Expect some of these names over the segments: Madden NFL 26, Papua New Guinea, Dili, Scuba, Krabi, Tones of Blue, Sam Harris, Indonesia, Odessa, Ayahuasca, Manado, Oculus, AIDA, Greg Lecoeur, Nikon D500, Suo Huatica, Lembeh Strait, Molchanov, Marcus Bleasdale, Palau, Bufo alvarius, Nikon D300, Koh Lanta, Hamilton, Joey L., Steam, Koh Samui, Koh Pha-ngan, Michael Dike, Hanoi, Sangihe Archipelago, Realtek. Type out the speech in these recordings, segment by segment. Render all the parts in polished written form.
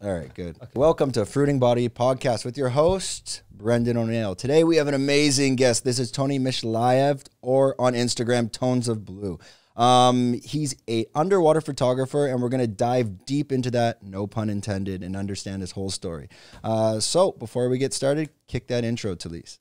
All right, good. Okay. Welcome to Fruiting Body Podcast with your host, Brendan O'Neill. Today we have an amazing guest. This is Tony Myshlyaev, or on Instagram, Tones of Blue. He's an underwater photographer, and we're going to dive deep into that, no pun intended, and understand his whole story. So before we get started, kick that intro, Talise.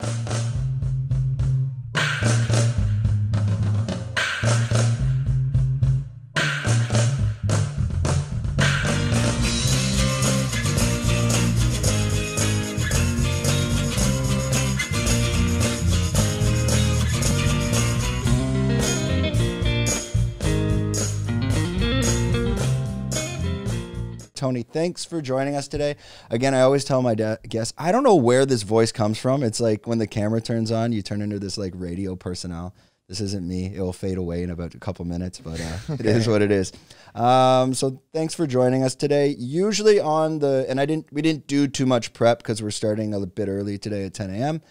Tony, thanks for joining us today. Again, I always tell my guests, I don't know where this voice comes from. It's like when the camera turns on, you turn into this like radio personnel. This isn't me. It will fade away in about a couple minutes, but okay. It is what it is. So thanks for joining us today. Usually on the, and we didn't do too much prep because we're starting a bit early today at 10 a.m.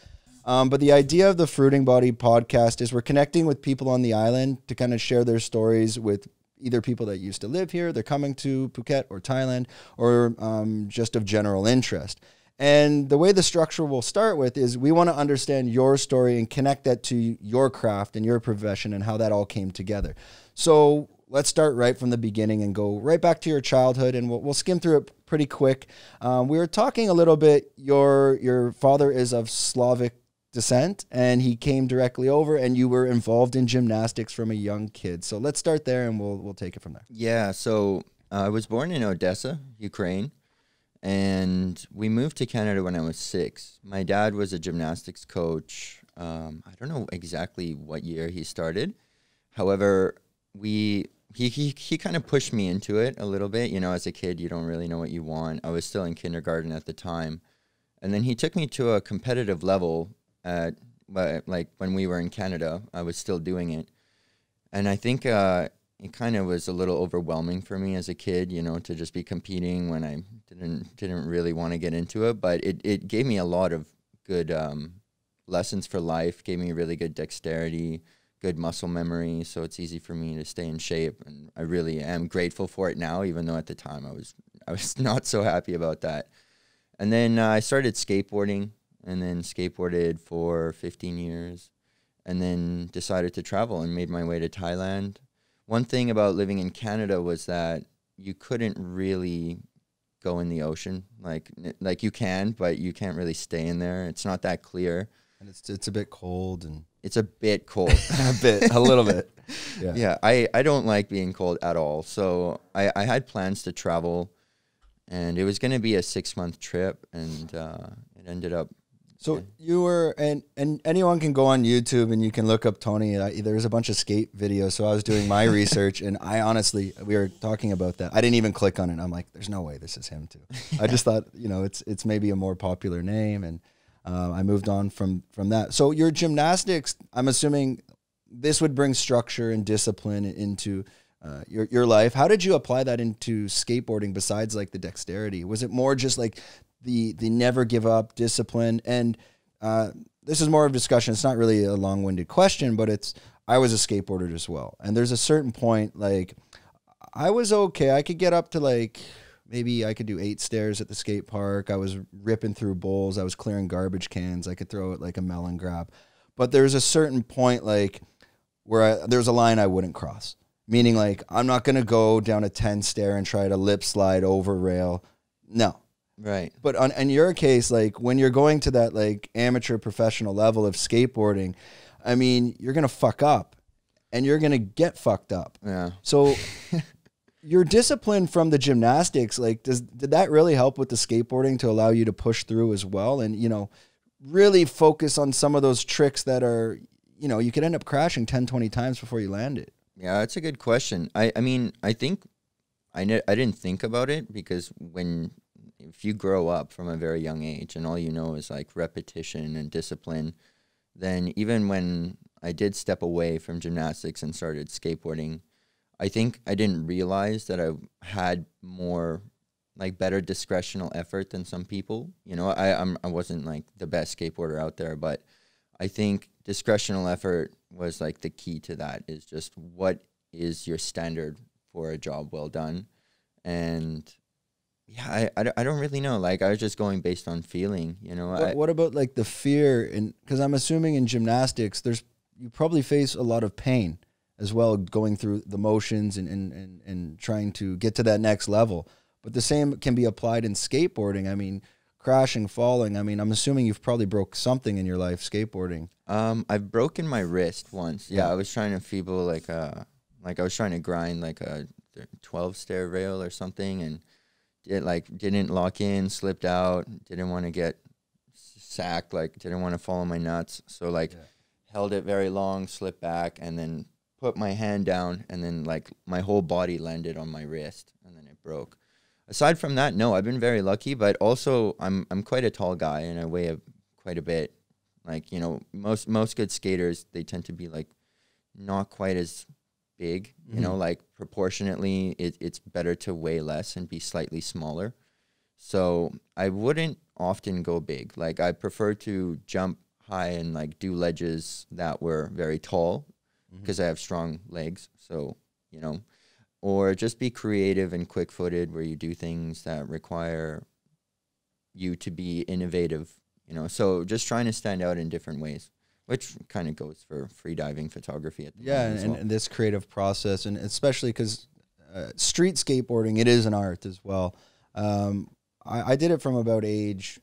But the idea of the Fruiting Body Podcast is we're connecting with people on the island to kind of share their stories with either people that used to live here, they're coming to Phuket or Thailand, or just of general interest. And the way the structure we'll start with is we want to understand your story and connect that to your craft and your profession and how that all came together. So let's start right from the beginning and go right back to your childhood, and we'll skim through it pretty quick. We were talking a little bit, your father is of Slavic descent, and he came directly over, and you were involved in gymnastics from a young kid. So let's start there, and we'll take it from there. Yeah, so I was born in Odessa, Ukraine, and we moved to Canada when I was 6. My dad was a gymnastics coach. I don't know exactly what year he started. However, he kind of pushed me into it a little bit. You know, as a kid, you don't really know what you want. I was still in kindergarten at the time. And then he took me to a competitive level. But like when we were in Canada, I was still doing it. And I think it kind of was a little overwhelming for me as a kid, you know, to just be competing when I didn't really want to get into it. But it gave me a lot of good lessons for life, gave me really good dexterity, good muscle memory. So it's easy for me to stay in shape. And I really am grateful for it now, even though at the time I was not so happy about that. And then I started skateboarding. And then skateboarded for 15 years, and then decided to travel and made my way to Thailand. One thing about living in Canada was that you couldn't really go in the ocean. Like you can, but you can't really stay in there. It's not that clear. And it's a bit cold. And it's a bit cold. A little bit. Yeah, yeah, I don't like being cold at all. So I had plans to travel, and it was going to be a 6-month trip, and it ended up... So you were, and anyone can go on YouTube and you can look up Tony. There's a bunch of skate videos. So I was doing my research, and I honestly, we were talking about that. I didn't even click on it. I'm like, there's no way this is him too. I just thought, you know, it's maybe a more popular name. And I moved on from that. So your gymnastics, I'm assuming this would bring structure and discipline into your life. How did you apply that into skateboarding besides like the dexterity? Was it more just like the never give up discipline? And this is more of a discussion. It's not really a long-winded question, but it's, I was a skateboarder as well. And there's a certain point, like I was okay. I could get up to like, maybe I could do 8 stairs at the skate park. I was ripping through bowls. I was clearing garbage cans. I could throw it like a melon grab. But there's a certain point like where there's a line I wouldn't cross. Meaning like, I'm not going to go down a 10 stair and try to lip slide over rail. No. Right. But in your case, like when you're going to that like amateur professional level of skateboarding, I mean, you're going to fuck up and you're going to get fucked up. Yeah. So your discipline from the gymnastics, like did that really help with the skateboarding to allow you to push through as well? And, you know, really focus on some of those tricks that are, you know, you could end up crashing 10, 20 times before you land it. Yeah, that's a good question. I mean, I think I didn't think about it because if you grow up from a very young age and all you know is like repetition and discipline, then even when I did step away from gymnastics and started skateboarding, I think I didn't realize that I had more like better discretional effort than some people. You know, I wasn't like the best skateboarder out there, but I think discretional effort was like the key to that, is just what is your standard for a job well done. And yeah, I don't really know. Like, I was just going based on feeling, you know. What about like the fear? And because I'm assuming in gymnastics, you probably face a lot of pain as well, going through the motions and trying to get to that next level. But the same can be applied in skateboarding. I mean, crashing, falling. I mean, I'm assuming you've probably broke something in your life skateboarding. I've broken my wrist once. Yeah, I was trying to feeble I was trying to grind like a 12 stair rail or something, and it didn't lock in, slipped out, didn't want to get sacked, didn't want to follow my nuts, so held it very long, slipped back, and then put my hand down, and then my whole body landed on my wrist, and then it broke. Aside from that, no, I've been very lucky, but also I'm quite a tall guy and I weigh quite a bit. Like, you know, most good skaters, they tend to be not quite as big, you know, proportionately it's better to weigh less and be slightly smaller. So I wouldn't often go big. Like, I prefer to jump high and do ledges that were very tall because I have strong legs. So, you know, or just be creative and quick-footed where you do things that require you to be innovative, you know. So just trying to stand out in different ways, which kind of goes for freediving photography at the moment as well. And this creative process, and especially because street skateboarding, it is an art as well. I did it from about age,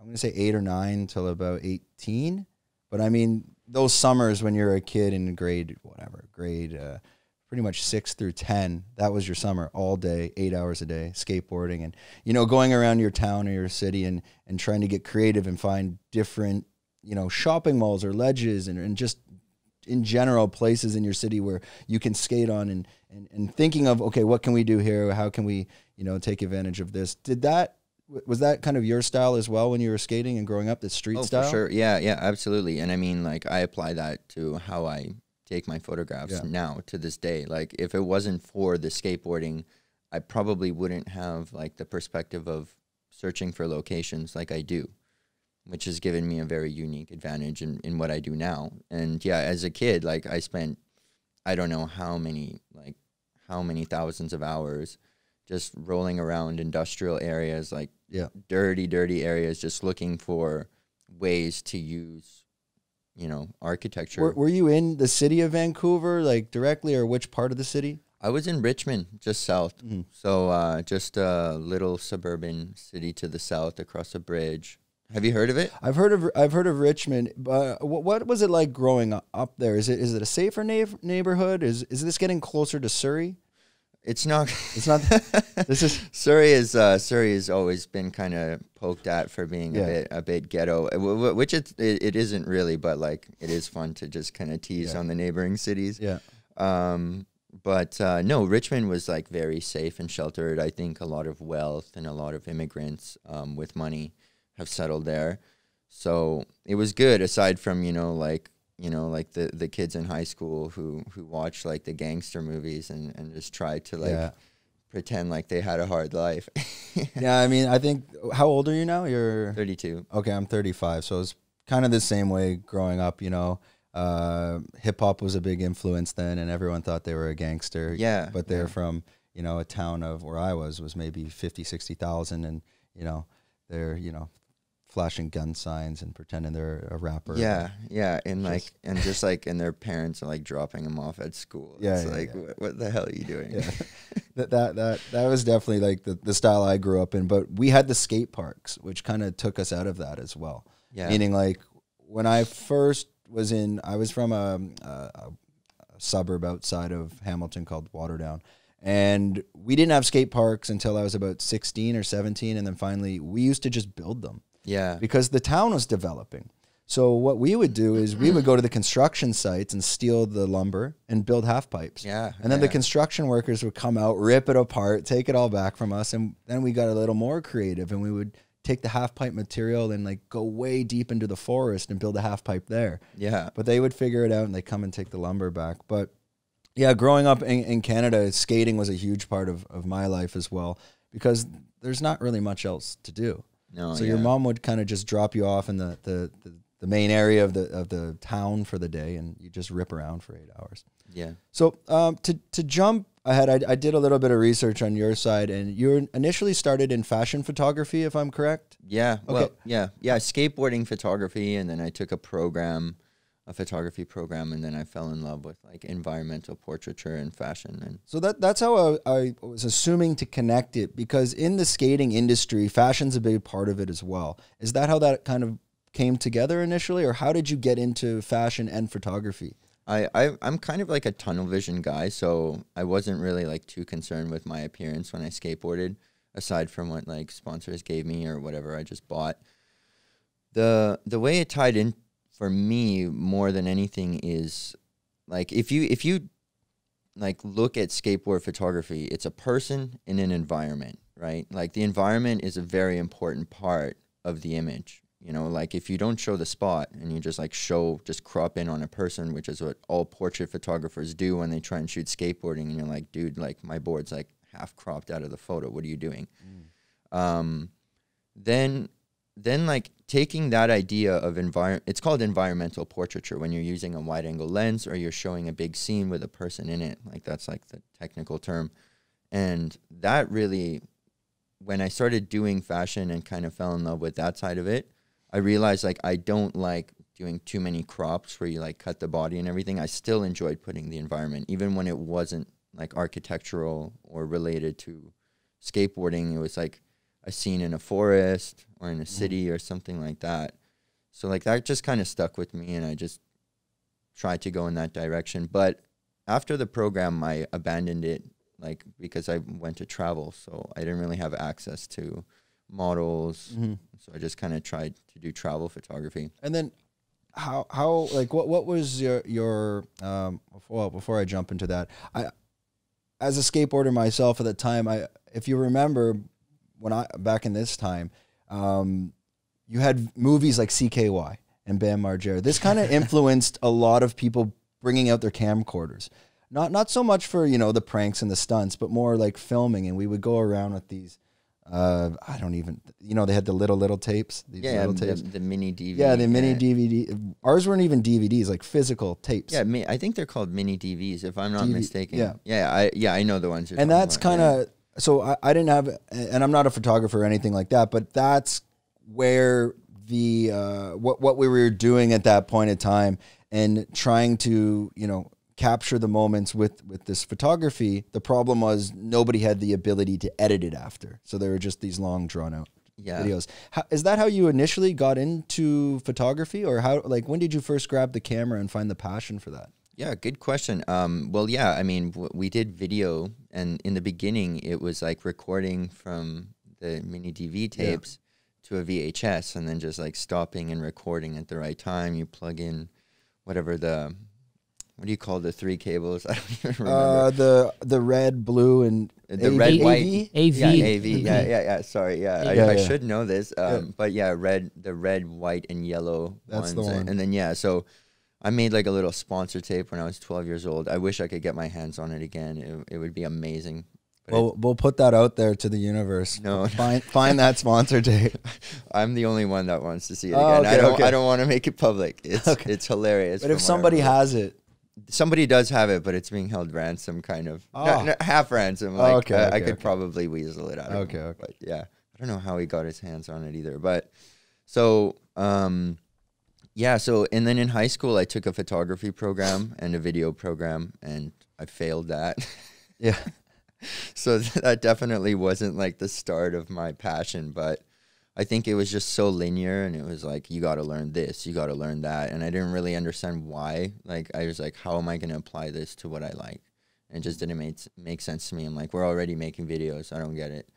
I'm going to say 8 or 9 till about 18. But I mean, those summers when you're a kid in grade, pretty much 6 through 10, that was your summer, all day, 8 hours a day, skateboarding and, you know, going around your town or your city and trying to get creative and find different, you know, shopping malls or ledges and just in general places in your city where you can skate on and thinking of, okay, what can we do here? How can we, you know, take advantage of this? Was that kind of your style as well when you were skating and growing up, the street style? For sure. Yeah, yeah, absolutely. And I mean, I apply that to how I take my photographs now to this day. Like, if it wasn't for the skateboarding, I probably wouldn't have the perspective of searching for locations like I do, which has given me a very unique advantage in what I do now. And yeah, as a kid, I spent, I don't know how many thousands of hours just rolling around industrial areas, dirty, dirty areas, just looking for ways to use, you know, architecture. Were you in the city of Vancouver, directly, or which part of the city? I was in Richmond, just south. So just a little suburban city to the south across a bridge. Have you heard of it? I've heard of Richmond. But what was it like growing up there? Is it a safer neighborhood? Is this getting closer to Surrey? It's not. It's not. This is Surrey has always been kind of poked at for being a bit ghetto, which it isn't really, but it is fun to just kind of tease on the neighboring cities. Yeah. No, Richmond was very safe and sheltered. I think a lot of wealth and a lot of immigrants with money have settled there, so it was good, aside from the kids in high school who watch the gangster movies and just try to pretend they had a hard life. Yeah, I mean, I think, how old are you now? You're 32. Okay, I'm 35, so it's kind of the same way growing up, you know. Hip-hop was a big influence then, and everyone thought they were a gangster, but they're from, you know, a town of where I was maybe 50,000-60,000, and you know, they're, you know, flashing gun signs and pretending they're a rapper. Yeah, yeah, and and their parents are dropping them off at school. Yeah, it's what the hell are you doing? Yeah. that was definitely the style I grew up in. But we had the skate parks, which kind of took us out of that as well. Yeah, meaning when I first was in, I was from a suburb outside of Hamilton called Waterdown. And we didn't have skate parks until I was about 16 or 17. And then finally, we used to just build them. Yeah. Because the town was developing. So what we would do is we would go to the construction sites and steal the lumber and build half pipes. Yeah. And then the construction workers would come out, rip it apart, take it all back from us. And then we got a little more creative and we would take the half pipe material and go way deep into the forest and build a half pipe there. Yeah. But they would figure it out and they come and take the lumber back. But yeah, growing up in Canada, skating was a huge part of my life as well, because there's not really much else to do. No, so your mom would kind of just drop you off in the main area of the town for the day, and you just rip around for 8 hours. Yeah. So to jump ahead, I did a little bit of research on your side, and you initially started in fashion photography, if I'm correct? Yeah. Okay. Well, yeah, skateboarding photography, and then I took a program, a photography program, and then I fell in love with like environmental portraiture and fashion. And so that's how I was assuming to connect it, because in the skating industry, fashion's a big part of it as well. Is that how that kind of came together initially, or how did you get into fashion and photography? I'm kind of like a tunnel vision guy, so I wasn't really like too concerned with my appearance when I skateboarded, aside from what like sponsors gave me or whatever I just bought. The way it tied in for me more than anything is like, if you like look at skateboard photography, it's a person in an environment, right? Like the environment is a very important part of the image. You know, like if you don't show the spot and you just like just crop in on a person, which is what all portrait photographers do when they try and shoot skateboarding, and you're like, dude, like my board's like half cropped out of the photo. What are you doing? Mm. Then like taking that idea of it's called environmental portraiture when you're using a wide angle lens or you're showing a big scene with a person in it. Like that's like the technical term. And that really, when I started doing fashion and kind of fell in love with that side of it, I realized like I don't like doing too many crops where you like cut the body and everything. I still enjoyed putting the environment, even when it wasn't like architectural or related to skateboarding. It was like a scene in a forest or in a city or something like that. So like that just kind of stuck with me, and I just tried to go in that direction. But after the program, I abandoned it, like because I went to travel, so I didn't really have access to models. Mm-hmm. So I just kind of tried to do travel photography. And then how like what was your well, before I jump into that, I as a skateboarder myself at the time, if you remember when I back in this time, you had movies like CKY and Bam Margera. This kind of influenced a lot of people bringing out their camcorders. Not so much for, you know, the pranks and the stunts, but more like filming, and we would go around with these I don't even, you know, they had the little tapes. These little tapes. The mini DVD. Yeah, the mini DVD. Ours weren't even DVDs, like physical tapes. Yeah, I think they're called mini DVs, if I'm not mistaken. Yeah, I know the ones. And that's kind of so I didn't have, and I'm not a photographer or anything like that, but that's where the what we were doing at that point in time, and trying to, you know, capture the moments with this photography. The problem was nobody had the ability to edit it after, so there were just these long drawn out videos. Is that how you initially got into photography, or how, like, when did you first grab the camera and find the passion for that? Yeah, good question. Well, yeah, I mean, we did video, and in the beginning it was like recording from the mini DV tapes to a VHS, and then just like stopping and recording at the right time. You plug in whatever the what do you call the three cables? I don't even remember. The red, blue, and the red, white, AV. Yeah, AV. Yeah. Sorry, I should know this. But yeah, the red, white, and yellow. That's ones. The one. And then yeah, so I made like a little sponsor tape when I was 12 years old. I wish I could get my hands on it again. It would be amazing. But we'll put that out there to the universe. No, find that sponsor tape. I'm the only one that wants to see it again. Okay, I don't want to make it public. It's hilarious. But if somebody has it. Somebody does have it, but it's being held ransom, kind of. Oh. No, half ransom. Like, I could probably weasel it out. But yeah, I don't know how he got his hands on it either. But so, yeah. So, and then in high school, I took a photography program and a video program, and I failed that. Yeah. So that definitely wasn't like the start of my passion, but I think it was just so linear, and it was like, you got to learn this, you got to learn that. And I didn't really understand why. Like, I was like, how am I going to apply this to what I like? And it just didn't make sense to me. I'm like, we're already making videos. I don't get it.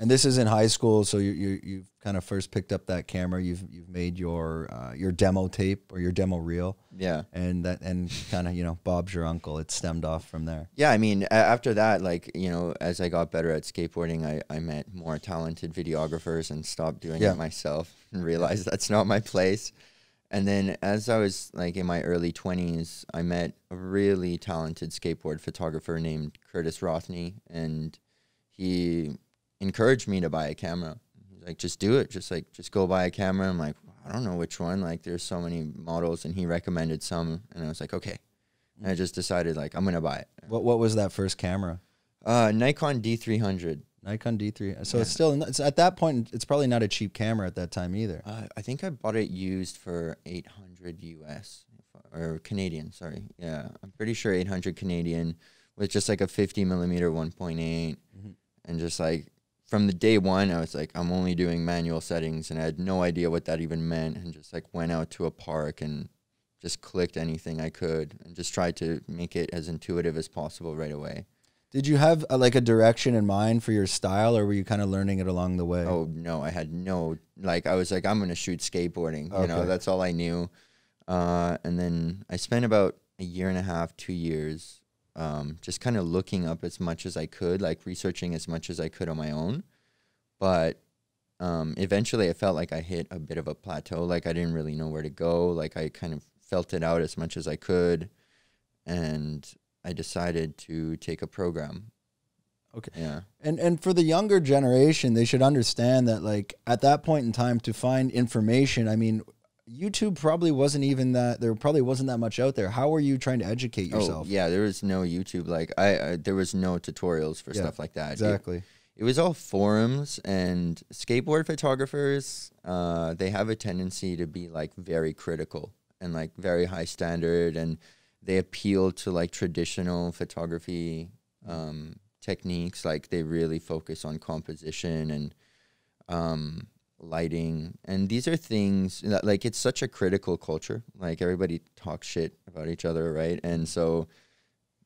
And this is in high school. So you've kind of first picked up that camera. You've made your demo tape or your demo reel. Yeah. And kind of, you know, Bob's your uncle. It stemmed off from there. Yeah. I mean, after that, like, you know, as I got better at skateboarding, I met more talented videographers and stopped doing it myself and realized that's not my place. And then as I was like in my early 20s, I met a really talented skateboard photographer named Curtis Rothney, and he encouraged me to buy a camera. He's like, just do it. Just go buy a camera. I'm like, I don't know which one. Like, there's so many models, and he recommended some, and I was like, okay, And I just decided, like, I'm going to buy it. What was that first camera? Nikon D300. Nikon D3. So yeah. It's still, it's, at that point, it's probably not a cheap camera at that time either. I think I bought it used for 800 US or Canadian, sorry. Yeah, I'm pretty sure 800 Canadian with just like a 50 millimeter 1.8. Mm-hmm. And just like from the day one, I was like, I'm only doing manual settings, and I had no idea what that even meant, and just like went out to a park and just clicked anything I could and just tried to make it as intuitive as possible right away. Did you have like a direction in mind for your style, or were you kind of learning it along the way? Oh no, I had no, like, I was like, I'm going to shoot skateboarding, okay. You know, that's all I knew. And then I spent about a year and a half, 2 years, just kind of looking up as much as I could, like researching as much as I could on my own. But eventually I felt like I hit a bit of a plateau. Like I didn't really know where to go. Like I kind of felt it out as much as I could. And I decided to take a program. Okay. Yeah. And for the younger generation, they should understand that, like, at that point in time, to find information, I mean, YouTube probably wasn't even that, there probably wasn't that much out there. How were you trying to educate yourself? Oh, yeah, there was no YouTube. Like there was no tutorials for stuff like that. Exactly. It was all forums, and skateboard photographers, they have a tendency to be like very critical and like very high standard, and they appeal to like traditional photography techniques. Like they really focus on composition and lighting, and these are things that, like, it's such a critical culture. Like everybody talks shit about each other, right? And so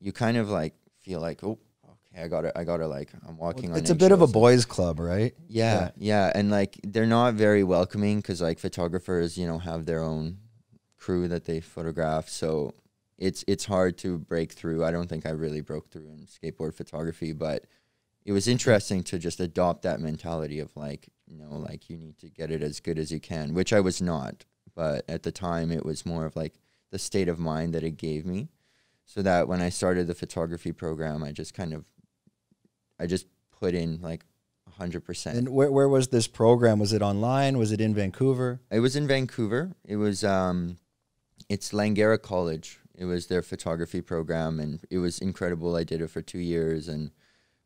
you kind of like feel like, oh, okay, I gotta like, I'm walking on eggshells. It's a bit of a boys club, right? Yeah, yeah. And like they're not very welcoming, because like photographers, you know, have their own crew that they photograph, so it's hard to break through. I don't think I really broke through in skateboard photography, but it was interesting to just adopt that mentality of like, you know, like you need to get it as good as you can, which I was not. But at the time, it was more of like the state of mind that it gave me, so that when I started the photography program, I just kind of, I just put in like 100%. And where was this program? Was it online? Was it in Vancouver? It was in Vancouver. It was, it's Langara College. It was their photography program, and it was incredible. I did it for 2 years, and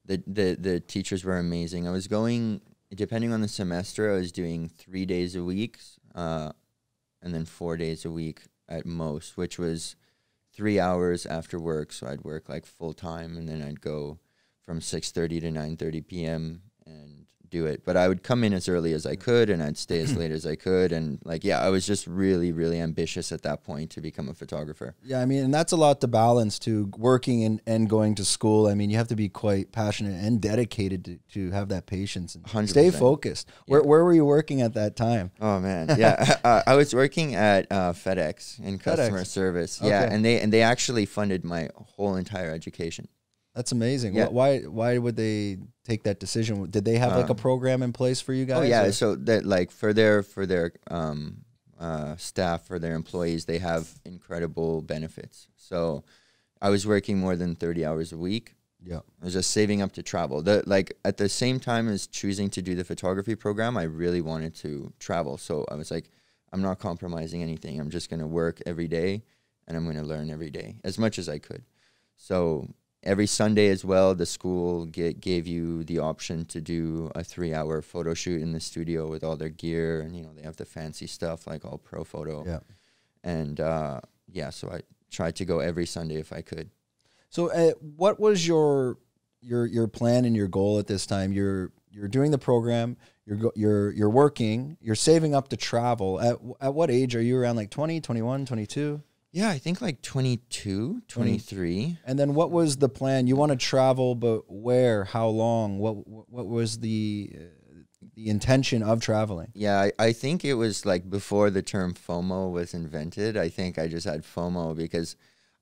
the teachers were amazing. I was going, depending on the semester, I was doing 3 days a week and then 4 days a week at most, which was 3 hours after work. So I'd work like full time, and then I'd go from 6:30 to 9:30 p.m. and do it. But I would come in as early as I could, and I'd stay as late as I could. And like, yeah, I was just really, really ambitious at that point to become a photographer. Yeah, I mean, and that's a lot to balance, to working and going to school. I mean, you have to be quite passionate and dedicated to have that patience and 100%. Stay focused. Yeah. Where were you working at that time? Oh man, yeah, I was working at FedEx in customer service. Okay. Yeah, and they actually funded my whole entire education. That's amazing. Yeah. Why would they take that decision? Did they have like a program in place for you guys? Oh yeah, or? So that, like, for their staff, for their employees, they have incredible benefits. So I was working more than 30 hours a week. Yeah. I was just saving up to travel. Like at the same time as choosing to do the photography program, I really wanted to travel. So I was like, I'm not compromising anything. I'm just going to work every day, and I'm going to learn every day as much as I could. So every Sunday as well, the school gave you the option to do a 3-hour photo shoot in the studio with all their gear. And, you know, they have the fancy stuff like all pro photo. Yeah. And, yeah, so I tried to go every Sunday if I could. So what was your plan and your goal at this time? You're doing the program, you're working, you're saving up to travel. At what age? Are you around like 20, 21, 22? Yeah, I think like 22, 23. And then what was the plan? You want to travel, but where? How long? What was the intention of traveling? Yeah, I think it was like before the term FOMO was invented. I think I just had FOMO because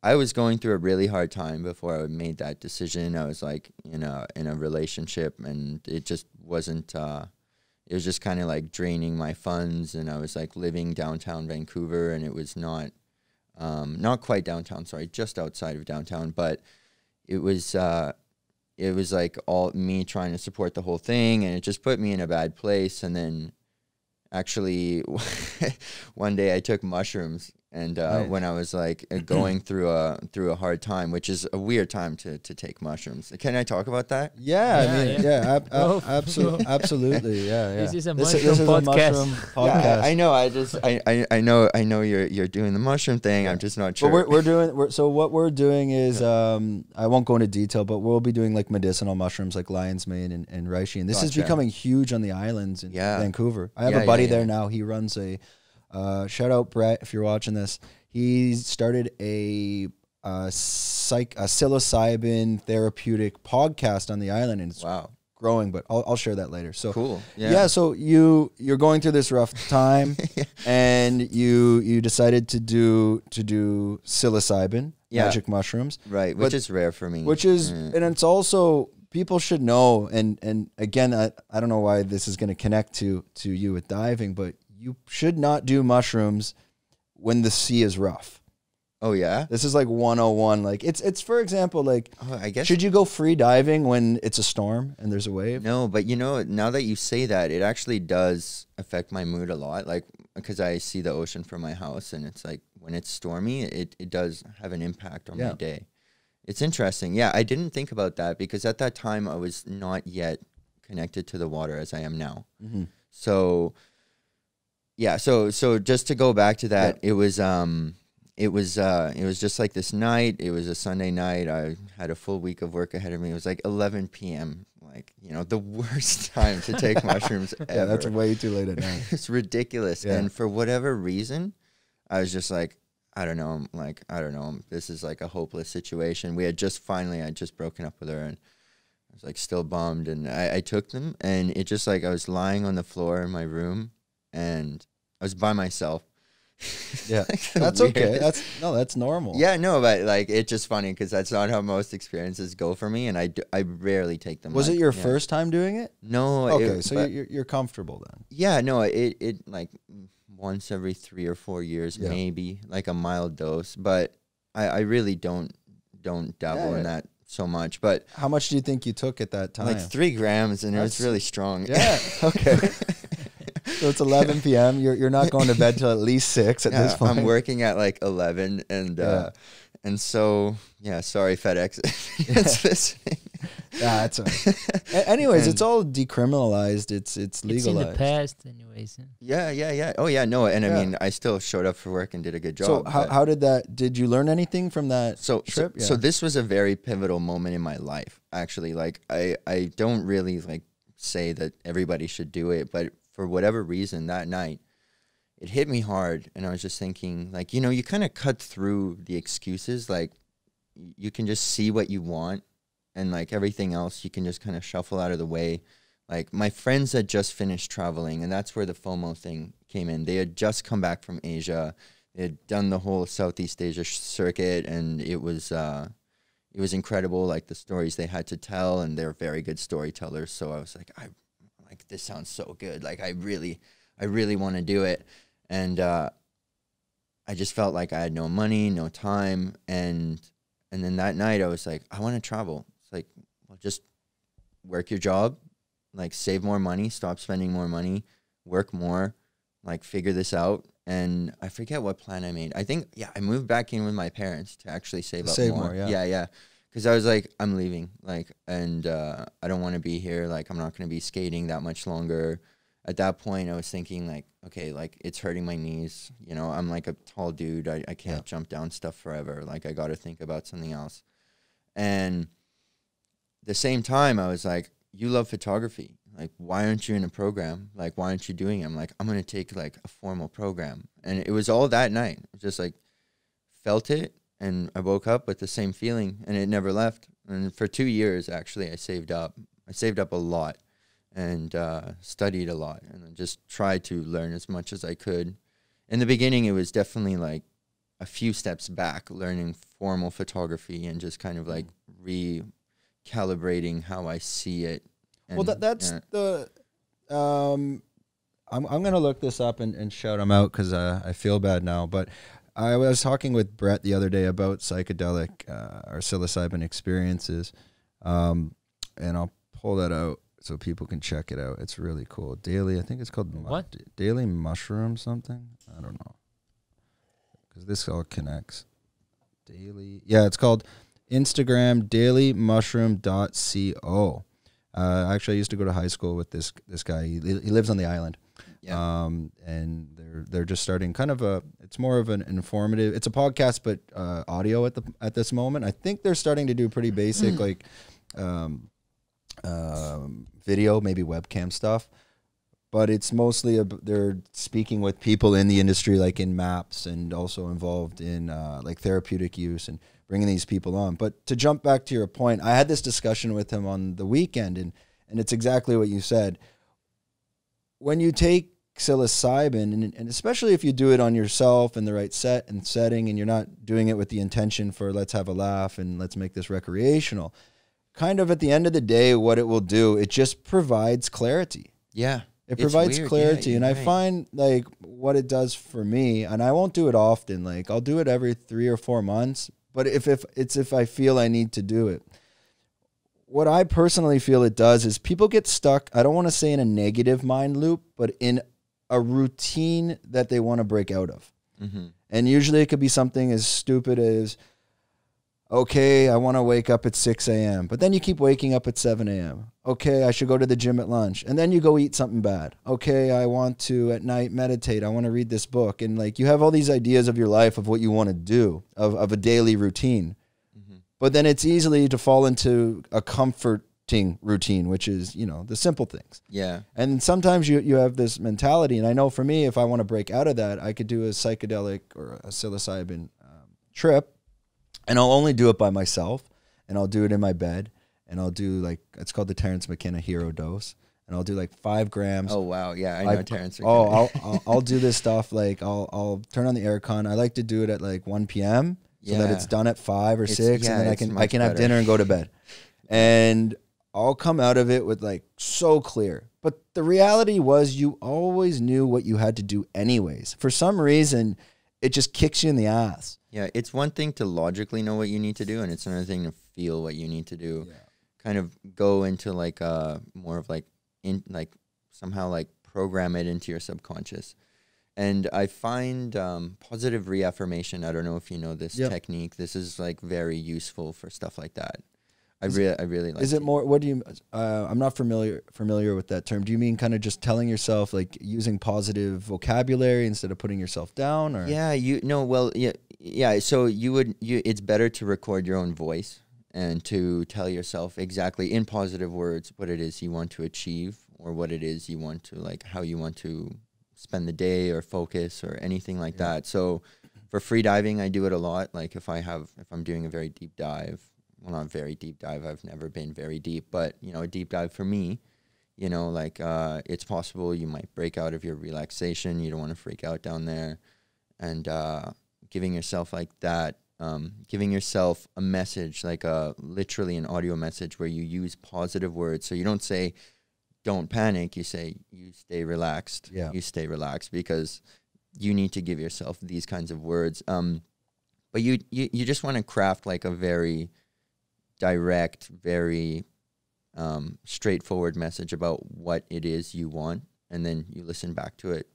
I was going through a really hard time before I made that decision. I was like in a relationship, and it just wasn't. It was just kind of like draining my funds, and I was like living downtown Vancouver, and it was not. Not quite downtown, sorry, just outside of downtown, but it was like all me trying to support the whole thing, and it just put me in a bad place. And then actually one day I took mushrooms And right. when I was like going through a hard time, which is a weird time to take mushrooms. Can I talk about that? Yeah, I mean, absolutely, yeah. This is a mushroom podcast. Yeah, I know. I know you're doing the mushroom thing. Yeah. I'm just not sure. But what we're doing is I won't go into detail, but we'll be doing like medicinal mushrooms like lion's mane and reishi, and this is becoming huge on the islands in Vancouver. I have a buddy there now. He runs a shout out Brett if you're watching this. He started a psilocybin therapeutic podcast on the island, and it's growing. But I'll share that later. So cool. Yeah. Yeah, so you're going through this rough time, and you decided to do psilocybin magic mushrooms, right? Which is rare for me. Which is and it's also. People should know, and again, I don't know why this is going to connect to you with diving, but you should not do mushrooms when the sea is rough. Oh, yeah? This is like 101. Like, it's for example, like, I guess should you go free diving when it's a storm and there's a wave? No, but you know, now that you say that, it actually does affect my mood a lot, like, because I see the ocean from my house, and it's like, when it's stormy, it does have an impact on my day. It's interesting. Yeah, I didn't think about that because at that time I was not yet connected to the water as I am now. Mm-hmm. So, yeah. So just to go back to that, it was just like this night. It was a Sunday night. I had a full week of work ahead of me. It was like 11 p.m. Like, you know, the worst time to take mushrooms ever. Yeah, that's way too late at night. It's ridiculous. Yeah. And for whatever reason, I was just like, I don't know. This is like a hopeless situation. We had just broken up with her, and I was like still bummed. And I took them, and it just like I was lying on the floor in my room, and I was by myself. Yeah, like that's okay. That's normal. Yeah, no, but like it's just funny because that's not how most experiences go for me, and I rarely take them. Was it your first time doing it? No. Okay, so you're comfortable then. Yeah, no, it like. Once every 3 or 4 years, maybe like a mild dose, but I really don't dabble in that so much. But how much do you think you took at that time? Like 3 grams, and it was really strong. Yeah. Okay. So it's 11 p.m. You're not going to bed till at least 6 at this point. I'm working at like 11, and so sorry FedEx. It's this thing. Yeah, that's right. Anyways, it's all decriminalized. It's legalized. It's in the past, anyways. Yeah. Oh, yeah, no, and I mean, I still showed up for work and did a good job. So how did that? Did you learn anything from that trip? So this was a very pivotal moment in my life, actually. Like, I don't really like say that everybody should do it, but for whatever reason, that night, it hit me hard, and I was just thinking, like, you know, you kind of cut through the excuses. Like, you can just see what you want. And, like, everything else, you can just kind of shuffle out of the way. Like, my friends had just finished traveling, and that's where the FOMO thing came in. They had just come back from Asia. They had done the whole Southeast Asia circuit, and it was incredible, like, the stories they had to tell, and they're very good storytellers. So I was like, this sounds so good. Like, I really want to do it. And I just felt like I had no money, no time, and then that night I was like, I want to travel. It's like, well, just work your job, like save more money, stop spending more money, work more, like figure this out. And I forget what plan I made. I think, I moved back in with my parents to actually save up more. Yeah. Cause I was like, I'm leaving, like, and I don't want to be here. Like, I'm not going to be skating that much longer. At that point, I was thinking like, okay, like it's hurting my knees. You know, I'm like a tall dude. I can't jump down stuff forever. Like I got to think about something else. And the same time I was like, you love photography. Like, why aren't you in a program? Like, why aren't you doing it? I'm like, I'm going to take like a formal program. And it was all that night. Just like felt it. And I woke up with the same feeling, and it never left. And for 2 years, actually, I saved up a lot. And studied a lot, and I just tried to learn as much as I could. In the beginning, it was definitely like a few steps back, learning formal photography and just kind of like recalibrating how I see it. And well, I'm gonna look this up and shout them out because I feel bad now. But I was talking with Brett the other day about psychedelic or psilocybin experiences, and I'll pull that out. So people can check it out. It's really cool. Daily, I think it's called Daily Mushroom something. I don't know. because this all connects. Daily, yeah, it's called Instagram dailymushroom.co. Actually, I used to go to high school with this guy. He lives on the island, yeah. And they're just starting kind of a. It's more of an informative. It's a podcast, but audio at this moment. I think they're starting to do pretty basic like video, maybe webcam stuff. But it's mostly they're speaking with people in the industry, like in MAPS, and also involved in like therapeutic use and bringing these people on. But to jump back to your point, I had this discussion with him on the weekend, and it's exactly what you said. When you take psilocybin, and especially if you do it on yourself in the right setting, and you're not doing it with the intention for let's have a laugh and let's make this recreational, kind of at the end of the day, what it will do, it just provides clarity. Yeah. It provides clarity, yeah, and right. I find, like, what it does for me, and I won't do it often. Like, I'll do it every 3 or 4 months, but if I feel I need to do it. What I personally feel it does is people get stuck, I don't want to say in a negative mind loop, but in a routine that they want to break out of. Mm-hmm. And usually it could be something as stupid as, okay, I want to wake up at 6 a.m., but then you keep waking up at 7 a.m. Okay, I should go to the gym at lunch, and then you go eat something bad. Okay, I want to, at night, meditate. I want to read this book. And, like, you have all these ideas of your life of what you want to do, of a daily routine. Mm-hmm. But then it's easily to fall into a comforting routine, which is, you know, the simple things. Yeah. And sometimes you have this mentality, and I know for me, if I want to break out of that, I could do a psychedelic or a psilocybin trip. And I'll only do it by myself, and I'll do it in my bed, and I'll do, like, it's called the Terrence McKenna Hero Dose, and I'll do like 5 grams. Oh wow, yeah, I know Terrence McKenna. Oh, I'll do this stuff, like I'll turn on the aircon. I like to do it at like 1 p.m. yeah. So that it's done at 5 or 6, yeah, and then I can have dinner and go to bed, and I'll come out of it with like so clear. But the reality was, you always knew what you had to do anyways. For some reason, it just kicks you in the ass. Yeah, it's one thing to logically know what you need to do, and it's another thing to feel what you need to do. Yeah. Kind of go into like more of like somehow like program it into your subconscious. And I find positive reaffirmation. I don't know if you know this technique. This is like very useful for stuff like that. I really like it. Is it more? What do you? I'm not familiar with that term. Do you mean kind of just telling yourself, like using positive vocabulary instead of putting yourself down? Or yeah, yeah. So it's better to record your own voice and to tell yourself exactly in positive words what it is you want to achieve, or what it is you want to like, how you want to spend the day or focus or anything like that. So for free diving, I do it a lot. Like if I'm doing a very deep dive. Well, not very deep dive. I've never been very deep, but you know, a deep dive for me, you know, like it's possible you might break out of your relaxation. You don't want to freak out down there, and giving yourself like that, giving yourself a message, like literally an audio message where you use positive words. So you don't say, "Don't panic." You say, "You stay relaxed." Yeah, you stay relaxed, because you need to give yourself these kinds of words. But you just want to craft like a very direct, very straightforward message about what it is you want, and then you listen back to it.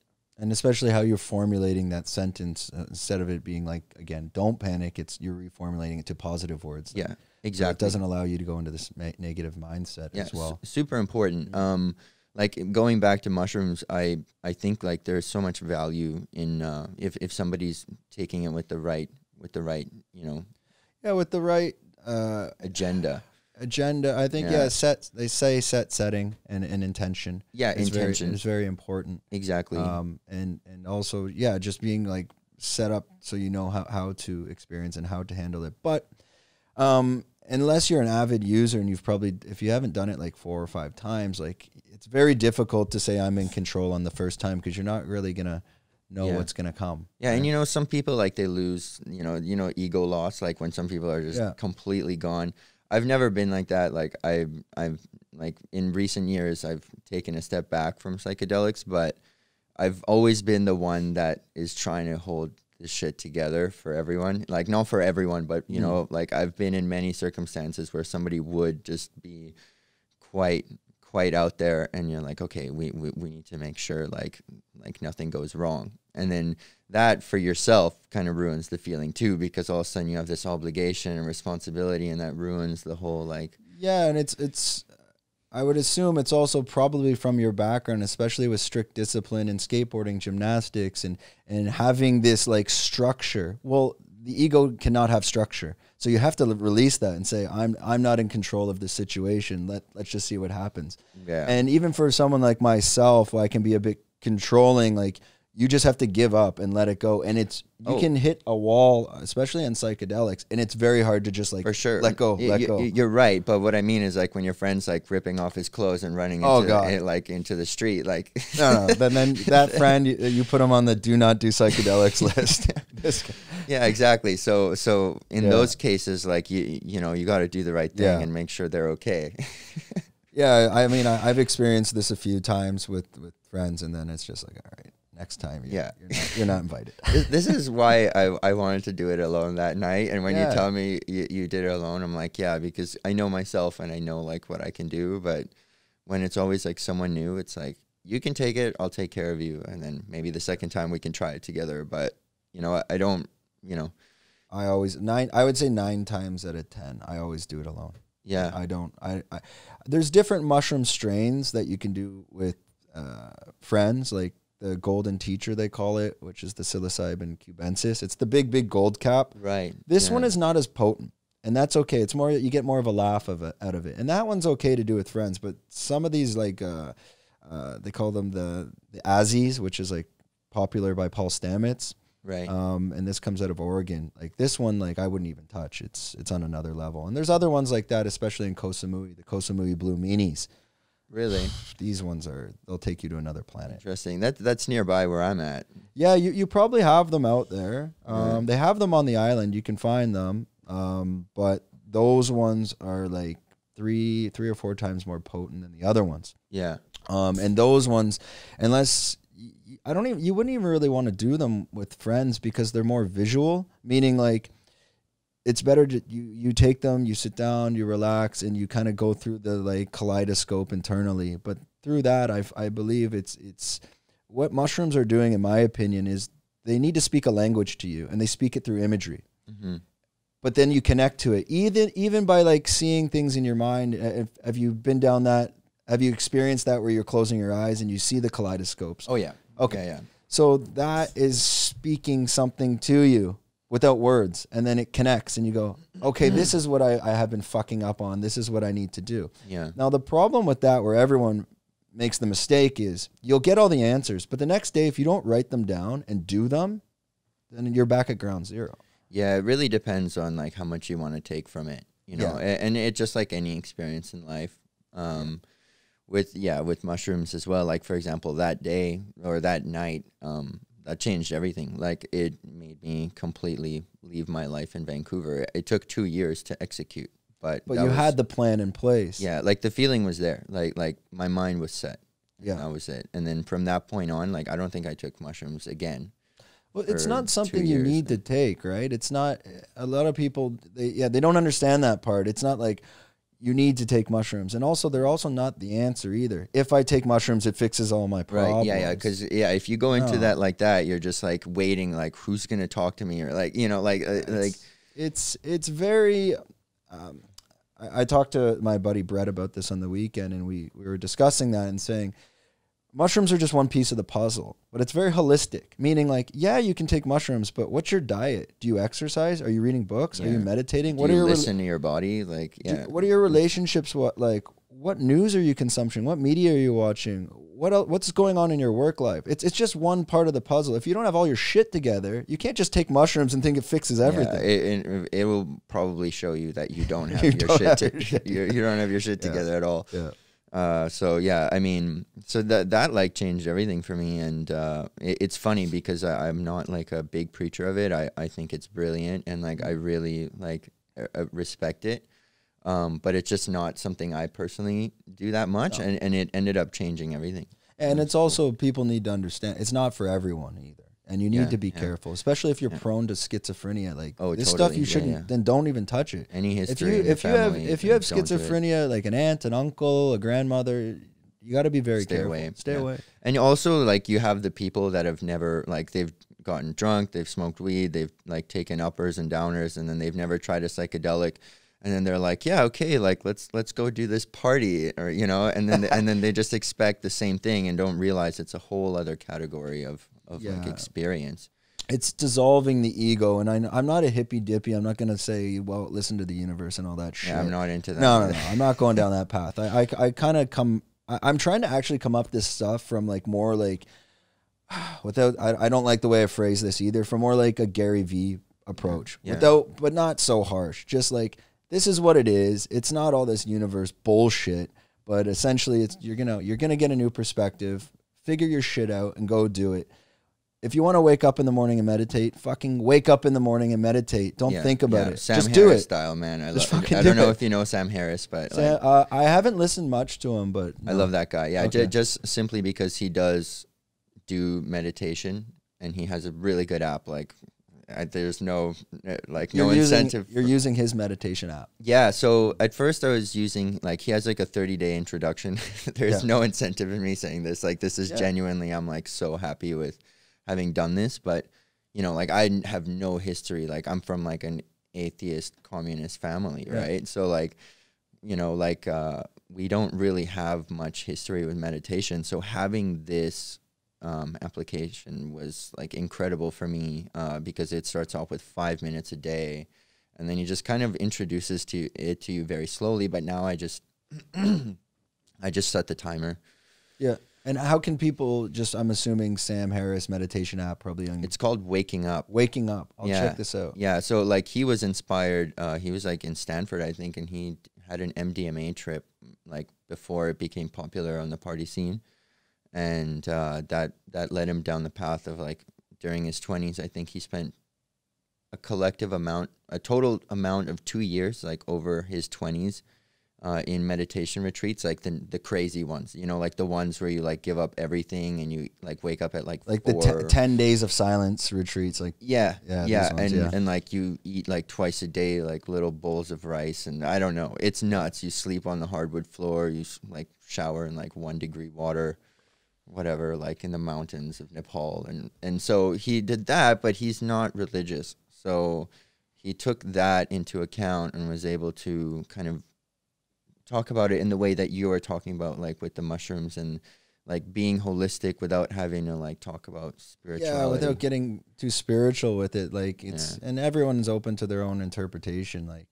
And especially how you're formulating that sentence, instead of it being like, again, don't panic, you're reformulating it to positive words. Yeah, exactly. So it doesn't allow you to go into this negative mindset as well. Super important. Like going back to mushrooms, I think like there's so much value in if somebody's taking it with the right, you know. Yeah, with the right agenda. I think they say set, setting, and intention. Yeah, intention is very important. Exactly. And also just being like set up so you know how to experience and how to handle it. But unless you're an avid user, and if you haven't done it like 4 or 5 times, like it's very difficult to say I'm in control on the first time, because you're not really gonna know what's gonna come. Yeah, and you know, some people like they lose, you know, ego loss, like when some people are just completely gone. I've never been like that. Like I've like in recent years I've taken a step back from psychedelics, but I've always been the one that is trying to hold this shit together for everyone. Like not for everyone, but you know, like I've been in many circumstances where somebody would just be quite out there, and you're like, okay, we need to make sure like nothing goes wrong. And then that for yourself kind of ruins the feeling too, because all of a sudden you have this obligation and responsibility, and that ruins the whole, like. Yeah, and it's I would assume it's also probably from your background, especially with strict discipline and skateboarding, gymnastics, and having this like structure. Well, the ego cannot have structure. So you have to release that and say, I'm not in control of this situation. Let's just see what happens. Yeah. And even for someone like myself, I can be a bit controlling. Like, you just have to give up and let it go. And it's, you can hit a wall, especially on psychedelics, and it's very hard to just like, for sure, let go. You're right. But what I mean is, like, when your friend's like ripping off his clothes and running into the street, like. No, no. But then that friend, you put him on the do not do psychedelics list. Yeah, exactly. So in those cases, like, you know, you got to do the right thing and make sure they're okay. Yeah. I mean, I've experienced this a few times with friends, and then it's just like, all right. Next time, you're not invited. This is why I wanted to do it alone that night. And when you tell me you did it alone, I'm like, yeah, because I know myself and I know like what I can do. But when it's always like someone new, it's like, you can take it, I'll take care of you. And then maybe the second time we can try it together. But, you know, I don't, you know. I always, I would say 9 times out of 10, I always do it alone. Yeah. I there's different mushroom strains that you can do with friends, like the golden teacher, they call it, which is the psilocybin cubensis. It's the big, big gold cap. Right. This one is not as potent, and that's okay. It's more, you get more of a laugh out of it. And that one's okay to do with friends, but some of these, like, they call them the Azzies, which is, like, popular by Paul Stamets. Right. And this comes out of Oregon. Like, this one, like, I wouldn't even touch. It's on another level. And there's other ones like that, especially in Koh Samui, the Koh Samui Blue Meanies. Really? These ones are, they'll take you to another planet. Interesting. That's nearby where I'm at. Yeah, you probably have them out there. They have them on the island. You can find them. But those ones are like three or four times more potent than the other ones. Yeah. And those ones, unless, you wouldn't even really want to do them with friends because they're more visual, meaning like, it's better to, you take them, you sit down, you relax, and you kind of go through the like kaleidoscope internally. But through that, I believe it's what mushrooms are doing, in my opinion, is they need to speak a language to you, and they speak it through imagery. Mm-hmm. But then you connect to it, even by like seeing things in your mind. Have you been down that? Have you experienced that where you're closing your eyes and you see the kaleidoscopes? Oh yeah. Okay. Yeah. So that is speaking something to you without words, and then it connects, and you go, okay, this is what I have been fucking up on. This is what I need to do. Yeah. Now, the problem with that, where everyone makes the mistake, is you'll get all the answers, but the next day, if you don't write them down and do them, then you're back at ground zero. Yeah, it really depends on, like, how much you want to take from it, you know? Yeah. And it's just like any experience in life. With mushrooms as well. Like, for example, that day or that night, that changed everything. Like, it made me completely leave my life in Vancouver. It took 2 years to execute, but you had the plan in place. Yeah, like the feeling was there. Like my mind was set. Yeah, that was it. And then from that point on, like, I don't think I took mushrooms again. Well, it's not something you need to take, right? It's not. A lot of people, they don't understand that part. It's not like you need to take mushrooms. And also, they're also not the answer either. If I take mushrooms, it fixes all my problems. Right, yeah, because, if you go into that like that, you're just, like, waiting, like, who's going to talk to me? Or, like, you know, like... It's very... I talked to my buddy Brett about this on the weekend, and we were discussing that and saying, mushrooms are just one piece of the puzzle, but it's very holistic, meaning, like, yeah, you can take mushrooms, but what's your diet? Do you exercise? Are you reading books? Yeah. Are you meditating? Do you listen to your body? Like, yeah. What are your relationships? What news are you consuming? What media are you watching? What's going on in your work life? It's just one part of the puzzle. If you don't have all your shit together, you can't just take mushrooms and think it fixes everything. Yeah, it will probably show you that you don't have your shit together at all. Yeah. So yeah, I mean, so that like changed everything for me. And, it's funny because I'm not like a big preacher of it. I think it's brilliant, and like, I really like respect it. But it's just not something I personally do that much. No. And it ended up changing everything. And it's also, people need to understand, it's not for everyone either. And you need to be careful, especially if you're prone to schizophrenia. Like, this stuff you shouldn't, then don't even touch it. Any history, if you have schizophrenia, like an aunt, an uncle, a grandmother, You got to be very careful. Stay away. And also, like, you have the people that have never, like, they've gotten drunk, they've smoked weed, they've, like, taken uppers and downers, and then they've never tried a psychedelic. And then they're like, yeah, okay, like, let's go do this party, or, you know, and then they just expect the same thing and don't realize it's a whole other category of like, experience. It's dissolving the ego, and I'm not a hippy-dippy. I'm not going to say, well, listen to the universe and all that shit. Yeah, I'm not into that. No, no, no. I'm not going down that path. I kind of come – I'm trying to actually come up this stuff from, like, more, like – without – I don't like the way I phrase this either. From more, like, a Gary Vee approach. Yeah. Without, but not so harsh. Just, like, this is what it is. It's not all this universe bullshit, but essentially it's you're gonna get a new perspective, figure your shit out, and go do it. If you want to wake up in the morning and meditate, fucking wake up in the morning and meditate. Don't think about it. Sam Just Harris do it. Style, man. I don't know if you know Sam Harris, but Sam, like, I haven't listened much to him, but I love that guy. Yeah, okay. Just simply because he does do meditation, and he has a really good app. Like, there's no incentive. You're using his meditation app. Yeah. So at first I was using, like, he has like a 30-day introduction. There's no incentive in me saying this. Like, this is genuinely, I'm like so happy with having done this, but, you know, like, I have no history. Like, I'm from, like, an atheist communist family, right? So, like, you know, like, we don't really have much history with meditation. So having this application was, like, incredible for me, because it starts off with 5 minutes a day, and then he just kind of introduces it to you very slowly. But now I just I just set the timer. Yeah. And how can people just, I'm assuming Sam Harris meditation app probably. It's called Waking Up. Waking Up. I'll check this out. Yeah. So, like, he was inspired. He was, like, in Stanford, I think, and he had an MDMA trip, like, before it became popular on the party scene. And that led him down the path of, like, during his 20s, I think he spent a total amount of 2 years, like, over his 20s. In meditation retreats, like the crazy ones, you know, like the ones where you, like, give up everything and you, like, wake up at like 10 days of silence retreats, like and like you eat like twice a day, like little bowls of rice, and I don't know, it's nuts. You sleep on the hardwood floor, you like shower in like 1 degree water, whatever, like in the mountains of Nepal, and so he did that, but he's not religious, so he took that into account and was able to kind of talk about it in the way that you are talking about, like with the mushrooms and like being holistic without having to like talk about spirituality. Yeah, without getting too spiritual with it. Like it's, and everyone's open to their own interpretation. Like,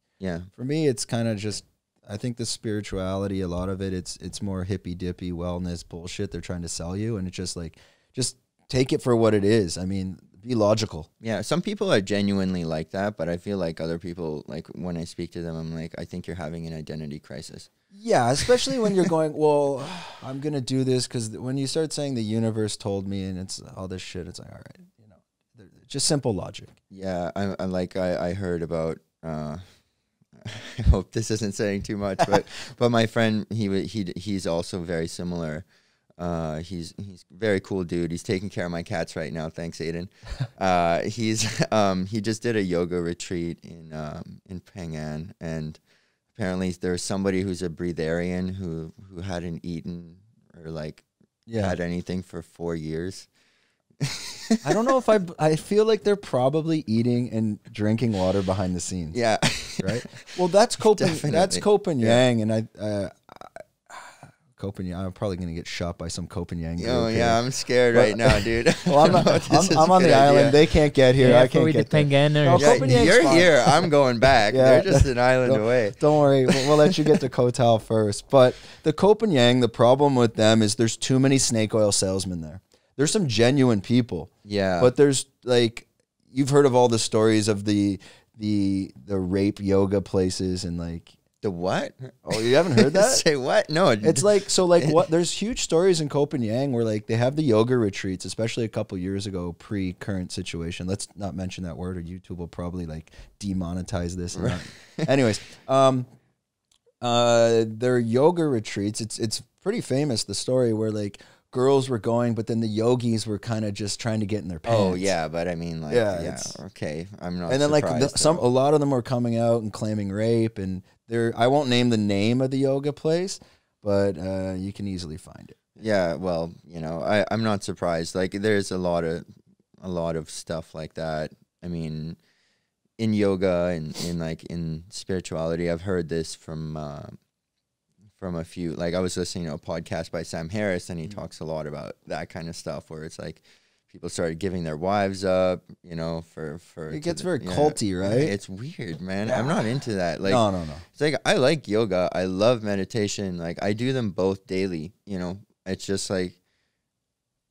for me, it's kind of just, I think the spirituality, a lot of it, it's more hippy dippy wellness bullshit they're trying to sell you. And it's just like, just take it for what it is. I mean, be logical. Yeah, some people are genuinely like that, but I feel like other people, like when I speak to them, I'm like, I think you're having an identity crisis. Yeah, especially when you're going, well, I'm going to do this because when you start saying the universe told me and it's all this shit, it's like, all right, you know, just simple logic. Yeah, I'm like, I heard about, I hope this isn't saying too much, but but my friend, he's also very similar. He's very cool dude. He's taking care of my cats right now. Thanks, Aiden. He just did a yoga retreat in Phangan, and apparently there's somebody who's a breatharian who hadn't eaten or like had anything for 4 years. I don't know if I feel like they're probably eating and drinking water behind the scenes. Yeah. Right. Well, that's Copenhagen, and Copenhagen. I'm probably going to get shot by some Copenhagen. Oh, yeah. I'm scared right now, dude. Well, I'm on the island. They can't get here. Yeah, I can't get there. No, yeah, you're fine. Here. I'm going back. Yeah, they're just an island away. Don't worry. We'll let you get to Koh Tao first. But the Copenhagen, the problem with them is there's too many snake oil salesmen there. There's some genuine people. Yeah. But there's like, you've heard of all the stories of the rape yoga places and like, the what? Oh, you haven't heard that? Say what? No. It's like, so like what? There's huge stories in Copenhagen where like they have the yoga retreats, especially a couple years ago, pre-current situation. Let's not mention that word or YouTube will probably like demonetize this. Right. Anyways, their yoga retreats, it's pretty famous, the story where like girls were going, but then the yogis were kind of just trying to get in their pants. Oh yeah, but I mean, like, okay, I'm not. And then like a lot of them were coming out and claiming rape, and I won't name the name of the yoga place, but you can easily find it. Yeah, well, you know, I'm not surprised. Like, there's a lot of stuff like that. I mean, in yoga and in spirituality, I've heard this from a few. Like, I was listening to a podcast by Sam Harris, and he talks a lot about that kind of stuff, where it's like people started giving their wives up, you know, for it gets very culty, right? It's weird, man. I'm not into that. Like, no. It's like, I like yoga, I love meditation, like I do them both daily. You know, it's just like,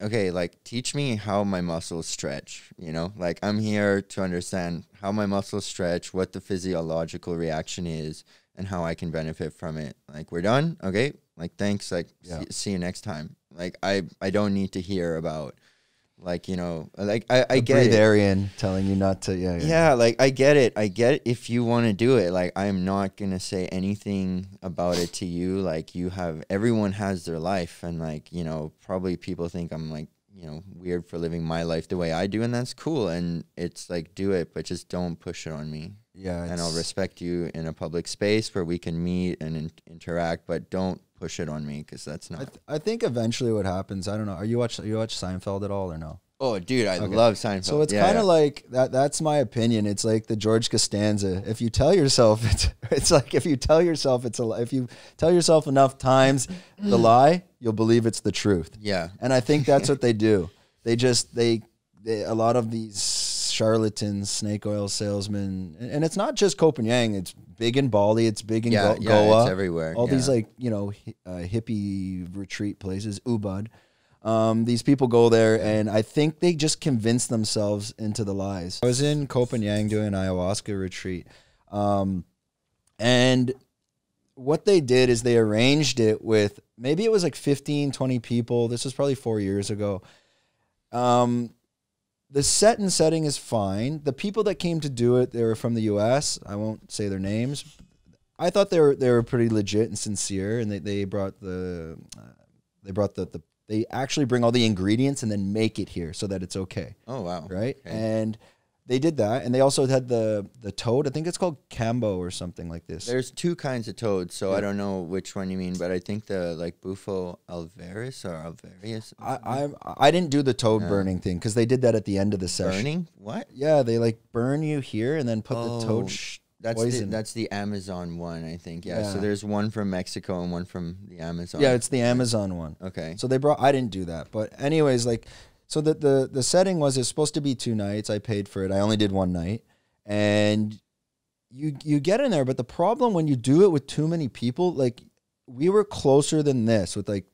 okay, like, teach me how my muscles stretch, you know? Like, I'm here to understand how my muscles stretch, what the physiological reaction is, and how I can benefit from it. Like, we're done? Okay, like, thanks, like, yeah. see you next time. Like, I don't need to hear about, like, you know, like, I get it. Breatharian telling you not to, yeah, like, I get it. I get it if you want to do it. Like, I'm not going to say anything about it to you. Like, you have, everyone has their life, and, like, you know, probably people think I'm, like, you know, weird for living my life the way I do, and that's cool. And it's, like, do it, but just don't push it on me. Yeah. And I'll respect you in a public space where we can meet and interact, but don't push it on me, because that's not. I think eventually what happens, I don't know, you watch Seinfeld at all or no? Oh, dude, I love Seinfeld. So it's kind of like that. That's my opinion. It's like the George Costanza. If you tell yourself, it's like, if you tell yourself it's a lie, if you tell yourself enough times the lie, you'll believe it's the truth. Yeah. And I think that's what they do. They just a lot of these charlatans, snake oil salesmen, and it's not just Copenhagen. It's big in Bali. It's big in Goa. It's everywhere. All these, like, you know, hippie retreat places, Ubud. These people go there, and I think they just convince themselves into the lies. I was in Copenhagen doing an ayahuasca retreat, and what they did is they arranged it with, maybe it was like 15, 20 people. This was probably 4 years ago. The set and setting is fine. The people that came to do it, they were from the U.S. I won't say their names. I thought they were pretty legit and sincere, and they actually bring all the ingredients and then make it here so that it's okay. Oh wow! Right, okay. And they did that, and they also had the toad. I think it's called cambo or something like this. There's two kinds of toads, so I don't know which one you mean, but I think the, like, Bufo alvaris or alvarius. I didn't do the toad burning thing, because they did that at the end of the session. Burning? What? Yeah, they, like, burn you here and then put the toad poison. That's the Amazon one, I think. Yeah, so there's one from Mexico and one from the Amazon. Yeah, it's the Amazon one. Okay. So they brought, I didn't do that, but anyways, like, so the setting was, it's supposed to be 2 nights. I paid for it. I only did 1 night. And you get in there, but the problem when you do it with too many people, like, we were closer than this with like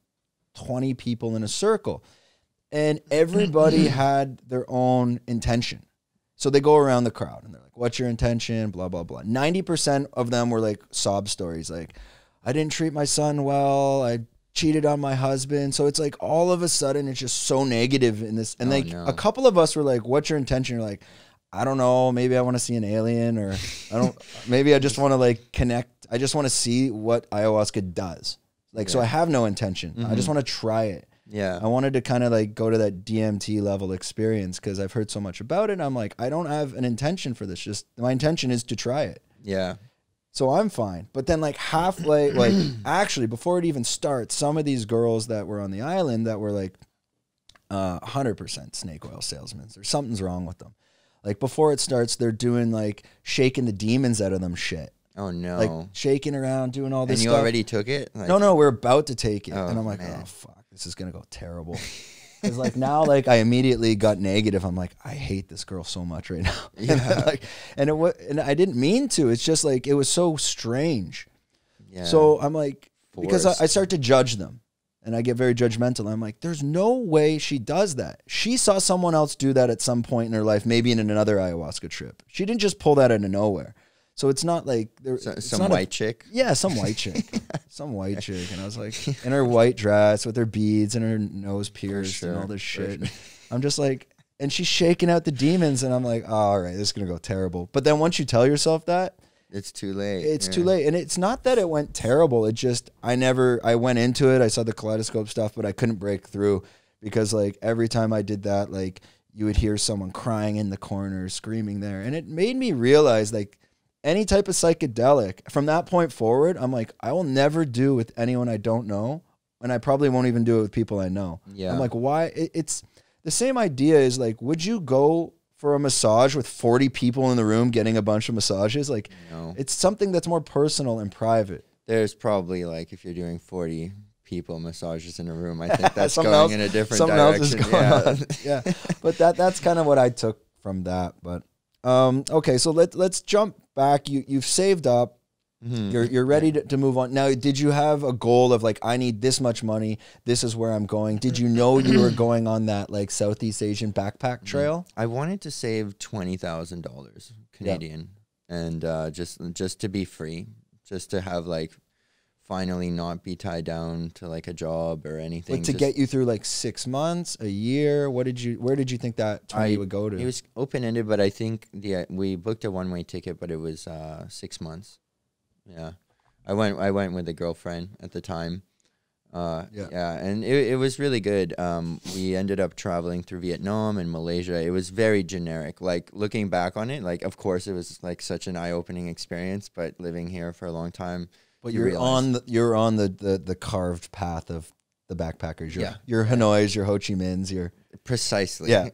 20 people in a circle. And everybody had their own intention. So they go around the crowd and they're like, what's your intention? Blah, blah, blah. 90% of them were like sob stories. Like, I didn't treat my son well. I cheated on my husband. So it's like, all of a sudden, it's just so negative in this. And like, a couple of us were like, what's your intention? You're like, I don't know, maybe I want to see an alien, or I don't, maybe I just want to, like, connect. I just want to see what ayahuasca does. Like, so I have no intention. I just want to try it. Yeah. I wanted to kind of like go to that DMT level experience, because I've heard so much about it. I'm like, I don't have an intention for this. Just my intention is to try it. Yeah. So I'm fine. But then, like, halfway, like, actually, before it even starts, some of these girls that were on the island that were, like, 100% snake oil salesmen, or something's wrong with them. Like, before it starts, they're doing, like, shaking the demons out of them shit. Oh, no. Like, shaking around, doing all this stuff. And you already took it? Like, no, we're about to take it. Oh, and I'm like, man. Oh, fuck, this is going to go terrible. Because, like, now, like, I immediately got negative. I'm like, I hate this girl so much right now. Yeah. and I didn't mean to. It's just, like, it was so strange. Yeah. So I'm like, because I start to judge them. And I get very judgmental. I'm like, there's no way she does that. She saw someone else do that at some point in her life, maybe in another ayahuasca trip. She didn't just pull that out of nowhere. So it's not like some white chick. Yeah, some white chick. Some white chick. And I was like, in her white dress with her beads and her nose pierced and all this shit. Sure. I'm just like, and she's shaking out the demons. And I'm like, oh, all right, this is going to go terrible. But then once you tell yourself that, it's too late. It's too late. And it's not that it went terrible. It just, I went into it. I saw the kaleidoscope stuff, but I couldn't break through, because like every time I did that, like you would hear someone crying in the corner, screaming there. And it made me realize, like, any type of psychedelic. From that point forward, I'm like, I will never do with anyone I don't know. And I probably won't even do it with people I know. Yeah. I'm like, why? It's the same idea is like, would you go for a massage with 40 people in the room getting a bunch of massages? Like, no. It's something that's more personal and private. There's probably like, if you're doing 40 people massages in a room, I think that's going else, in a different something direction. Else is going yeah. on. Yeah. But that's kind of what I took from that. But okay, so let's jump back. You've saved up. Mm-hmm. You're ready to move on. Now, did you have a goal of like, I need this much money, this is where I'm going? Did you know you were going on that like Southeast Asian backpack trail? I wanted to save $20,000 Canadian yeah. and just to be free, just to have like finally not be tied down to like a job or anything. Like to get you through like 6 months, a year. Where did you think that 20 would go to? It was open-ended, but I think we booked a one-way ticket, but it was 6 months. Yeah, I went with a girlfriend at the time. Yeah, and it was really good. We ended up traveling through Vietnam and Malaysia. It was very generic. Like looking back on it, like of course it was like such an eye-opening experience. But living here for a long time, but you're on the carved path of the backpackers. Your Hanoi's, your Ho Chi Minh's, your precisely yeah,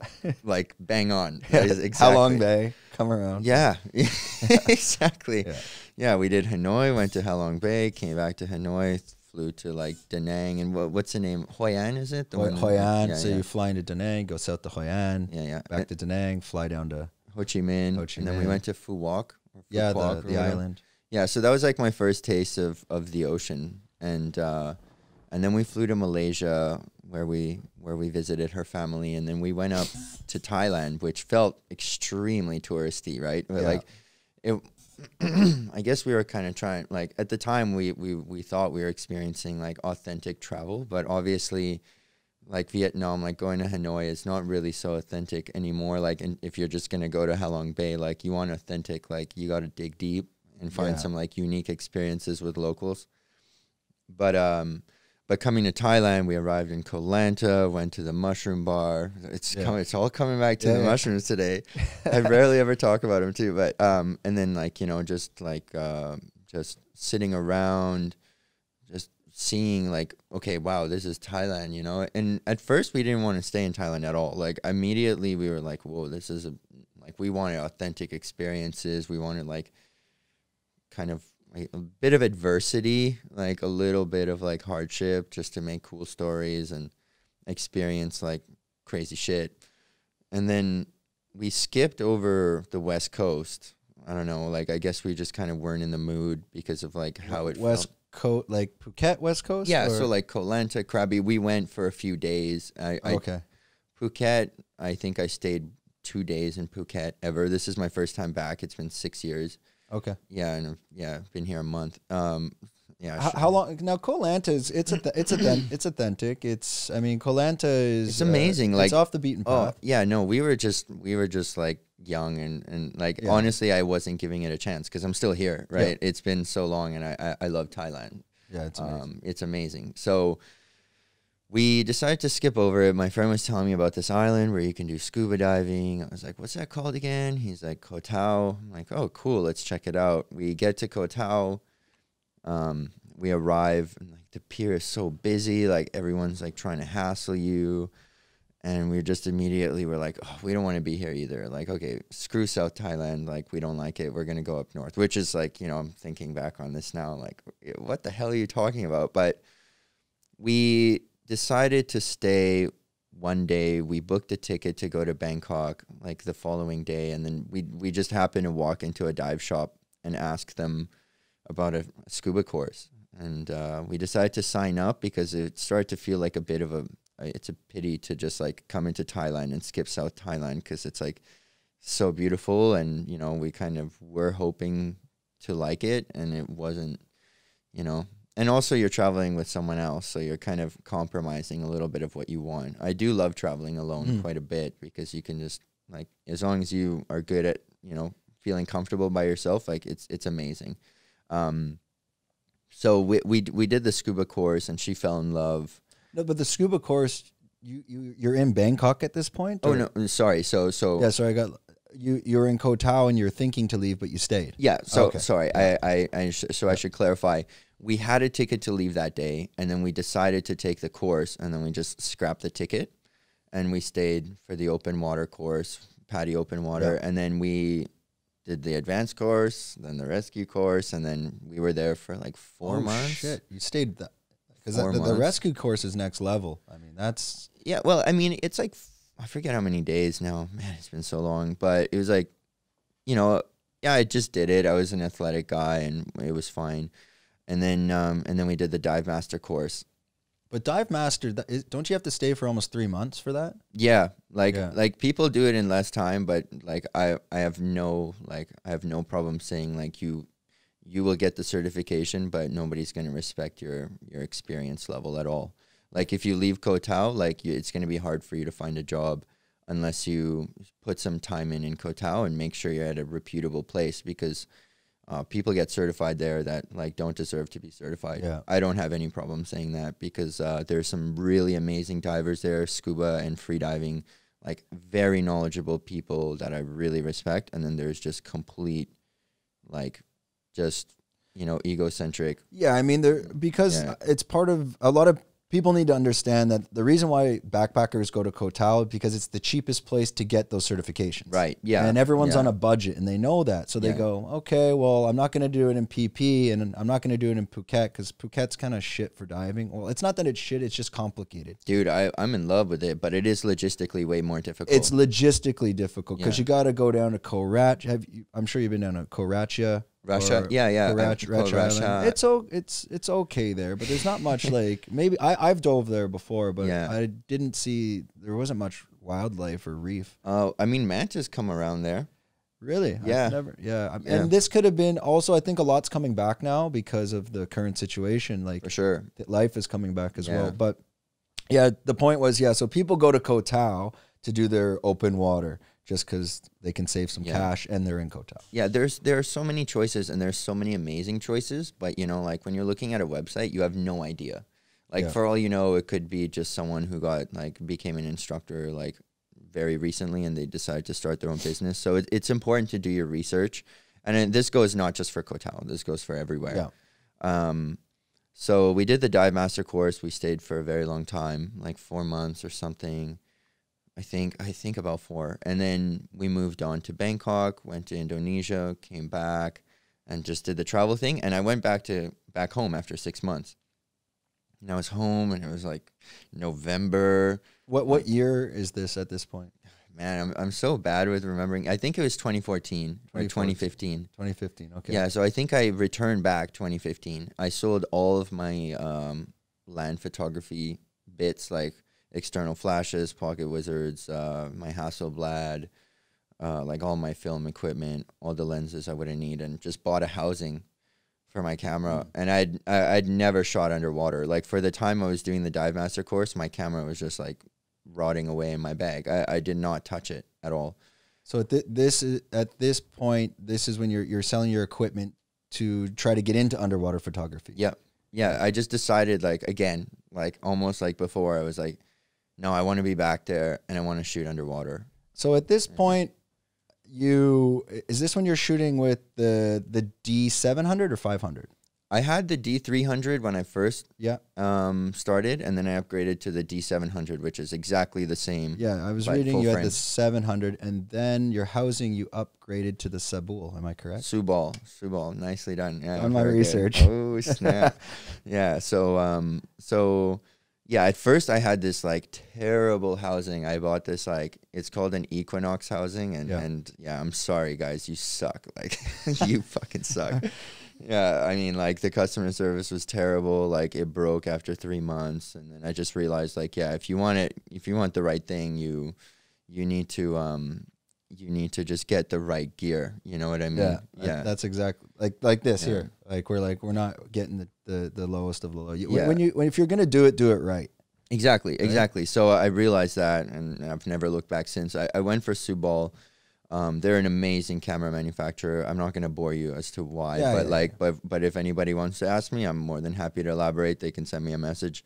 like bang on. Yeah. Exactly. How long they come around? Yeah, exactly. Yeah. Yeah, we did Hanoi, went to Halong Bay, came back to Hanoi, flew to like Da Nang, and what's the name? Hoi An, is it? Hoi An. Yeah, so you fly into Da Nang, go south to Hoi An, back to Da Nang, fly down to Ho Chi Minh, and then we went to Phu Quoc. Yeah, the island. Yeah, so that was like my first taste of the ocean, and then we flew to Malaysia where we visited her family, and then we went up to Thailand, which felt extremely touristy, right? But yeah. Like it. I guess we were kind of trying, like at the time we thought we were experiencing like authentic travel, but obviously like Vietnam, like going to Hanoi is not really so authentic anymore. Like if you're just going to go to Halong Bay, like you want authentic, like you got to dig deep and find some like unique experiences with locals. But coming to Thailand, we arrived in Koh Lanta, went to the mushroom bar. It's all coming back to the mushrooms today. I rarely ever talk about them too, but and then like, you know, just sitting around, just seeing like, okay, wow, this is Thailand, you know. And at first we didn't want to stay in Thailand at all. Like immediately we were like, whoa, this is like we wanted authentic experiences. We wanted like kind of a bit of adversity, like a little bit of like hardship, just to make cool stories and experience like crazy shit. And then we skipped over the West Coast. I don't know, like I guess we just kind of weren't in the mood because of like how it West Coast, like Phuket West Coast. Yeah, or? So like Koh Lanta, Krabi. We went for a few days. Phuket. I think I stayed 2 days in Phuket ever. This is my first time back. It's been 6 years. Okay. Yeah, and I've been here a month. Yeah. How long now? Koh Lanta is it's authentic. It's I mean Koh Lanta is it's amazing. Like it's off the beaten path. Oh, yeah. No, we were just like young and like honestly, I wasn't giving it a chance because I'm still here, right? Yeah. It's been so long, and I love Thailand. Yeah, it's amazing. It's amazing. So. We decided to skip over it. My friend was telling me about this island where you can do scuba diving. I was like, what's that called again? He's like, Koh Tao. I'm like, oh, cool. Let's check it out. We get to Koh Tao. We arrive. And, like, the pier is so busy. Like, everyone's, like, trying to hassle you. And we just immediately were like, oh, we don't want to be here either. Like, okay, screw South Thailand. Like, we don't like it. We're going to go up north, which is, like, you know, I'm thinking back on this now. Like, what the hell are you talking about? But we decided to stay one day. We booked a ticket to go to Bangkok like the following day, and then we just happened to walk into a dive shop and ask them about a scuba course, and we decided to sign up because it started to feel like a bit of it's a pity to just like come into Thailand and skip South Thailand because it's like so beautiful, and you know we kind of were hoping to like it, and it wasn't, you know. And also you're traveling with someone else, so you're kind of compromising a little bit of what you want. I do love traveling alone quite a bit because you can just, like, as long as you are good at, you know, feeling comfortable by yourself, like, it's amazing. So we did the scuba course, and she fell in love. No, but the scuba course, you're in Bangkok at this point? Or? Oh, no, sorry. So yeah, sorry, I got You're in Koh Tao and you're thinking to leave, but you stayed. Yeah. So okay. Sorry. So I should clarify. We had a ticket to leave that day, and then we decided to take the course, and then we just scrapped the ticket, and we stayed for the open water course, Paddy open water, and then we did the advanced course, then the rescue course, and then we were there for like four months. Shit, you stayed because the rescue course is next level. I mean, that's Well, I mean, it's like. I forget how many days now. Man, it's been so long. But it was like, you know, yeah, I just did it. I was an athletic guy, and it was fine. And then we did the dive master course. But dive master, don't you have to stay for almost 3 months for that? Yeah, like people do it in less time, but like I have no problem saying like you will get the certification, but nobody's going to respect your experience level at all. Like if you leave Koh Tao, like it's going to be hard for you to find a job unless you put some time in Koh Tao and make sure you're at a reputable place, because people get certified there that like don't deserve to be certified. Yeah. I don't have any problem saying that, because there's some really amazing divers there, scuba and free diving, like very knowledgeable people that I really respect. And then there's just complete, like just, you know, egocentric. Yeah. I mean, it's part of a lot of. People need to understand that the reason why backpackers go to Koh Tao is because it's the cheapest place to get those certifications. Right, yeah. And everyone's on a budget, and they know that. So they go, okay, well, I'm not going to do it in PP, and I'm not going to do it in Phuket, because Phuket's kind of shit for diving. Well, it's not that it's shit, it's just complicated. Dude, I'm in love with it, but it is logistically way more difficult. It's logistically difficult, because you got to go down to Koh Rat. I'm sure you've been down to Koh Ratcha. Russia, yeah. Russia. It's okay there, but there's not much like maybe I've dove there before, but I didn't see there wasn't much wildlife or reef. Oh, I mean mantas come around there. Really? Yeah. I've never. Yeah. Yeah. And this could have been also. I think a lot's coming back now because of the current situation. Like for sure, life is coming back as well. But yeah, the point was so people go to Koh Tao to do their open water, just because they can save some cash and they're in Koh Tao. Yeah, there are so many choices, and there's so many amazing choices. But, you know, like when you're looking at a website, you have no idea. Like for all you know, it could be just someone who got like became an instructor like very recently and they decided to start their own business. So it's important to do your research. And this goes not just for Koh Tao. This goes for everywhere. Yeah. So we did the dive master course. We stayed for a very long time, like 4 months or something. I think about 4, and then we moved on to Bangkok, went to Indonesia, came back, and just did the travel thing. And I went back home after 6 months. And I was home, and it was like November. What year is this at this point? Man, I'm so bad with remembering. I think it was 2014 or 2015. 2015. Okay. Yeah, so I think I returned back 2015. I sold all of my land photography bits, like external flashes, pocket wizards, my Hasselblad, like all my film equipment, all the lenses I wouldn't need, and just bought a housing for my camera. And I'd never shot underwater. Like for the time I was doing the dive master course, my camera was just like rotting away in my bag. I did not touch it at all. So at this point, this is when you're selling your equipment to try to get into underwater photography. Yep. Yeah, I just decided like again, like almost like before, I was like, no, I want to be back there, and I want to shoot underwater. So at this point, is this when you're shooting with the D700 or 500? I had the D300 when I first started, and then I upgraded to the D700, which is exactly the same. Yeah, I was reading you had the 700, and then your housing you upgraded to the Subal. Am I correct? Subal, nicely done. Yeah, on my research. Oh snap! Yeah, so. Yeah, at first I had this like terrible housing. I bought this like it's called an Equinox housing, and I'm sorry guys, you suck. Like you fucking suck. Yeah, I mean like the customer service was terrible. Like it broke after 3 months, and then I just realized like if you want the right thing, you need to just get the right gear. You know what I mean? Yeah, yeah. That's exactly like this here. We're not getting the lowest of the low. If you're gonna do it right. Exactly. So I realized that, and I've never looked back since. I went for Subal. They're an amazing camera manufacturer. I'm not gonna bore you as to why, but if anybody wants to ask me, I'm more than happy to elaborate. They can send me a message.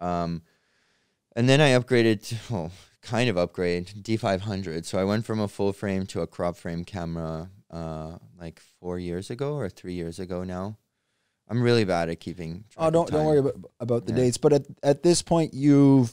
And then I upgraded to, kind of upgrade, D500. So I went from a full frame to a crop frame camera like 4 years ago or 3 years ago now. I'm really bad at keeping track of time. Don't worry about the dates. But at this point, you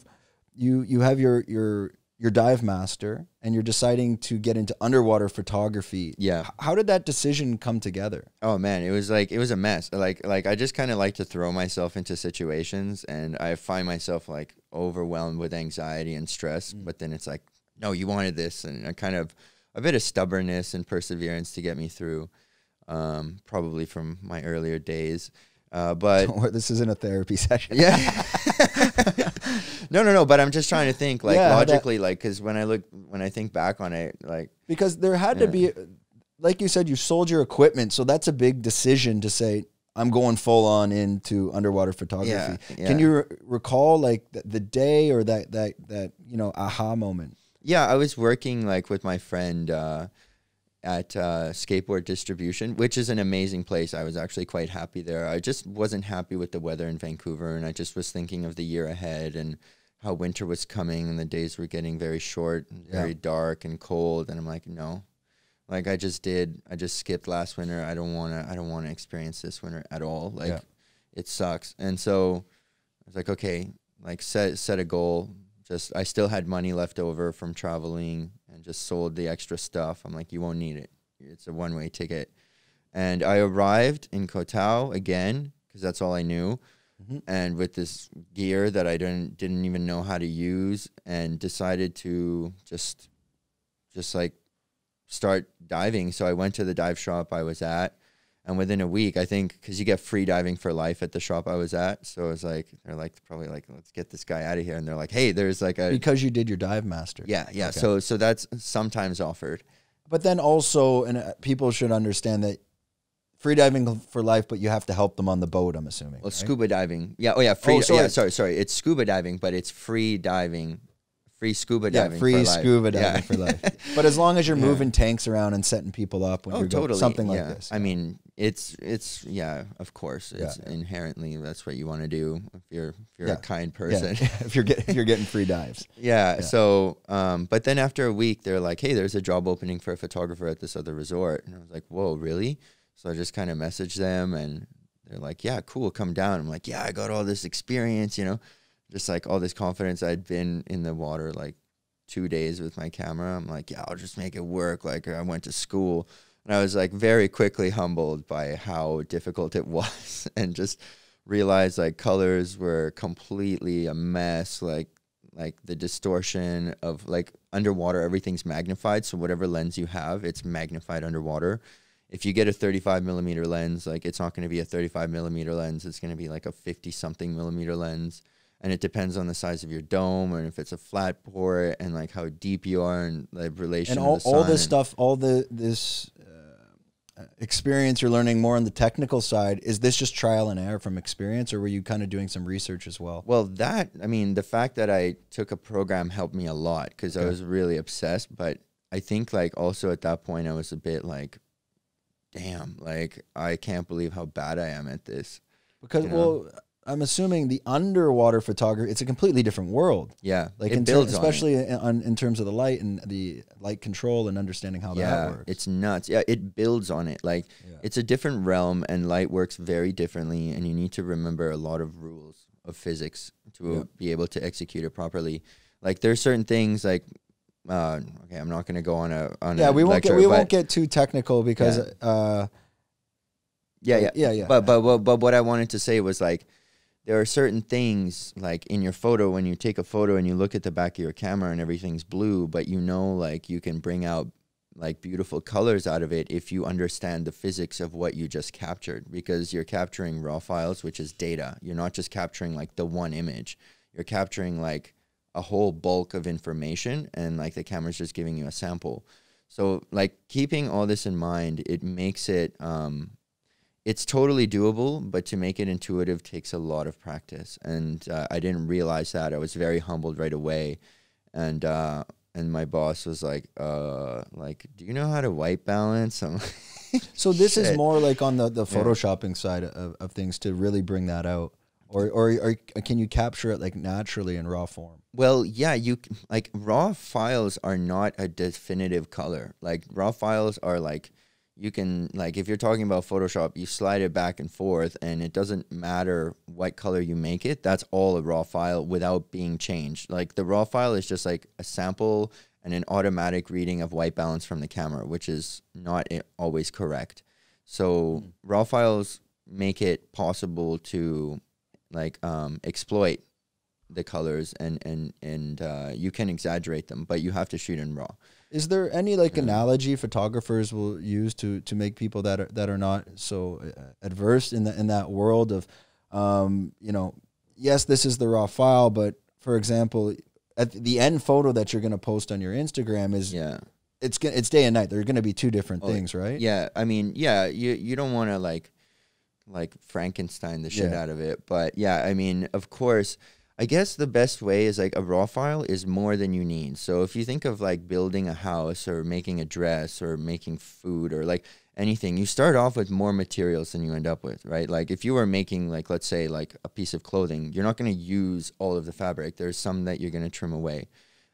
have your dive master, and you're deciding to get into underwater photography. Yeah. How did that decision come together? Oh man, it was a mess. Like I just kind of like to throw myself into situations, and I find myself like overwhelmed with anxiety and stress. But then it's like, no, you wanted this, and a bit of stubbornness and perseverance to get me through. Probably from my earlier days. But don't worry, this isn't a therapy session. Yeah. No. But I'm just trying to think, like, logically, like, because when I think back on it, like, because there had to be, like you said, you sold your equipment, so that's a big decision to say I'm going full on into underwater photography. Yeah. Can you recall like the day or that you know, aha moment? Yeah, I was working like with my friend at Skateboard Distribution, which is an amazing place. I was actually quite happy there. I just wasn't happy with the weather in Vancouver, and I just was thinking of the year ahead and how winter was coming, and the days were getting very short and very dark and cold. And I'm like, no, like I just skipped last winter. I don't want to experience this winter at all. Like it sucks. And so I was like, okay, like set a goal. I still had money left over from traveling and just sold the extra stuff. I'm like, you won't need it. It's a one-way ticket. And I arrived in Koh Tao again, because that's all I knew. And with this gear that I didn't even know how to use, and decided to just like start diving. So I went to the dive shop I was at. And within a week, I think, because you get free diving for life at the shop I was at. So it was like, they're like, probably like, let's get this guy out of here. And they're like, hey, there's like a... Because you did your dive master. Yeah, yeah. Okay. So that's sometimes offered. But then also, and people should understand that free diving for life, but you have to help them on the boat, I'm assuming. Well, right? Scuba diving. Yeah, oh yeah, free... Oh, sorry. Yeah, sorry. It's scuba diving, but it's free diving. Free scuba diving. Yeah, free scuba diving for life. But as long as you're moving tanks around and setting people up when you're totally. Something like this. I mean, it's yeah, of course. It's inherently that's what you want to do if you're a kind person. Yeah. if you're getting free dives. Yeah. So but then after a week they're like, hey, there's a job opening for a photographer at this other resort. And I was like, whoa, really? So I just kind of messaged them, and they're like, yeah, cool, come down. I'm like, yeah, I got all this experience, you know. Just like all this confidence. I'd been in the water like 2 days with my camera. I'm like, yeah, I'll just make it work. Like I went to school, and I was like very quickly humbled by how difficult it was, and just realized like colors were completely a mess. Like the distortion of like underwater, everything's magnified. So whatever lens you have, it's magnified underwater. If you get a 35mm lens, like it's not going to be a 35mm lens. It's going to be like a 50-something mm lens. And it depends on the size of your dome, and if it's a flat port, and like how deep you are, and like relation. And all this stuff, all this experience you're learning more on the technical side. Is this just trial and error from experience, or were you kind of doing some research as well? Well, that, I mean, the fact that I took a program helped me a lot, because I was really obsessed. But I think like also at that point I was a bit like, damn, like I can't believe how bad I am at this. Because well, I'm assuming the underwater photography, it's a completely different world. Yeah. Like it builds especially in terms of the light and the light control and understanding how that works. It's nuts. Yeah, it builds on it. Like it's a different realm, and light works very differently, and you need to remember a lot of rules of physics to be able to execute it properly. Like there are certain things like okay, I'm not going to go on a we won't get too technical, because But what I wanted to say was like there are certain things like in your photo, when you take a photo and you look at the back of your camera and everything's blue, but you know, like you can bring out like beautiful colors out of it if you understand the physics of what you just captured, because you're capturing raw files, which is data. You're not just capturing like the one image. You're capturing like a whole bulk of information, and like the camera's just giving you a sample. So like keeping all this in mind, it makes it, it's totally doable, but to make it intuitive takes a lot of practice. And I didn't realize that. I was very humbled right away. And my boss was like, do you know how to white balance? I'm like, so this is more like on the Photoshopping side of things to really bring that out. Or can you capture it like naturally in raw form? Well, yeah, you like raw files are not a definitive color. Like raw files are like, you can like, if you're talking about Photoshop, you slide it back and forth and it doesn't matter what color you make it. That's all a raw file without being changed. Like the raw file is just like a sample and an automatic reading of white balance from the camera, which is not always correct. So raw files make it possible to like exploit the colors and you can exaggerate them, but you have to shoot in raw. Is there any like analogy photographers will use to make people that are not so adverse in that world of, you know, yes, this is the raw file, but for example, at the end photo that you're going to post on your Instagram is it's day and night. They're going to be two different things, right? Yeah, I mean, yeah, you don't want to like Frankenstein the shit out of it, but yeah, I mean, of course. I guess the best way is like a raw file is more than you need. So if you think of like building a house or making a dress or making food or like anything, you start off with more materials than you end up with, right? Like if you were making like, let's say like a piece of clothing, you're not going to use all of the fabric. There's some that you're going to trim away.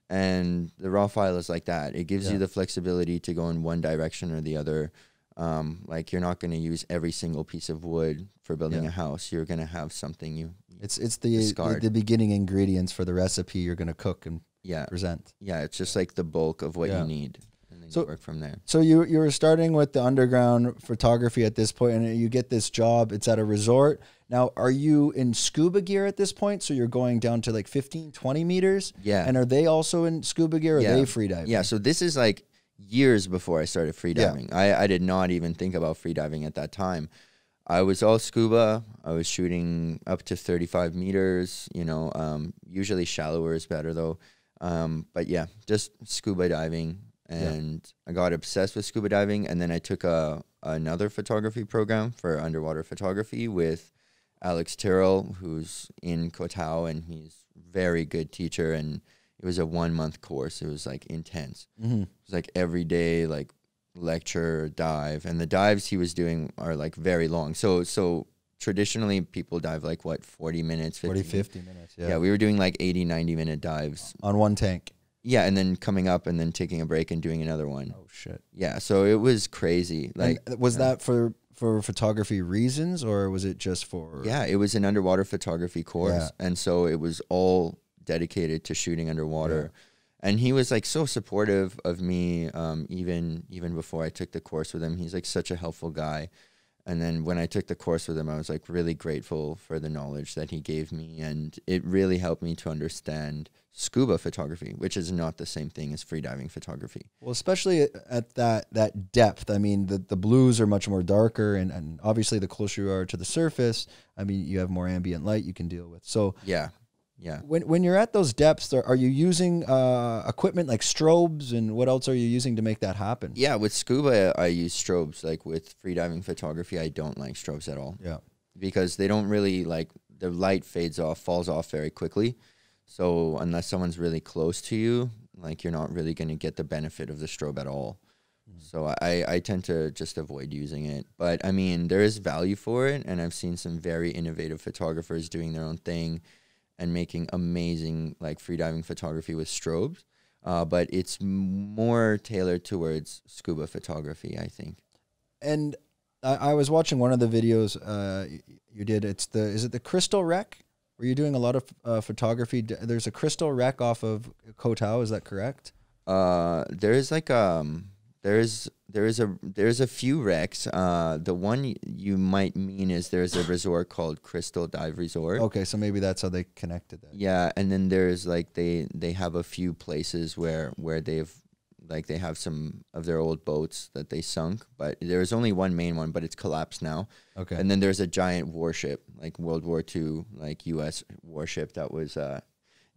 And the raw file is like that. It gives you the flexibility to go in one direction or the other. Like you're not going to use every single piece of wood for building a house. You're going to have something it's the beginning ingredients for the recipe you're going to cook and present. Yeah, it's just like the bulk of what you need, and then you work from there. So you're starting with the underground photography at this point, and you get this job. It's at a resort. Now, are you in scuba gear at this point? So you're going down to like 15, 20 meters? Yeah. And are they also in scuba gear, or are they freediving? Yeah, so this is like years before I started freediving. I did not even think about freediving at that time. I was all scuba. I was shooting up to 35 meters, you know, usually shallower is better though. But yeah, just scuba diving. And I got obsessed with scuba diving. And then I took another photography program for underwater photography with Alex Terrell, who's in Koh Tao, and he's a very good teacher. And it was a 1-month course. It was like intense. It was like every day, like lecture, dive, and the dives he was doing are like very long. So traditionally people dive like what, 40 minutes, 50 minutes. Yeah, we were doing like 80, 90 minute dives on one tank. Yeah, and then coming up and then taking a break and doing another one. Oh shit. Yeah, so it was crazy. Like, and was that for photography reasons, or was it just for? Yeah, it was an underwater photography course, and so it was all dedicated to shooting underwater. And he was like so supportive of me, even before I took the course with him. He's like such a helpful guy. And then when I took the course with him, I was like really grateful for the knowledge that he gave me, and it really helped me to understand scuba photography, which is not the same thing as freediving photography. Well, especially at that depth. I mean, the blues are much more darker, and obviously the closer you are to the surface, I mean, you have more ambient light you can deal with. So yeah. Yeah. When you're at those depths, are you using equipment like strobes, and what else are you using to make that happen? Yeah, with scuba, I use strobes. Like with freediving photography, I don't like strobes at all. Yeah. Because they don't really, like, the light fades off, falls off very quickly. So unless someone's really close to you, like, you're not really going to get the benefit of the strobe at all. So I tend to just avoid using it. But, I mean, there is value for it, and I've seen some very innovative photographers doing their own thing and making amazing like freediving photography with strobes, but it's more tailored towards scuba photography, I think. And I was watching one of the videos you did. It's is it the crystal wreck? Were you doing a lot of photography? There's a crystal wreck off of Koh Tao. Is that correct? There is like there's a few wrecks. The one you might mean is there's a resort called Crystal Dive Resort. Okay, so maybe that's how they connected that. Yeah, and then there's like they have a few places where they've like they have some of their old boats that they sunk, but there's only one main one, but it's collapsed now. Okay. And then there's a giant warship, like World War II, like US warship that was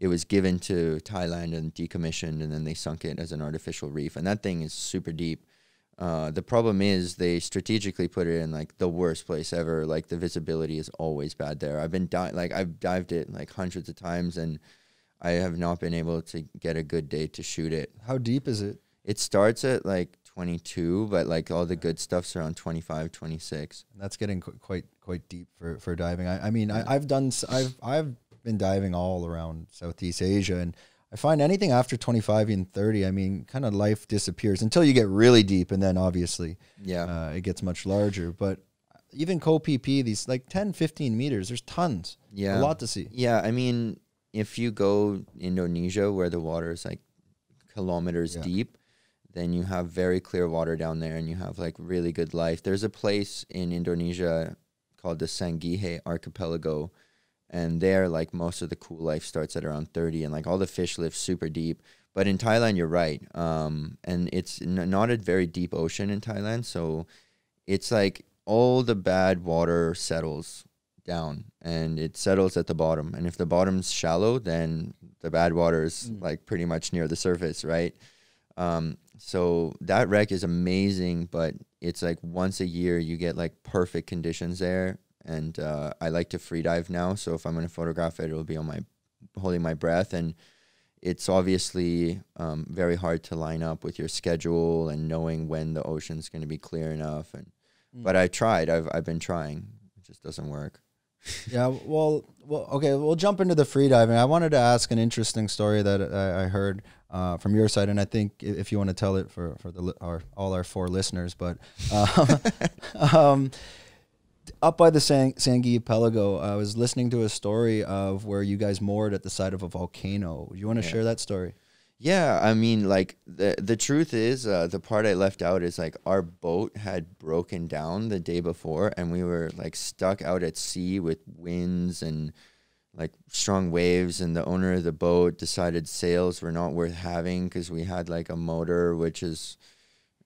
it was given to Thailand and decommissioned, and then they sunk it as an artificial reef. And that thing is super deep. The problem is they strategically put it in like the worst place ever. Like the visibility is always bad there. I've dived it like hundreds of times, and I have not been able to get a good day to shoot it. How deep is it? It starts at like 22, but like all the good stuff's around 25, 26. And that's getting quite deep for diving. I mean, yeah. I've been diving all around Southeast Asia, and I find anything after 25 and 30, I mean, kind of life disappears until you get really deep, and then obviously, yeah, it gets much larger. But even Koh Phi Phi, these like 10, 15 meters, there's tons. Yeah, a lot to see. Yeah, I mean, if you go Indonesia where the water is like kilometers yeah. deep, then you have very clear water down there, and you have like really good life. There's a place in Indonesia called the Sangihe Archipelago, and there like most of the cool life starts at around 30, and like all the fish live super deep. But in Thailand, you're right, and it's not a very deep ocean in Thailand, so it's like all the bad water settles down, and it settles at the bottom. And if the bottom's shallow, then the bad water is like pretty much near the surface, right? So that wreck is amazing, but it's like once a year you get like perfect conditions there. And I like to free dive now, so if I'm going to photograph it, it'll be on my holding my breath. And it's obviously very hard to line up with your schedule and knowing when the ocean's going to be clear enough. And but I tried. I've been trying. It just doesn't work. Yeah. Well. Okay. We'll jump into the free diving. I wanted to ask an interesting story that I heard from your side, and I think if you want to tell it for all our four listeners, but up by the Sangihe Archipelago, I was listening to a story of where you guys moored at the side of a volcano. Do you want to share that story? Yeah, I mean, like, the truth is, the part I left out is, like, our boat had broken down the day before, and we were, like, stuck out at sea with winds and, like, strong waves, and the owner of the boat decided sails were not worth having because we had, like, a motor, which is,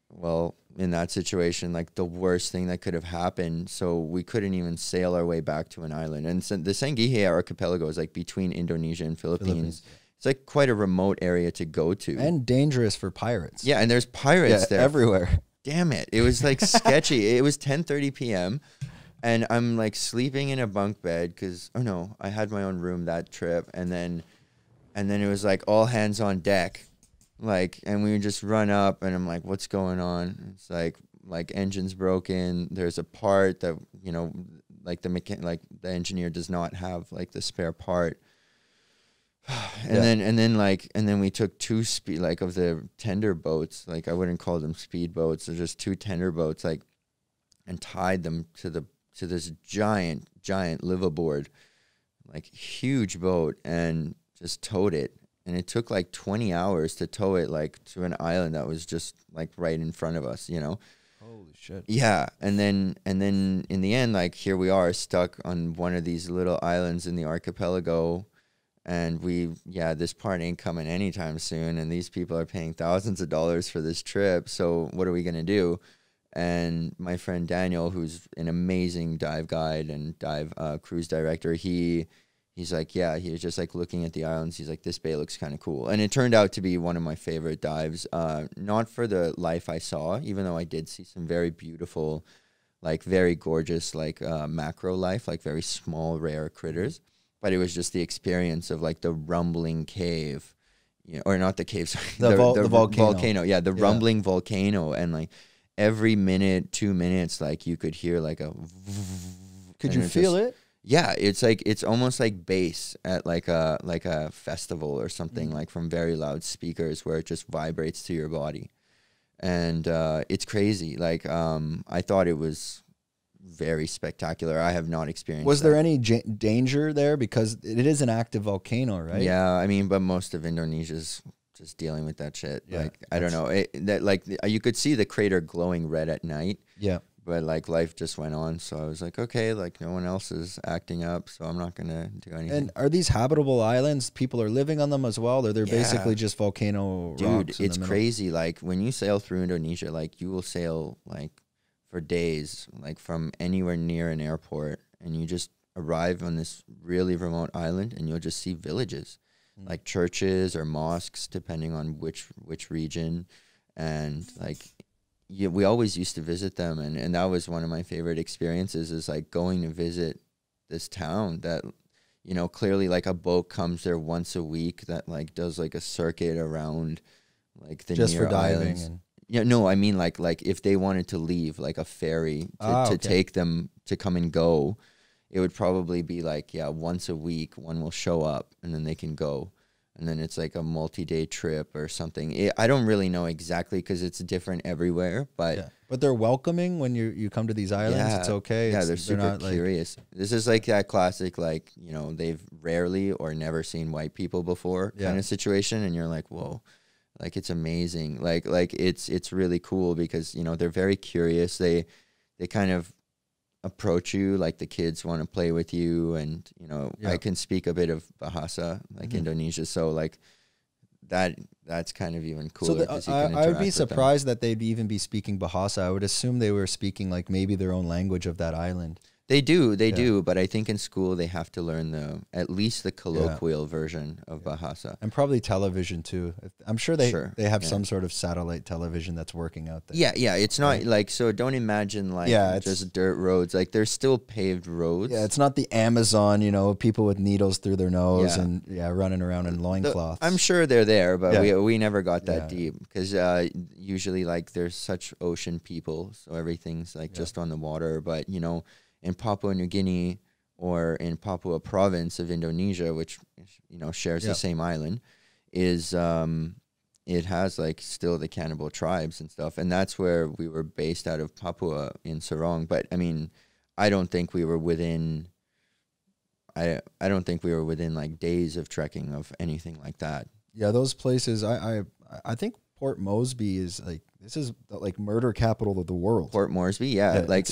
well, in that situation, like, the worst thing that could have happened, so we couldn't even sail our way back to an island. And so the Sangihe Archipelago is, like, between Indonesia and Philippines. It's like quite a remote area to go to. And dangerous for pirates. Yeah, and there's pirates there. Everywhere. Damn it. It was like sketchy. It was 10:30 p.m. and I'm like sleeping in a bunk bed because, oh no, I had my own room that trip. And then it was like all hands on deck. Like, and we would just run up and I'm like, what's going on? It's like engine's broken. There's a part that, you know, like the engineer does not have like the spare part. And then we took two speed like of the tender boats, like I wouldn't call them speed boats, they're just two tender boats, like, and tied them to this giant liveaboard, like huge boat, and just towed it. And it took like 20 hours to tow it like to an island that was just like right in front of us, you know. Holy shit. Yeah, and then in the end, like, here we are stuck on one of these little islands in the archipelago. And this part ain't coming anytime soon. And these people are paying thousands of dollars for this trip. So what are we going to do? And my friend Daniel, who's an amazing dive guide and dive cruise director, he's like, yeah, he was just like looking at the islands. He's like, this bay looks kind of cool. And it turned out to be one of my favorite dives. Not for the life I saw, even though I did see some very beautiful, like very gorgeous, like macro life, like very small, rare critters. But it was just the experience of like the rumbling cave, you know, or not the cave, sorry, the volcano. Yeah, the rumbling volcano. And like every minute, 2 minutes, like you could hear like a... Could you feel it? Yeah, it's like, it's almost like bass at like a festival or something, like from very loud speakers where it just vibrates to your body. And it's crazy. Like I thought it was... very spectacular. I have not experienced. Was there any danger there, because it is an active volcano, right? Yeah, I mean, but most of Indonesia's just dealing with that shit. Yeah, like I don't know, you could see the crater glowing red at night. Yeah, but like life just went on, so I was like, okay, like no one else is acting up, so I'm not gonna do anything. And are these habitable islands? People are living on them as well, or they're basically just volcano rocks? Dude, it's crazy. Like when you sail through Indonesia, like you will sail like for days, like from anywhere near an airport, and you just arrive on this really remote island, and you'll just see villages, like churches or mosques, depending on which region. And like we always used to visit them, and that was one of my favorite experiences, is like going to visit this town that, you know, clearly like a boat comes there once a week that like does like a circuit around like the near islands. Yeah, no, I mean like if they wanted to leave, like a ferry to, to take them to come and go, it would probably be like, yeah, once a week, one will show up and then they can go. And then it's like a multi-day trip or something. I don't really know exactly because it's different everywhere. But yeah. But they're welcoming when you come to these islands. Yeah, it's okay. Yeah, they're super curious. Like, this is like that classic, like, you know, they've rarely or never seen white people before kind of situation. And you're like, whoa, like it's amazing. Like it's really cool because, you know, they're very curious. They kind of approach you like the kids want to play with you, and you know I can speak a bit of Bahasa, like Indonesia, so like that's kind of even cooler. So I would be surprised that they'd even be speaking Bahasa. I would assume they were speaking like maybe their own language of that island. They do, but I think in school they have to learn at least the colloquial version of Bahasa. And probably television too. I'm sure they have some sort of satellite television that's working out there. Yeah, yeah, it's not like, so don't imagine like just dirt roads. Like there's still paved roads. Yeah, it's not the Amazon, you know, people with needles through their nose and running around in loincloths. I'm sure they're there, but we never got that deep because usually like there's such ocean people, so everything's like just on the water, but you know, in Papua New Guinea or in Papua province of Indonesia, which, you know, shares the same island, is it has like still the cannibal tribes and stuff. And that's where we were based out of, Papua in Serong. But I mean, I don't think we were within, I don't think we were within like days of trekking of anything like that. Yeah, those places, I think Port Moresby is like, this is like murder capital of the world. Port Moresby, yeah like...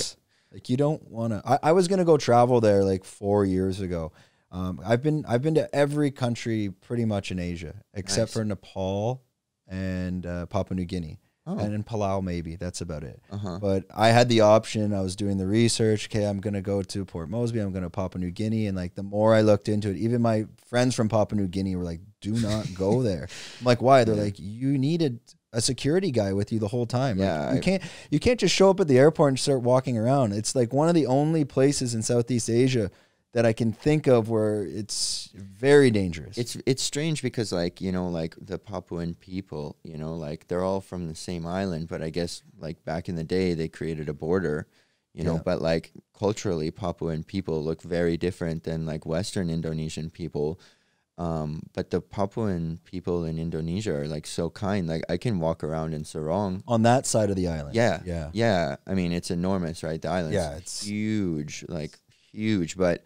Like you don't want to, I was going to go travel there like 4 years ago. I've been to every country pretty much in Asia, except for Nepal and Papua New Guinea and in Palau, maybe that's about it. But I had the option. I was doing the research. Okay. I'm going to go to Port Moresby. I'm going to Papua New Guinea. And like, the more I looked into it, even my friends from Papua New Guinea were like, do not go there. I'm like, why? They're like, you needed a security guy with you the whole time. Yeah, like you can't just show up at the airport and start walking around. It's like one of the only places in Southeast Asia that I can think of where it's very dangerous. It's strange because like, you know, like the Papuan people, you know, like they're all from the same island, but I guess like back in the day they created a border, you know, but like culturally Papuan people look very different than like Western Indonesian people. But the Papuan people in Indonesia are like so kind. Like I can walk around in Serong on that side of the island. Yeah, yeah, yeah. I mean, it's enormous, right? The island. Yeah, it's huge, like huge. But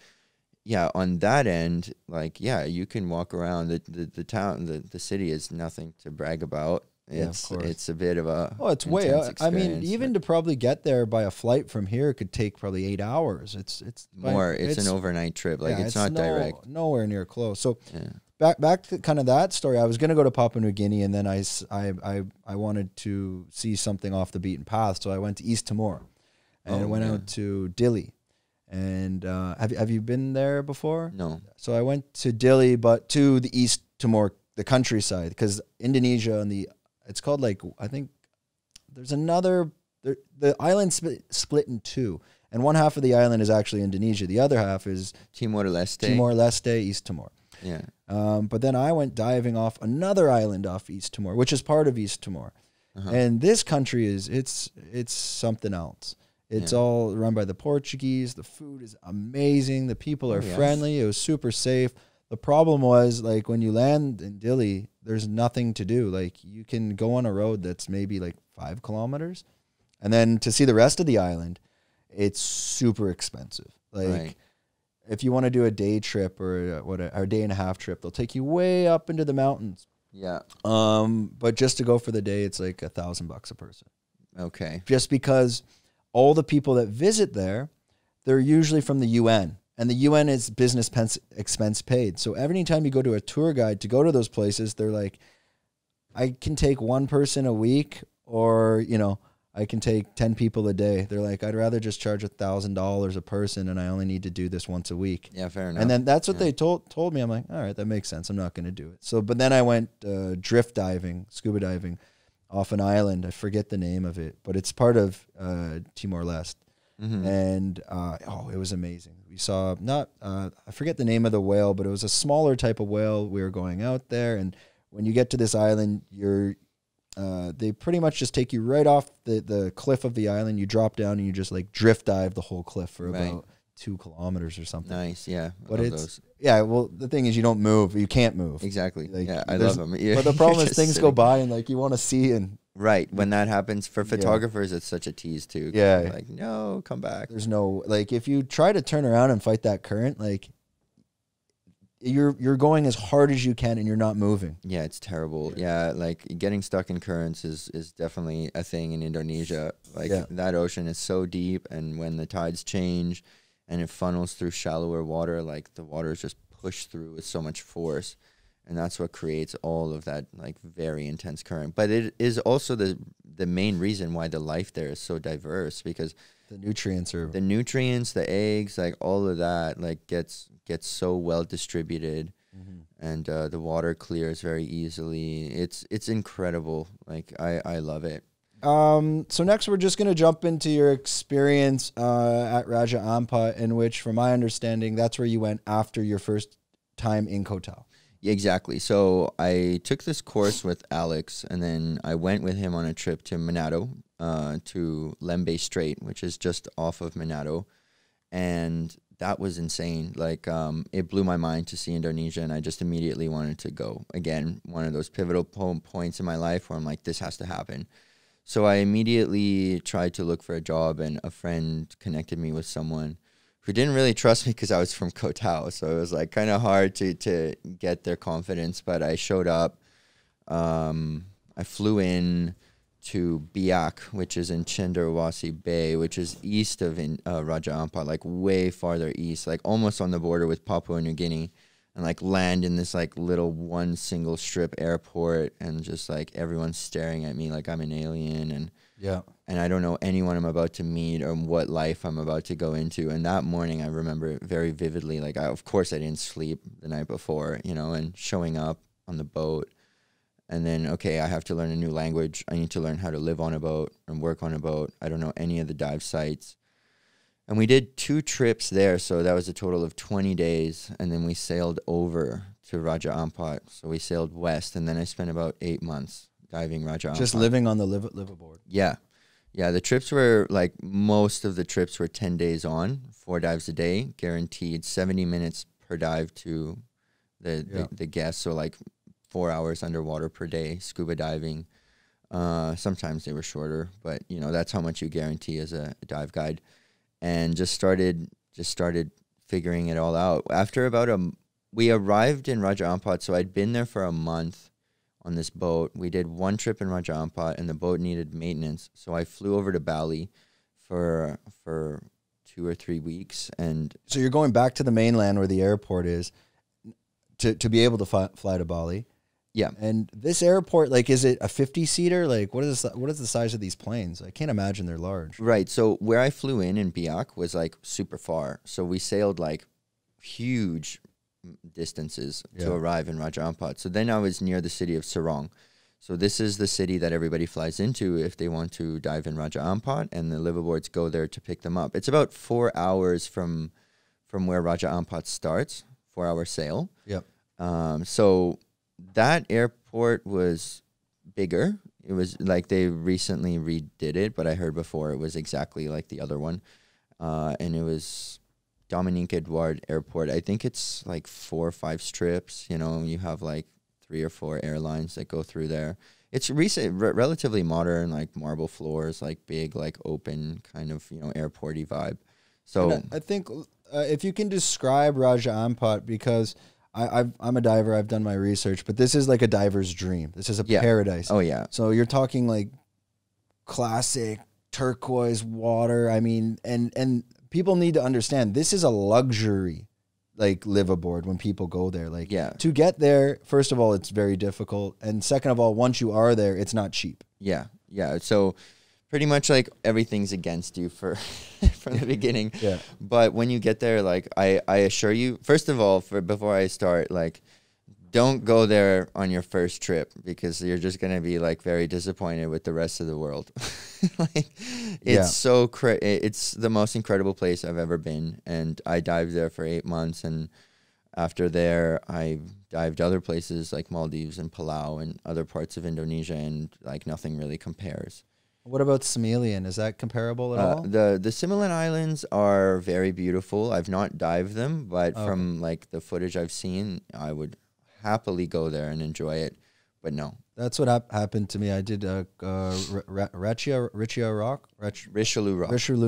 yeah, on that end, like yeah, you can walk around. The town, the city is nothing to brag about. It's it's a bit of a it's way out. I mean, even to probably get there by a flight from here could take probably 8 hours. It's more. It's an overnight trip. Like it's not direct. Nowhere near close. So back to kind of that story. I was going to go to Papua New Guinea, and then I wanted to see something off the beaten path. So I went to East Timor, and I went out to Dili. And have you been there before? No. So I went to Dili, but to the East Timor, the countryside, because Indonesia and it's called like, I think there's another, the island split in two. And one half of the island is actually Indonesia. The other half is Timor Leste. Timor Leste, East Timor. Yeah. But then I went diving off another island off East Timor, which is part of East Timor. And this country is, it's something else. It's all run by the Portuguese. The food is amazing. The people are friendly. It was super safe. The problem was, like, when you land in Dili, there's nothing to do. Like, you can go on a road that's maybe, like, 5 kilometers. And then to see the rest of the island, it's super expensive. Like, if you want to do a day trip or a day-and-a-half trip, they'll take you way up into the mountains. Yeah. But just to go for the day, it's, like, $1,000 a person. Okay. Just because all the people that visit there, they're usually from the UN. And the UN is business expense paid. So every time you go to a tour guide to go to those places, they're like, I can take one person a week, or, you know, I can take 10 people a day. They're like, I'd rather just charge $1,000 a person, and I only need to do this once a week. Yeah, fair enough. And then that's what they told me. I'm like, all right, that makes sense. I'm not going to do it. So, but then I went drift diving, scuba diving off an island. I forget the name of it, but it's part of Timor Leste. And, it was amazing. We saw I forget the name of the whale, but it was a smaller type of whale. We were going out there, and when you get to this island, They pretty much just take you right off the cliff of the island. You drop down and you just like drift dive the whole cliff for about 2 kilometers or something. Nice, yeah. But it's those. Yeah. Well, the thing is, you don't move. You can't move. Exactly. Like, yeah, I love them. But the problem is, things go by and like you want to see and. Right. When that happens for photographers, it's such a tease too. Yeah. Like, no, come back. There's no, like, if you try to turn around and fight that current, like you're going as hard as you can and you're not moving. Yeah. It's terrible. Yeah. Like getting stuck in currents is definitely a thing in Indonesia. Like that ocean is so deep, and when the tides change and it funnels through shallower water, like the water is just pushed through with so much force. And that's what creates all of that, like, very intense current. But it is also the main reason why the life there is so diverse, because the nutrients are the eggs, like all of that, like gets so well distributed, and the water clears very easily. It's incredible. Like I love it. So next we're just gonna jump into your experience at Raja Ampat, in which, from my understanding, that's where you went after your first time in Koh Tao. Exactly. So I took this course with Alex, and then I went with him on a trip to Manado, to Lembeh Strait, which is just off of Manado. And that was insane. Like, it blew my mind to see Indonesia, and I just immediately wanted to go. Again, one of those pivotal points in my life where I'm like, this has to happen. So I immediately tried to look for a job, and a friend connected me with someone who didn't really trust me because I was from Koh Tao. So it was like kind of hard to get their confidence. But I showed up. I flew in to Biak, which is in Cendrawasih Bay, which is east of Raja Ampat, like way farther east, like almost on the border with Papua New Guinea, and like land in this like little one single strip airport, and just like everyone's staring at me like I'm an alien, and and I don't know anyone I'm about to meet or what life I'm about to go into. And that morning I remember very vividly, like, of course I didn't sleep the night before, you know, and showing up on the boat, and then, okay, I have to learn a new language. I need to learn how to live on a boat and work on a boat. I don't know any of the dive sites. And we did 2 trips there, so that was a total of 20 days. And then we sailed over to Raja Ampat. So we sailed west, and then I spent about 8 months diving Raja Ampat. Just living on the liveaboard. Yeah. Yeah, the trips were, like, most of the trips were 10 days on, 4 dives a day, guaranteed 70 minutes per dive to the guests. So, like, 4 hours underwater per day, scuba diving. Sometimes they were shorter, but, you know, that's how much you guarantee as a dive guide. And just started figuring it all out. After about we arrived in Raja Ampat, so I'd been there for a month on this boat. We did 1 trip in Raja Ampat, and the boat needed maintenance, so I flew over to Bali for 2 or 3 weeks. And so you're going back to the mainland where the airport is to be able to fly to Bali. Yeah. And this airport, like, is it a 50-seater? Like, what is the size of these planes? I can't imagine they're large. Right. So where I flew in Biak was, like, super far. So we sailed, like, huge distances to arrive in Raja Ampat. So then I was near the city of Serong. So this is the city that everybody flies into if they want to dive in Raja Ampat, and the liveaboards go there to pick them up. It's about 4 hours from where Raja Ampat starts, 4-hour sail. Yep. So that airport was bigger. It was like they recently redid it, but I heard before it was exactly like the other one. And it was Dominique Edouard Airport. I think it's like 4 or 5 strips. You know, you have like 3 or 4 airlines that go through there. It's relatively modern, like marble floors, like big, like open kind of, you know, airporty vibe. So I think if you can describe Raja Ampat, because I'm a diver. I've done my research, but this is like a diver's dream. This is a paradise. Oh, yeah. So you're talking like classic turquoise water. I mean, and people need to understand this is a luxury, like, liveaboard when people go there. Like, to get there, first of all, it's very difficult. And second of all, once you are there, it's not cheap. Yeah. Yeah. So pretty much like everything's against you for from the beginning. But when you get there, like, I assure you, first of all, before I start, like, don't go there on your first trip, because you're just going to be like very disappointed with the rest of the world. Like, it's it's the most incredible place I've ever been. And I dived there for 8 months, and After there, I dived other places like Maldives and Palau and other parts of Indonesia, and like nothing really compares. What about Similian? Is that comparable at all? The Similan Islands are very beautiful. I've not dived them, but from like the footage I've seen, I would happily go there and enjoy it. But no. That's what happened to me. I did Richelieu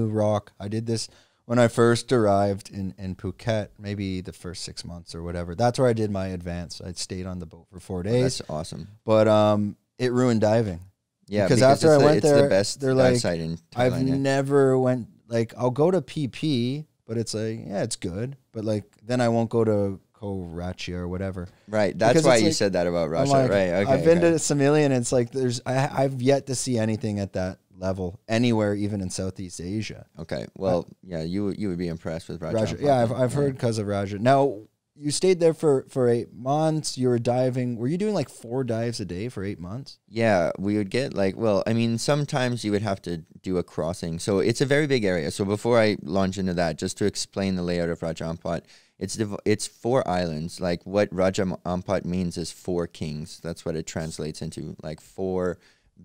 Rock. I did this when I first arrived in Phuket, maybe the first 6 months or whatever. That's where I did my advance. I stayed on the boat for 4 days. That's awesome. But it ruined diving. Yeah, because after I went there, it's the best dive site in Thailand. I've never went, like, I'll go to Phi Phi, but it's like, yeah, it's good. But, like, then I won't go to Koh Raja or whatever. Right, that's because why you like, said that about Russia, like, right? Okay, I've been to Similian, and it's like, there's, I've yet to see anything at that level anywhere, even in Southeast Asia. Okay, well, but, yeah, you would be impressed with Raja. Yeah, I've heard because of Raja. Now, you stayed there for 8 months. You were diving. Were you doing like 4 dives a day for 8 months? Yeah, we would get like, well, I mean, sometimes you would have to do a crossing. So it's a very big area. So before I launch into that, just to explain the layout of Raja Ampat, it's 4 islands. Like what Raja Ampat means is 4 kings. That's what it translates into, like 4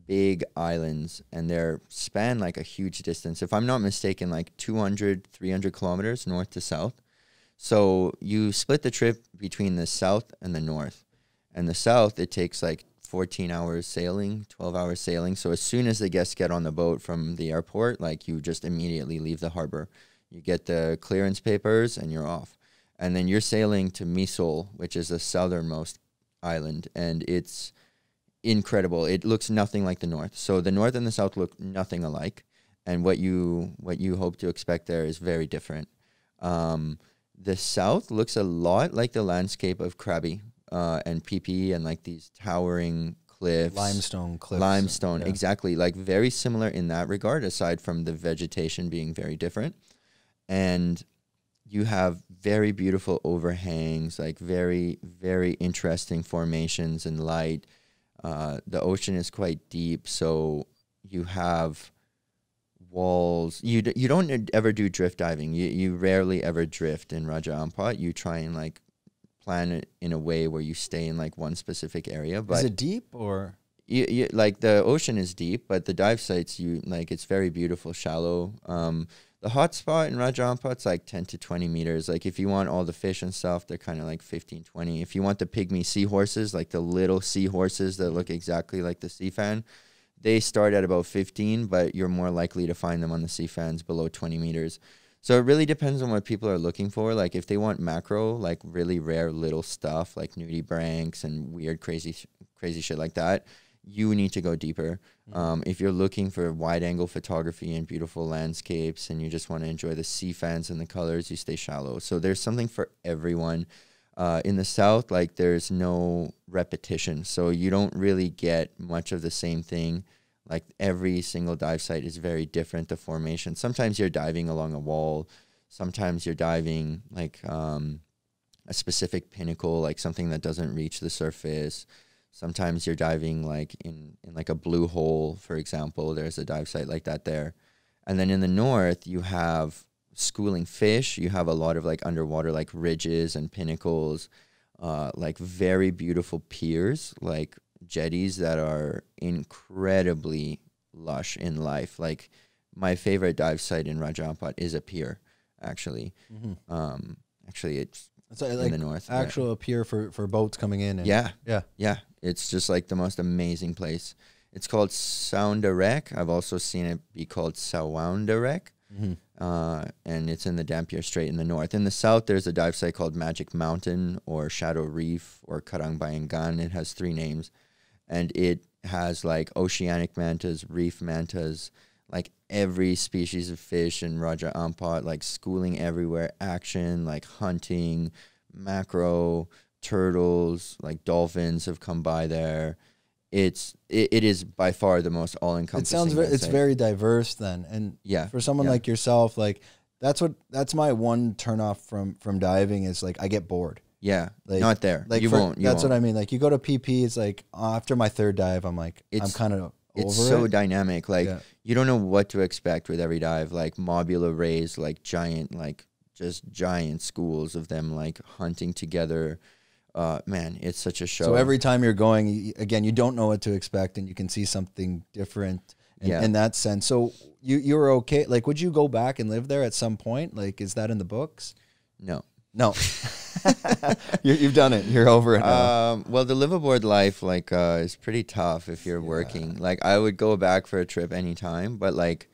big islands, and they're span like a huge distance. If I'm not mistaken, like 200, 300 kilometers north to south. So you split the trip between the south and the north. And the south, it takes like 14 hours sailing, 12 hours sailing. So as soon as the guests get on the boat from the airport, like you just immediately leave the harbor. You get the clearance papers and you're off. And then you're sailing to Misol, which is the southernmost island. And it's incredible. It looks nothing like the north. So the north and the south look nothing alike. And what you hope to expect there is very different. The south looks a lot like the landscape of Krabi and Phi Phi, and like these towering cliffs. Limestone cliffs. Limestone, yeah. Exactly. Like very similar in that regard, aside from the vegetation being very different. And you have very beautiful overhangs, like very, very interesting formations and light. The ocean is quite deep, so you have walls. You don't ever do drift diving. You rarely ever drift in Raja Ampat. You try and like plan it in a way where you stay in like one specific area. But is it deep or? You like the ocean is deep, but the dive sites it's very beautiful, shallow. The hot spot in Raja Ampat's like 10 to 20 meters. Like if you want all the fish and stuff, they're kind of like 15, 20. If you want the pygmy seahorses, like the little seahorses that look exactly like the sea fan, they start at about 15, but you're more likely to find them on the sea fans below 20 meters. So it really depends on what people are looking for. Like if they want macro, like really rare little stuff, like nudibranchs and weird, crazy shit like that, you need to go deeper. If you're looking for wide angle photography and beautiful landscapes and you just want to enjoy the sea fans and the colors, you stay shallow. So there's something for everyone. In the south, like there's no repetition, so you don't really get much of the same thing. Like every single dive site is very different. The formation, sometimes you're diving along a wall, sometimes you're diving like a specific pinnacle, like something that doesn't reach the surface. Sometimes you're diving like in like a blue hole, for example. There's a dive site like that there. And then in the north, you have schooling fish. You have a lot of like underwater like ridges and pinnacles, like very beautiful piers, like jetties that are incredibly lush in life. Like my favorite dive site in Raja Ampat is a pier, actually. Actually, it's like in the north. Actual pier for boats coming in. And yeah. It's just like the most amazing place. It's called Soundarek. I've also seen it be called Sawandarek. And it's in the Dampier Strait in the north. In the south, there's a dive site called Magic Mountain or Shadow Reef or Karang Bayangan. It has 3 names. And it has like oceanic mantas, reef mantas, like every species of fish in Raja Ampat, like schooling everywhere, action, like hunting, macro, turtles, like dolphins have come by there. It is by far the most all-encompassing. It's very diverse then, and yeah, for someone like yourself, like that's my one turnoff from diving is like I get bored. Yeah, like, not there. Like that's what I mean. Like you go to PP, it's like after my 3rd dive, I'm like I'm kind of over it. It's so dynamic. Like you don't know what to expect with every dive. Like mobula rays, like giant like just giant schools of them like hunting together. Man, it's such a show. So every time you're going, again, you don't know what to expect and you can see something different in that sense. So you're okay. Like, would you go back and live there at some point? Like, is that in the books? No. No. You've done it. You're over it now. Well, the liveaboard life, like, is pretty tough if you're working. Like, I would go back for a trip anytime, but, like,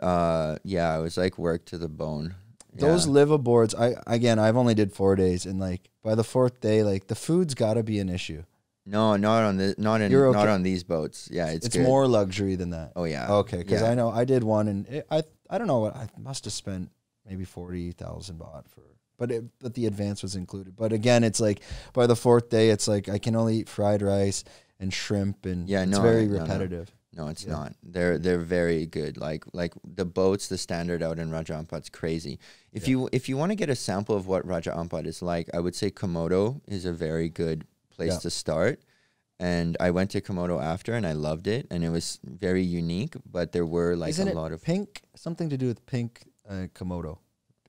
yeah, it was, like, work to the bone. Those liveaboards, I've only did 4 days, and, like, by the fourth day, like, the food's got to be an issue. No, not on the not on these boats. Yeah, it's good. More luxury than that. Oh yeah. Okay, because I know I did one, and I don't know what I must have spent maybe 40,000 baht for. But the advance was included. But again, it's like by the fourth day, it's like I can only eat fried rice and shrimp, and it's very repetitive. No, it's not. They're very good. Like the boats, the standard out in Raja Ampat's crazy. If you want to get a sample of what Raja Ampat is like, I would say Komodo is a very good place to start. And I went to Komodo after, and I loved it, and it was very unique. But there were like a lot of pink, something to do with pink Komodo.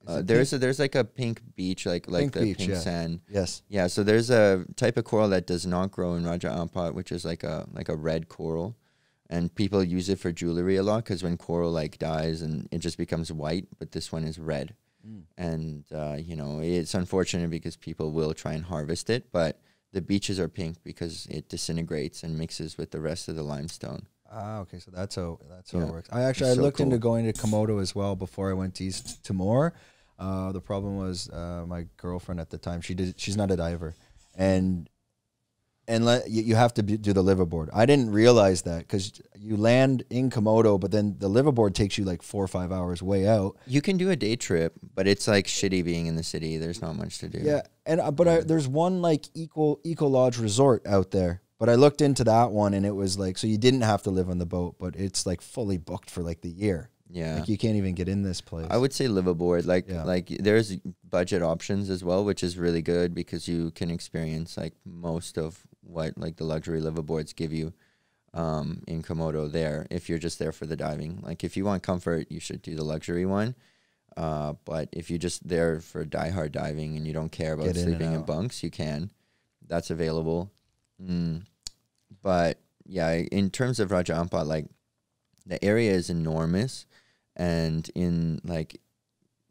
There's like a pink beach, like the pink sand. Yes. Yeah. So there's a type of coral that does not grow in Raja Ampat, which is like a red coral, and people use it for jewelry a lot because when coral like dies and it just becomes white, but this one is red, and you know, it's unfortunate because people will try and harvest it, but the beaches are pink because it disintegrates and mixes with the rest of the limestone. Ah, okay, so that's how it works. I looked into going to Komodo as well before I went to East Timor. The problem was my girlfriend at the time. She's not a diver, and you have to do the liveaboard. I didn't realize that because you land in Komodo, but then the liveaboard takes you like 4 or 5 hours way out. You can do a day trip, but it's like shitty being in the city. There's not much to do. Yeah, there's one like eco lodge resort out there. But I looked into that one, and it was like, so you didn't have to live on the boat, but it's like fully booked for like the year. Yeah. Like you can't even get in this place. I would say live aboard. Like there's budget options as well, which is really good because you can experience like most of what like the luxury live aboards give you in Komodo there if you're just there for the diving. Like if you want comfort, you should do the luxury one. But if you're just there for diehard diving and you don't care about sleeping in bunks, you can. That's available. But yeah, in terms of Raja Ampat, like the area is enormous, and in like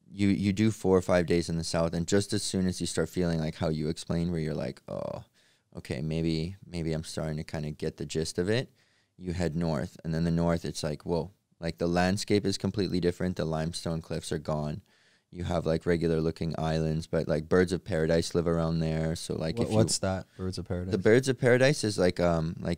you do 4 or 5 days in the south, and just as soon as you start feeling like how you explained, where you're like, oh, okay, maybe I'm starting to kind of get the gist of it, you head north, and then the north it's like, whoa, like the landscape is completely different. The limestone cliffs are gone. You have like regular looking islands, but like birds of paradise live around there. So like, what's that? Birds of paradise. The birds of paradise is like a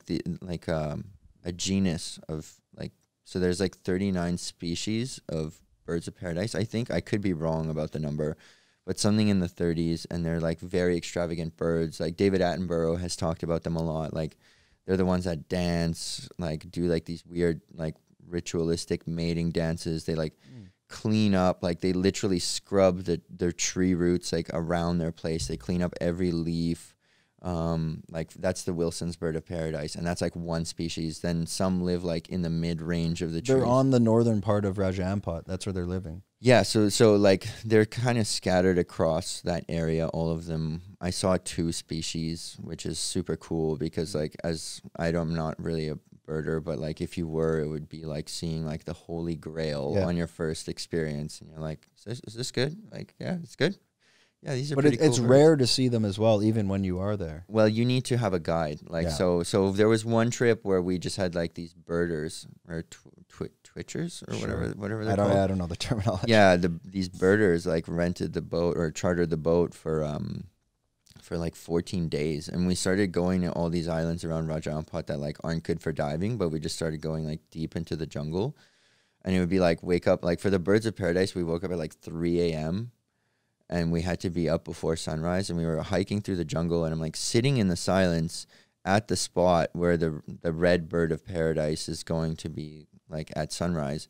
genus of like, so there's like 39 species of birds of paradise. I think I could be wrong about the number, but something in the 30s, and they're like very extravagant birds. Like David Attenborough has talked about them a lot. Like they're the ones that dance, like do like these weird, like ritualistic mating dances. They like, clean up, like they literally scrub their tree roots like around their place. They clean up every leaf. Like that's the Wilson's bird of paradise, and that's like one species. Then some live like in the mid range of the trees. They're on the northern part of Raja Ampat. That's where they're living. Yeah, so like they're kind of scattered across that area. All of them. I saw 2 species, which is super cool because like I'm not really a birder, but like if you were, it would be like seeing like the Holy Grail on your first experience, and you're like, is this good? Like, yeah, it's good. Yeah, these are pretty cool. But it's rare to see them as well, even when you are there. Well, you need to have a guide. Like, so there was one trip where we just had like these birders or twitchers or whatever they're called. I don't know the terminology. Yeah, these birders like rented the boat or chartered the boat for like 14 days, and we started going to all these islands around Raja Ampat that like aren't good for diving, but we just started going like deep into the jungle, and it would be like wake up, like for the birds of paradise we woke up at like 3 a.m. and we had to be up before sunrise, and we were hiking through the jungle, and I'm like sitting in the silence at the spot where the red bird of paradise is going to be like at sunrise,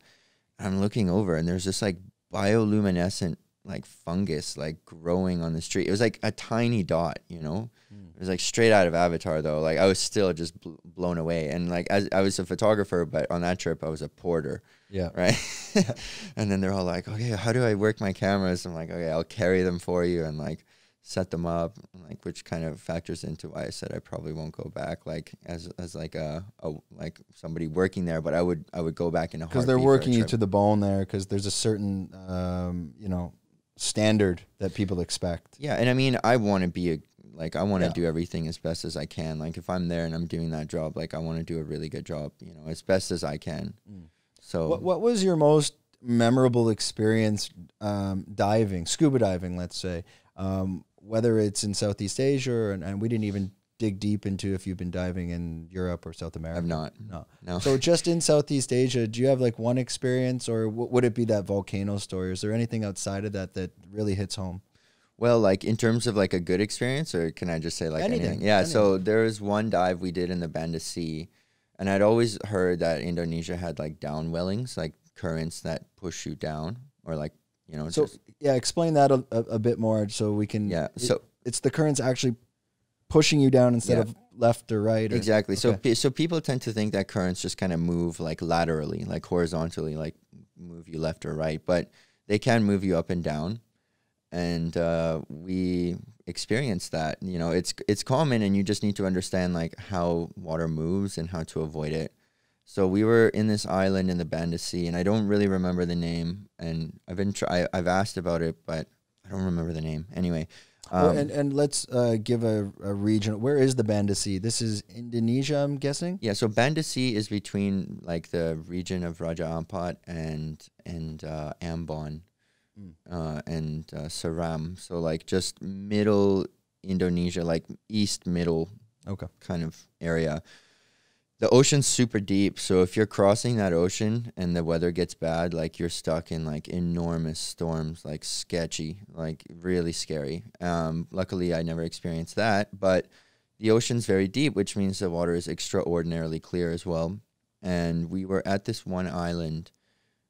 and I'm looking over, and there's this like bioluminescent like fungus like growing on this tree. It was like a tiny dot, you know. It was like straight out of Avatar though. Like I was still just blown away, and like as I was a photographer, but on that trip I was a porter. Yeah, right. And then they're all like, okay, how do I work my cameras? I'm like, okay, I'll carry them for you and like set them up, like, which kind of factors into why I said I probably won't go back, like as like a like somebody working there, but I would go back in a heartbeat, because they're working you to the bone there, because there's a certain you know, standard that people expect. Yeah, and I mean, I want to be a, like, I want to do everything as best as I can. Like, if I'm there and I'm doing that job, like, I want to do a really good job, you know, as best as I can. Mm. So, what was your most memorable experience diving, scuba diving, let's say? Whether it's in Southeast Asia or, and we didn't even dig deep into if you've been diving in Europe or South America. I've not. No. No. So just in Southeast Asia, do you have like one experience, or would it be that volcano story? Is there anything outside of that that really hits home? Well, like in terms of like a good experience, or can I just say like anything? Yeah. Anything. So there was one dive we did in the Banda Sea, and I'd always heard that Indonesia had like downwellings, like currents that push you down, or like, you know, so just, yeah, explain that a bit more so we can. Yeah, so it's the currents actually pushing you down instead of left or right. Or, exactly. Okay. So people tend to think that currents just kind of move like laterally, like horizontally, like move you left or right, but they can move you up and down. And we experienced that. You know, it's common, and you just need to understand like how water moves and how to avoid it. So we were in this island in the Banda Sea, and I don't really remember the name. And I've asked about it, but I don't remember the name. Anyway, well, and let's give a region. Where is the Banda Sea? This is Indonesia, I'm guessing. Yeah. So Banda Sea is between like the region of Raja Ampat and Ambon, and Seram. So like just middle Indonesia, like east middle, kind of area. The ocean's super deep, so if you're crossing that ocean and the weather gets bad, like you're stuck in like enormous storms, like sketchy, like really scary. Luckily, I never experienced that, but the ocean's very deep, which means the water is extraordinarily clear as well. And we were at this one island,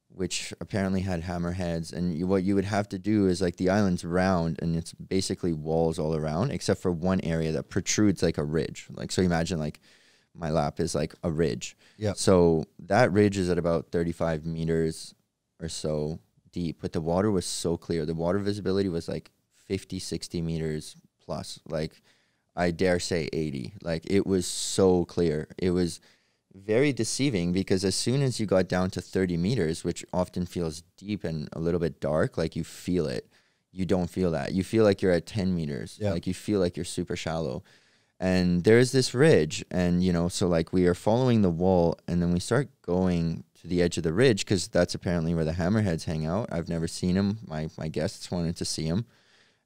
which apparently had hammerheads, and what you would have to do is like the island's round, and it's basically walls all around, except for one area that protrudes like a ridge. Like, so imagine like my lap is like a ridge. Yeah. So that ridge is at about 35 meters or so deep, but the water was so clear. The water visibility was like 50, 60 meters plus, like I dare say 80. Like it was so clear. It was very deceiving, because as soon as you got down to 30 meters, which often feels deep and a little bit dark, like you feel it, you don't feel that. You feel like you're at 10 meters. Yeah. Like you feel like you're super shallow. And there's this ridge, and, you know, so like we are following the wall, and then we start going to the edge of the ridge, because that's apparently where the hammerheads hang out. I've never seen them. My guests wanted to see them.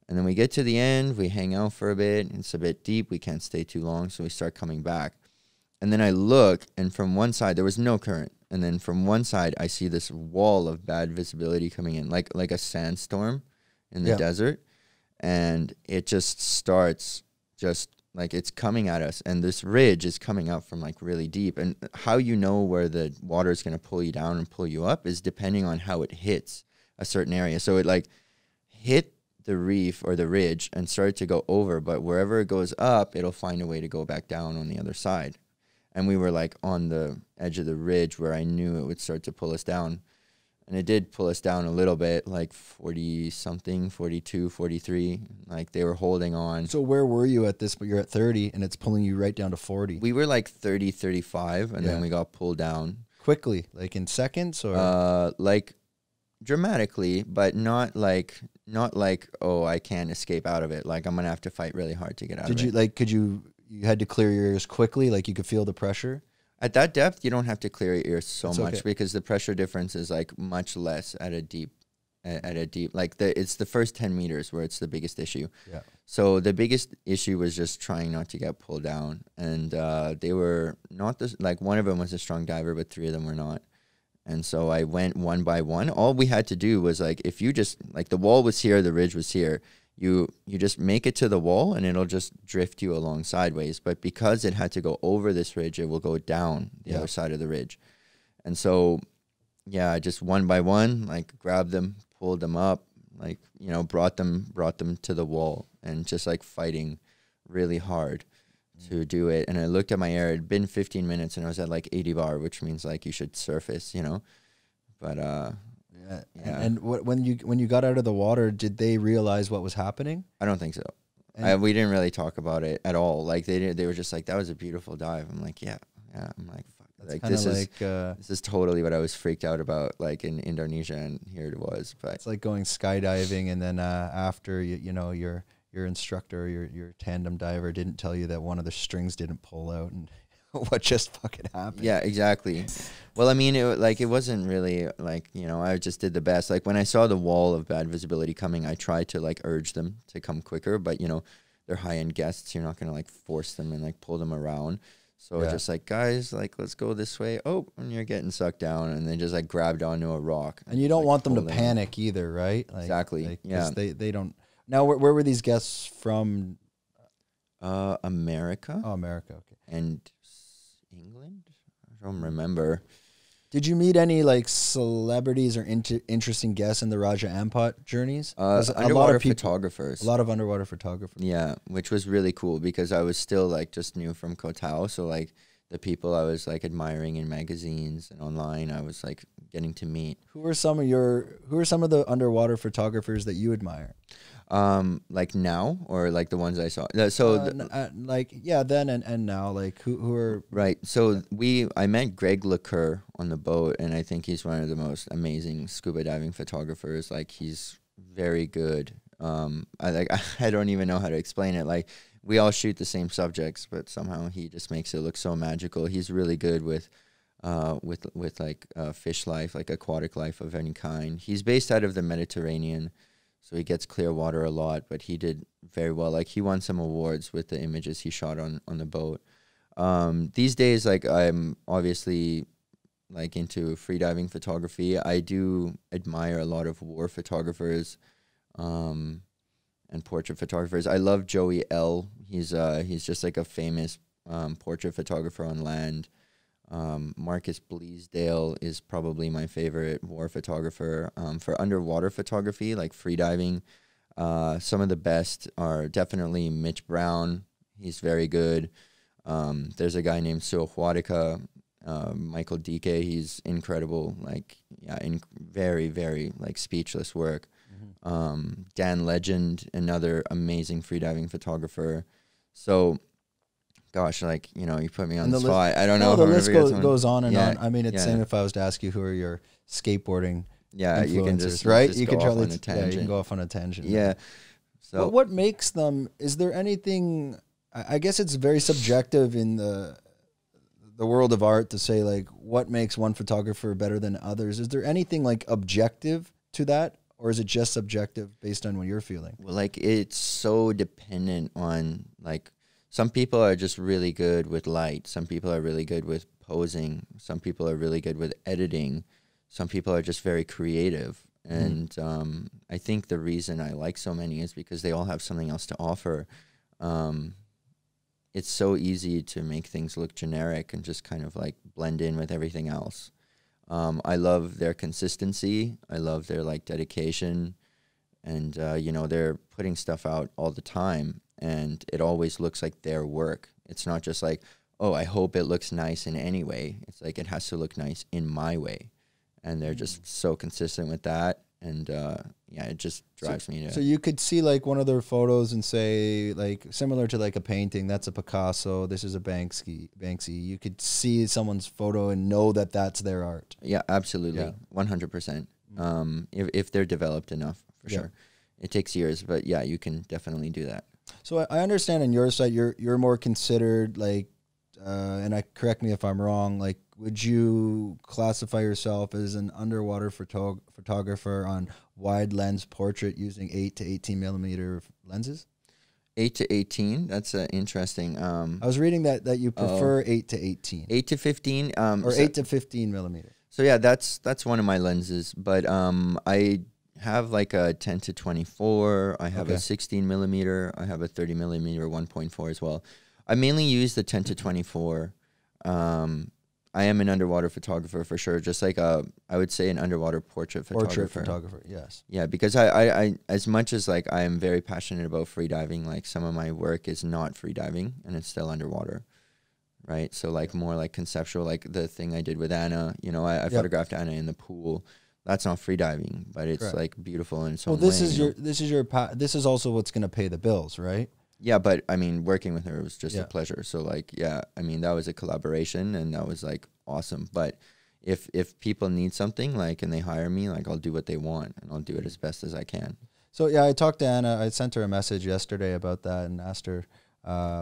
And then we get to the end, we hang out for a bit, and it's a bit deep, we can't stay too long, so we start coming back. And then I look, and from one side, there was no current. And then from one side, I see this wall of bad visibility coming in, like a sandstorm in the desert. And it just starts just... like it's coming at us, and this ridge is coming up from like really deep. And how you know where the water is going to pull you down and pull you up is depending on how it hits a certain area. So it like hit the reef or the ridge and started to go over, but wherever it goes up, it'll find a way to go back down on the other side. And we were like on the edge of the ridge where I knew it would start to pull us down. And it did pull us down a little bit, like 40-something, 42, 43. Like, they were holding on. So where were you at this? But you're at 30, and it's pulling you right down to 40. We were like 30, 35, and then we got pulled down. Quickly, like in seconds? Or like, dramatically, but not like, oh, I can't escape out of it. Like, I'm going to have to fight really hard to get out of it. Did you, like, you had to clear your ears quickly? Like, you could feel the pressure? At that depth, you don't have to clear your ears so much because the pressure difference is like much less at a deep, like it's the first 10 meters where it's the biggest issue. Yeah. So the biggest issue was just trying not to get pulled down. And they were not this, like one of them was a strong diver, but three of them were not. And so I went one by one. All we had to do was like, if you just like the wall was here, the ridge was here, you just make it to the wall and it'll just drift you along sideways. But because it had to go over this ridge, it will go down the other side of the ridge. And so, yeah, just one by one, like grabbed them, pulled them up, like, you know, brought them to the wall and just like fighting really hard to do it. And I looked at my air. It'd been 15 minutes and I was at like 80 bar, which means like you should surface, you know. But that. Yeah. And when you got out of the water, did they realize what was happening? I don't think so. We didn't really talk about it at all. Like they didn't. They were just like, "That was a beautiful dive." I'm like, "Yeah, yeah." I'm like, "Fuck." Like this is totally what I was freaked out about. Like in Indonesia, and here it was. But it's like going skydiving, and then after you know your instructor, your tandem diver didn't tell you that one of the strings didn't pull out and what just fucking happened. Yeah, exactly. Well, I mean, it wasn't really like, you know, I just did the best. Like when I saw the wall of bad visibility coming, I tried to like urge them to come quicker, but you know, they're high-end guests. You're not going to like force them and like pull them around. So yeah. Just like, guys, like, let's go this way. Oh, and you're getting sucked down, and then just like grabbed onto a rock. And you don't want them to panic either, right? Like, exactly. Like, yeah. They don't. Now, where were these guests from? America. Oh, America. Okay. And England? I don't remember. Did you meet any like celebrities or interesting guests in the Raja Ampat journeys? A lot of underwater photographers. Yeah, which was really cool because I was still like just new from Koh Tao, so like the people I was like admiring in magazines and online, I was like getting to meet. Who are some of the underwater photographers that you admire? Like now, or like the ones I saw? So like, yeah, then and now, like who are right? So I met Greg LeCoeur on the boat, and I think he's one of the most amazing scuba diving photographers. Like he's very good. I don't even know how to explain it. Like we all shoot the same subjects, but somehow he just makes it look so magical. He's really good with like fish life, like aquatic life of any kind. He's based out of the Mediterranean, so he gets clear water a lot, but he did very well. Like he won some awards with the images he shot on the boat. These days, like I'm obviously like into freediving photography. I do admire a lot of war photographers and portrait photographers. I love Joey L. He's just like a famous portrait photographer on land. Marcus Bleasdale is probably my favorite war photographer. For underwater photography, like freediving, some of the best are definitely Mitch Brown. He's very good. There's a guy named Suo Huatica, Michael Dike. He's incredible. Like, yeah, very, very like speechless work. Mm-hmm. Dan Legend, another amazing freediving photographer. So, gosh, like, you know, you put me on the spot. I don't know. The list goes on and on. I mean, it's the same if I was to ask you who are your skateboarding influencers, you can just, right? You can totally go off on a tangent. Yeah. So but what makes them? Is there anything? I guess it's very subjective in the world of art to say like what makes one photographer better than others. Is there anything like objective to that? Or is it just subjective based on what you're feeling? Well, like it's so dependent on like, some people are just really good with light. Some people are really good with posing. Some people are really good with editing. Some people are just very creative. And I think the reason I like so many is because they all have something else to offer. It's so easy to make things look generic and just kind of like blend in with everything else. I love their consistency. I love their like dedication. And, you know, they're putting stuff out all the time. And it always looks like their work. It's not just like, oh, I hope it looks nice in any way. It's like it has to look nice in my way. And they're just so consistent with that. And yeah, it just drives me to. So you could see like one of their photos and say like similar to like a painting, that's a Picasso, this is a Banksy. You could see someone's photo and know that that's their art. Yeah, absolutely. Yeah. 100%. If they're developed enough, for sure. It takes years, but yeah, you can definitely do that. So I understand on your side, you're more considered like, and correct me if I'm wrong, like, would you classify yourself as an underwater photographer on wide lens portrait using 8 to 18 millimeter lenses? 8 to 18? That's interesting. I was reading that you prefer 8 to 18. 8 to 15. Or 8 to 15 millimeter. So yeah, that's one of my lenses, but I have like a 10 to 24. I have a 16 millimeter. I have a 30 millimeter 1.4 as well. I mainly use the 10 to 24. I am an underwater photographer for sure. Just like I would say an underwater portrait photographer. Yes. Yeah, because I as much as like I am very passionate about freediving, like some of my work is not freediving and it's still underwater. Right. So like more like conceptual, like the thing I did with Anna, you know, I photographed Anna in the pool. That's not free diving, but it's like beautiful and so. Well, this is your, this is also what's going to pay the bills, right? Yeah, but I mean, working with her was just a pleasure. So like, yeah, I mean, that was a collaboration and that was like awesome. But if people need something like, and they hire me, like I'll do what they want and I'll do it as best as I can. So yeah, I talked to Anna. I sent her a message yesterday about that and asked her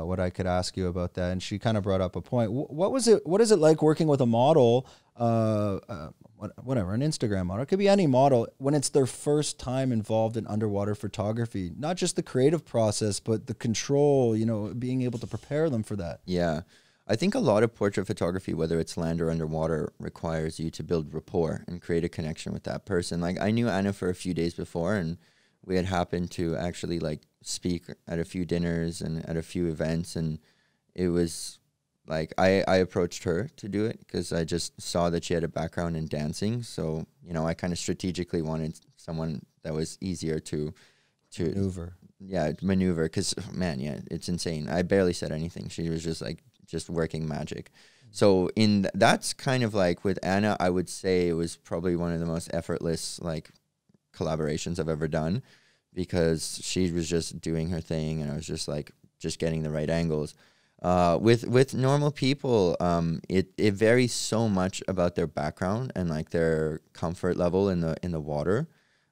what I could ask you about that. And she kind of brought up a point. What was it? What is it like working with a model, whatever, an Instagram model? It could be any model when it's their first time involved in underwater photography, not just the creative process, but the control, you know, being able to prepare them for that. Yeah. I think a lot of portrait photography, whether it's land or underwater, requires you to build rapport and create a connection with that person. Like I knew Anna for a few days before and we had happened to actually like speak at a few dinners and at a few events. And it was like, I approached her to do it because I just saw that she had a background in dancing. So, you know, I kind of strategically wanted someone that was easier to maneuver. Yeah, maneuver. Because, man, yeah, it's insane. I barely said anything. She was just like, just working magic. So in that's kind of like with Anna, I would say it was probably one of the most effortless, like, collaborations I've ever done because she was just doing her thing and I was just like, just getting the right angles. With normal people, it varies so much about their background and like their comfort level in the water.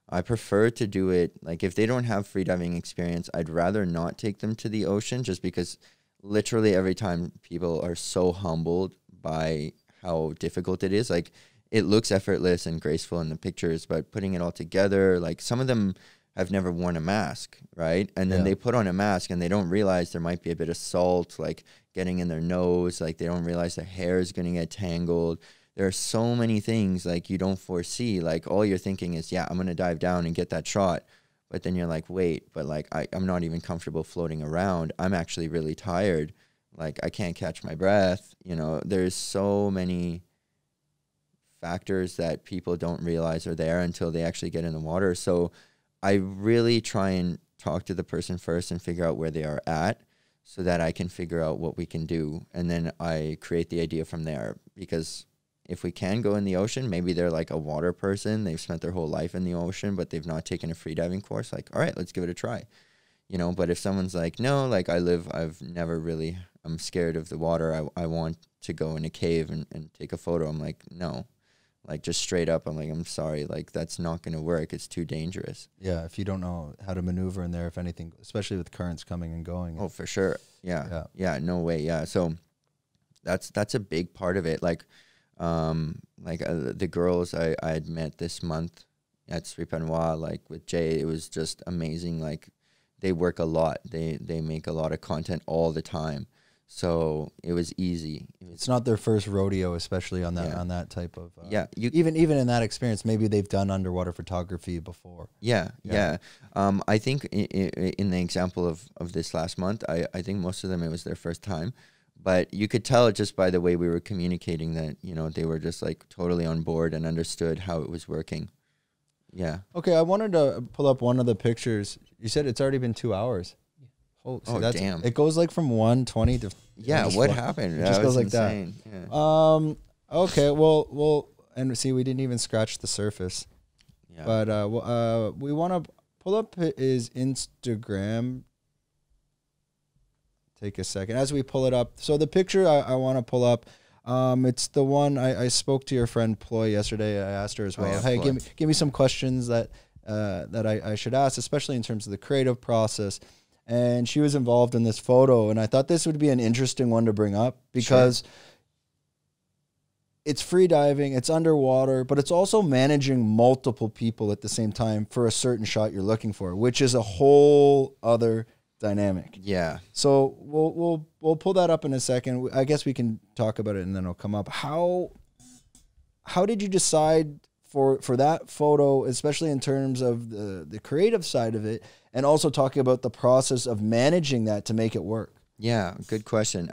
I prefer to do it like if they don't have freediving experience, I'd rather not take them to the ocean just because literally every time people are so humbled by how difficult it is. Like it looks effortless and graceful in the pictures, but putting it all together, like some of them have never worn a mask, right? And then they put on a mask and they don't realize there might be a bit of salt, like getting in their nose, like they don't realize their hair is going to get tangled. There are so many things like you don't foresee, like all you're thinking is, yeah, I'm going to dive down and get that shot. But then you're like, wait, but like, I'm not even comfortable floating around. I'm actually really tired. Like I can't catch my breath. You know, there's so many factors that people don't realize are there until they actually get in the water. So I really try and talk to the person first and figure out where they are at so that I can figure out what we can do. And then I create the idea from there because if we can go in the ocean, maybe they're like a water person. They've spent their whole life in the ocean, but they've not taken a freediving course. Like, all right, let's give it a try. You know, but if someone's like, no, like I've never really, I'm scared of the water. I want to go in a cave and take a photo. I'm like, no. Like just straight up, I'm like, I'm sorry, like that's not going to work. It's too dangerous. Yeah, if you don't know how to maneuver in there, if anything, especially with currents coming and going. Oh, for sure. Yeah. Yeah, no way. Yeah. So that's a big part of it. Like the girls I had met this month at Sri Panwa, like with Jay, it was just amazing. Like they work a lot. They make a lot of content all the time. So it was easy. It's not their first rodeo, especially on that type of even in that experience. Maybe they've done underwater photography before. I think in the example of this last month, I think most of them it was their first time, but you could tell just by the way we were communicating that you know they were just like totally on board and understood how it was working. Yeah. Okay, I wanted to pull up one of the pictures. You said it's already been 2 hours. Oh, so that's, damn. It goes like from 120 to... Yeah, what happened? It just goes like insane. That. Yeah. Okay, well, and see, we didn't even scratch the surface. Yeah. But we want to pull up his Instagram. Take a second. As we pull it up. So the picture I want to pull up, it's the one I spoke to your friend Ploy yesterday. I asked her as well, hey, give me some questions that I should ask, especially in terms of the creative process. And she was involved in this photo. And I thought this would be an interesting one to bring up because it's free diving, it's underwater, but it's also managing multiple people at the same time for a certain shot you're looking for, which is a whole other dynamic. Yeah. So we'll pull that up in a second. I guess we can talk about it and then it'll come up. How did you decide for that photo, especially in terms of the creative side of it, and also talking about the process of managing that to make it work? Yeah, good question.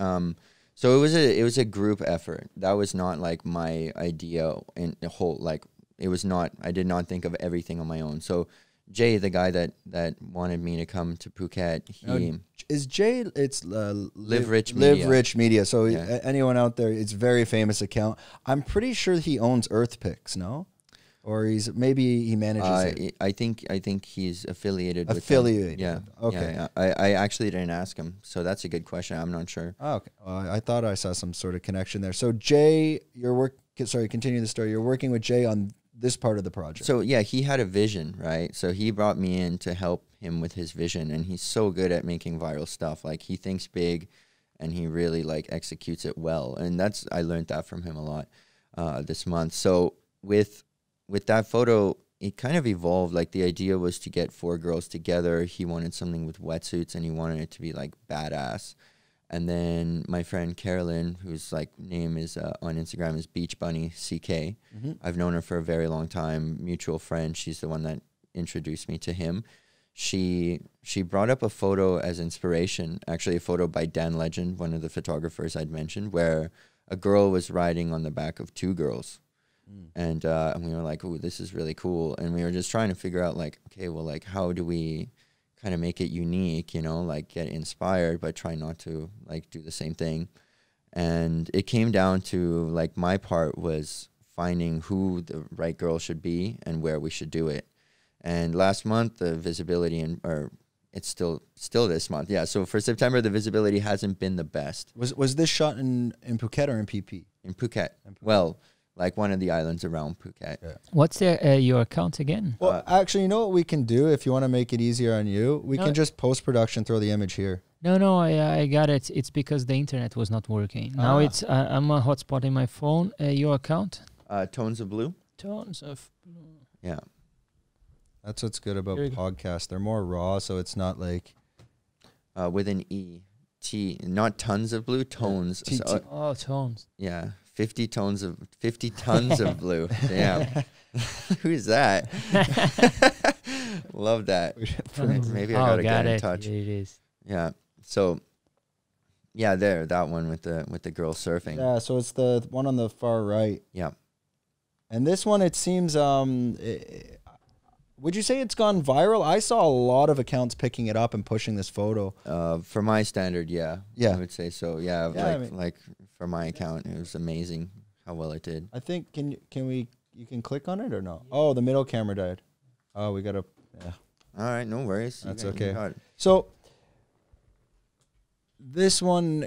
So it was a group effort. That was not like my idea in the whole, like it was not, I did not think of everything on my own. So Jay, the guy that wanted me to come to Phuket, he... Is Jay, it's Live Rich Media. So anyone out there, it's a very famous account. I'm pretty sure he owns Earth Picks, no? or he's maybe he manages it? I think he's affiliated with them. Yeah. Okay. Yeah, I actually didn't ask him, so that's a good question. I'm not sure. Oh, okay. Well, I thought I saw some sort of connection there. So Jay, continue the story. You're working with Jay on this part of the project. So yeah, he had a vision, right? So he brought me in to help him with his vision, and he's so good at making viral stuff. Like, he thinks big and he really like executes it well. And that's, I learned that from him a lot this month. So with that photo, it kind of evolved. Like, the idea was to get four girls together. He wanted something with wetsuits and he wanted it to be like badass. And then my friend Carolyn, whose like name is on Instagram is Beach Bunny CK. Mm-hmm. I've known her for a very long time, mutual friend. She's the one that introduced me to him. She brought up a photo as inspiration, actually a photo by Dan Legend, one of the photographers I'd mentioned, where a girl was riding on the back of two girls. Mm. And we were like, oh, this is really cool. And we were just trying to figure out like, okay, well, like, how do we kind of make it unique, you know, like get inspired, but try not to like do the same thing. And it came down to like, my part was finding who the right girl should be and where we should do it. And last month, the visibility or it's still this month. Yeah. So for September, the visibility hasn't been the best. Was this shot in Phuket or in PP? In Phuket. Well, like one of the islands around Phuket. Yeah. What's your account again? Well, actually, you know what we can do if you want to make it easier on you? We can just post-production, throw the image here. No, I got it. It's because the internet was not working. Now it's I'm hotspotting my phone. Your account? Tones of Blue. Tones of Blue. Yeah. That's what's good about podcasts. They're more raw, so it's not like... with an E. T. Not tons of blue, tones. T, so, tones. Yeah. 50 tons of blue. Damn. Who's that? Love that. Maybe I gotta get in touch. It is. Yeah. So yeah, there, that one with the girl surfing. Yeah, so it's the one on the far right. Yeah. And this one, it seems would you say it's gone viral? I saw a lot of accounts picking it up and pushing this photo. For my standard, yeah. Yeah. I would say so. Yeah. Like for my account, it was amazing how well it did. I think can you click on it or no? Oh, the middle camera died. Oh, we gotta All right, no worries. That's okay. So this one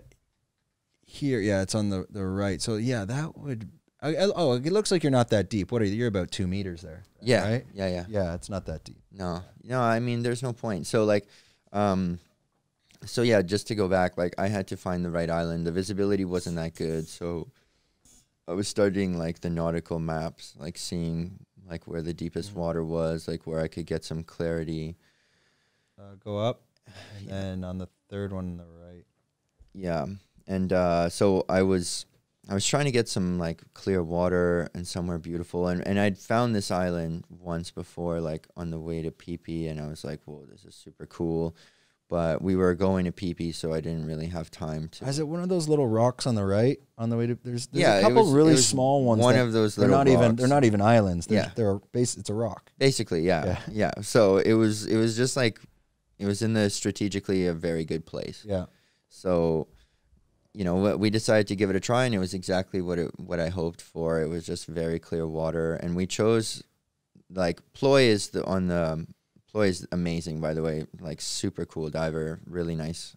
here, yeah, it's on the right. So yeah, that would it looks like you're not that deep. What are you? You're about 2 meters there. Yeah, right? Yeah. It's not that deep. No. I mean, there's no point. So like, so yeah. Just to go back, like I had to find the right island. The visibility wasn't that good, so I was studying like the nautical maps, like seeing like where the deepest water was, like where I could get some clarity. Go up, and then on the third one on the right. Yeah, and so I was trying to get some like clear water and somewhere beautiful. And I'd found this island once before, like on the way to Phi Phi, and I was like, whoa, this is super cool. But we were going to Phi Phi, so I didn't really have time to. Is it one of those little rocks on the right on the way to? There's a couple really small ones. One of those little rocks. They're not even islands. They're, yeah. It's a rock. Basically, yeah. Yeah. So it was just like, it was in the strategically a very good place. Yeah. So, you know, we decided to give it a try, and it was exactly what I hoped for. It was just very clear water, and we chose like Ploy is amazing, by the way, like super cool diver, really nice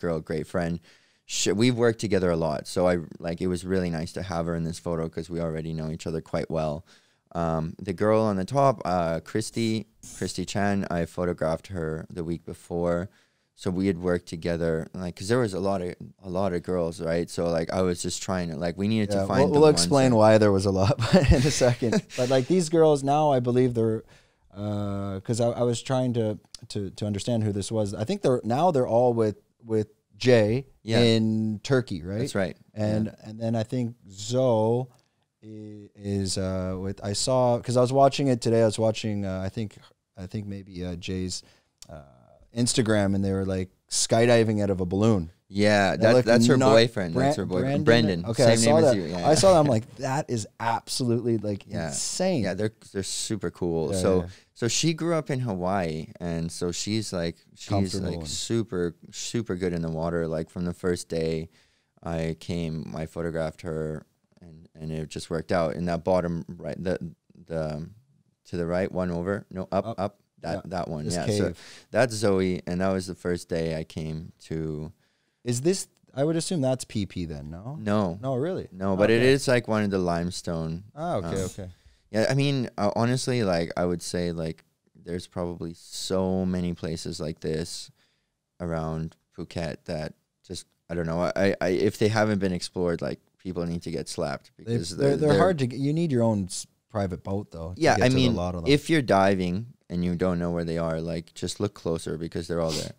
girl, great friend. We've worked together a lot, so it was really nice to have her in this photo because we already know each other quite well. The girl on the top, Christy Chan, I photographed her the week before. So we had worked together, like, because there was a lot of girls, right? So like, I was just trying to, like, we needed to find. We'll explain why there was a lot in a second. But like these girls now, I believe they're, because I was trying to understand who this was. I think they're all with Jay in Turkey, right? That's right. And then I think Zoe is with, I saw, because I was watching it today. I was watching I think maybe Jay's Instagram, and they were like skydiving out of a balloon. Yeah, that's her boyfriend. That's her boyfriend, Brendan. Okay, same name as you. Yeah. I saw that. I'm like, that is absolutely like insane. Yeah, they're super cool. Yeah, so she grew up in Hawaii, and so she's like super good in the water. Like from the first day I came, I photographed her, and it just worked out. In that bottom right, the to the right, one over, no, up, that, yeah, that one. This, yeah, cave. So that's Zoe, and that was the first day I came to. Is this, I would assume that's Phi Phi then, no? No. No, really? No, but okay, it is like one of the limestone. Oh, okay, okay. Yeah, I mean, honestly, like, I would say, like, there's probably so many places like this around Phuket that just, I don't know, I if they haven't been explored, like, people need to get slapped, because they're hard to get. You need your own private boat, though. Yeah, I mean, if you're diving and you don't know where they are, like, just look closer, because they're all there.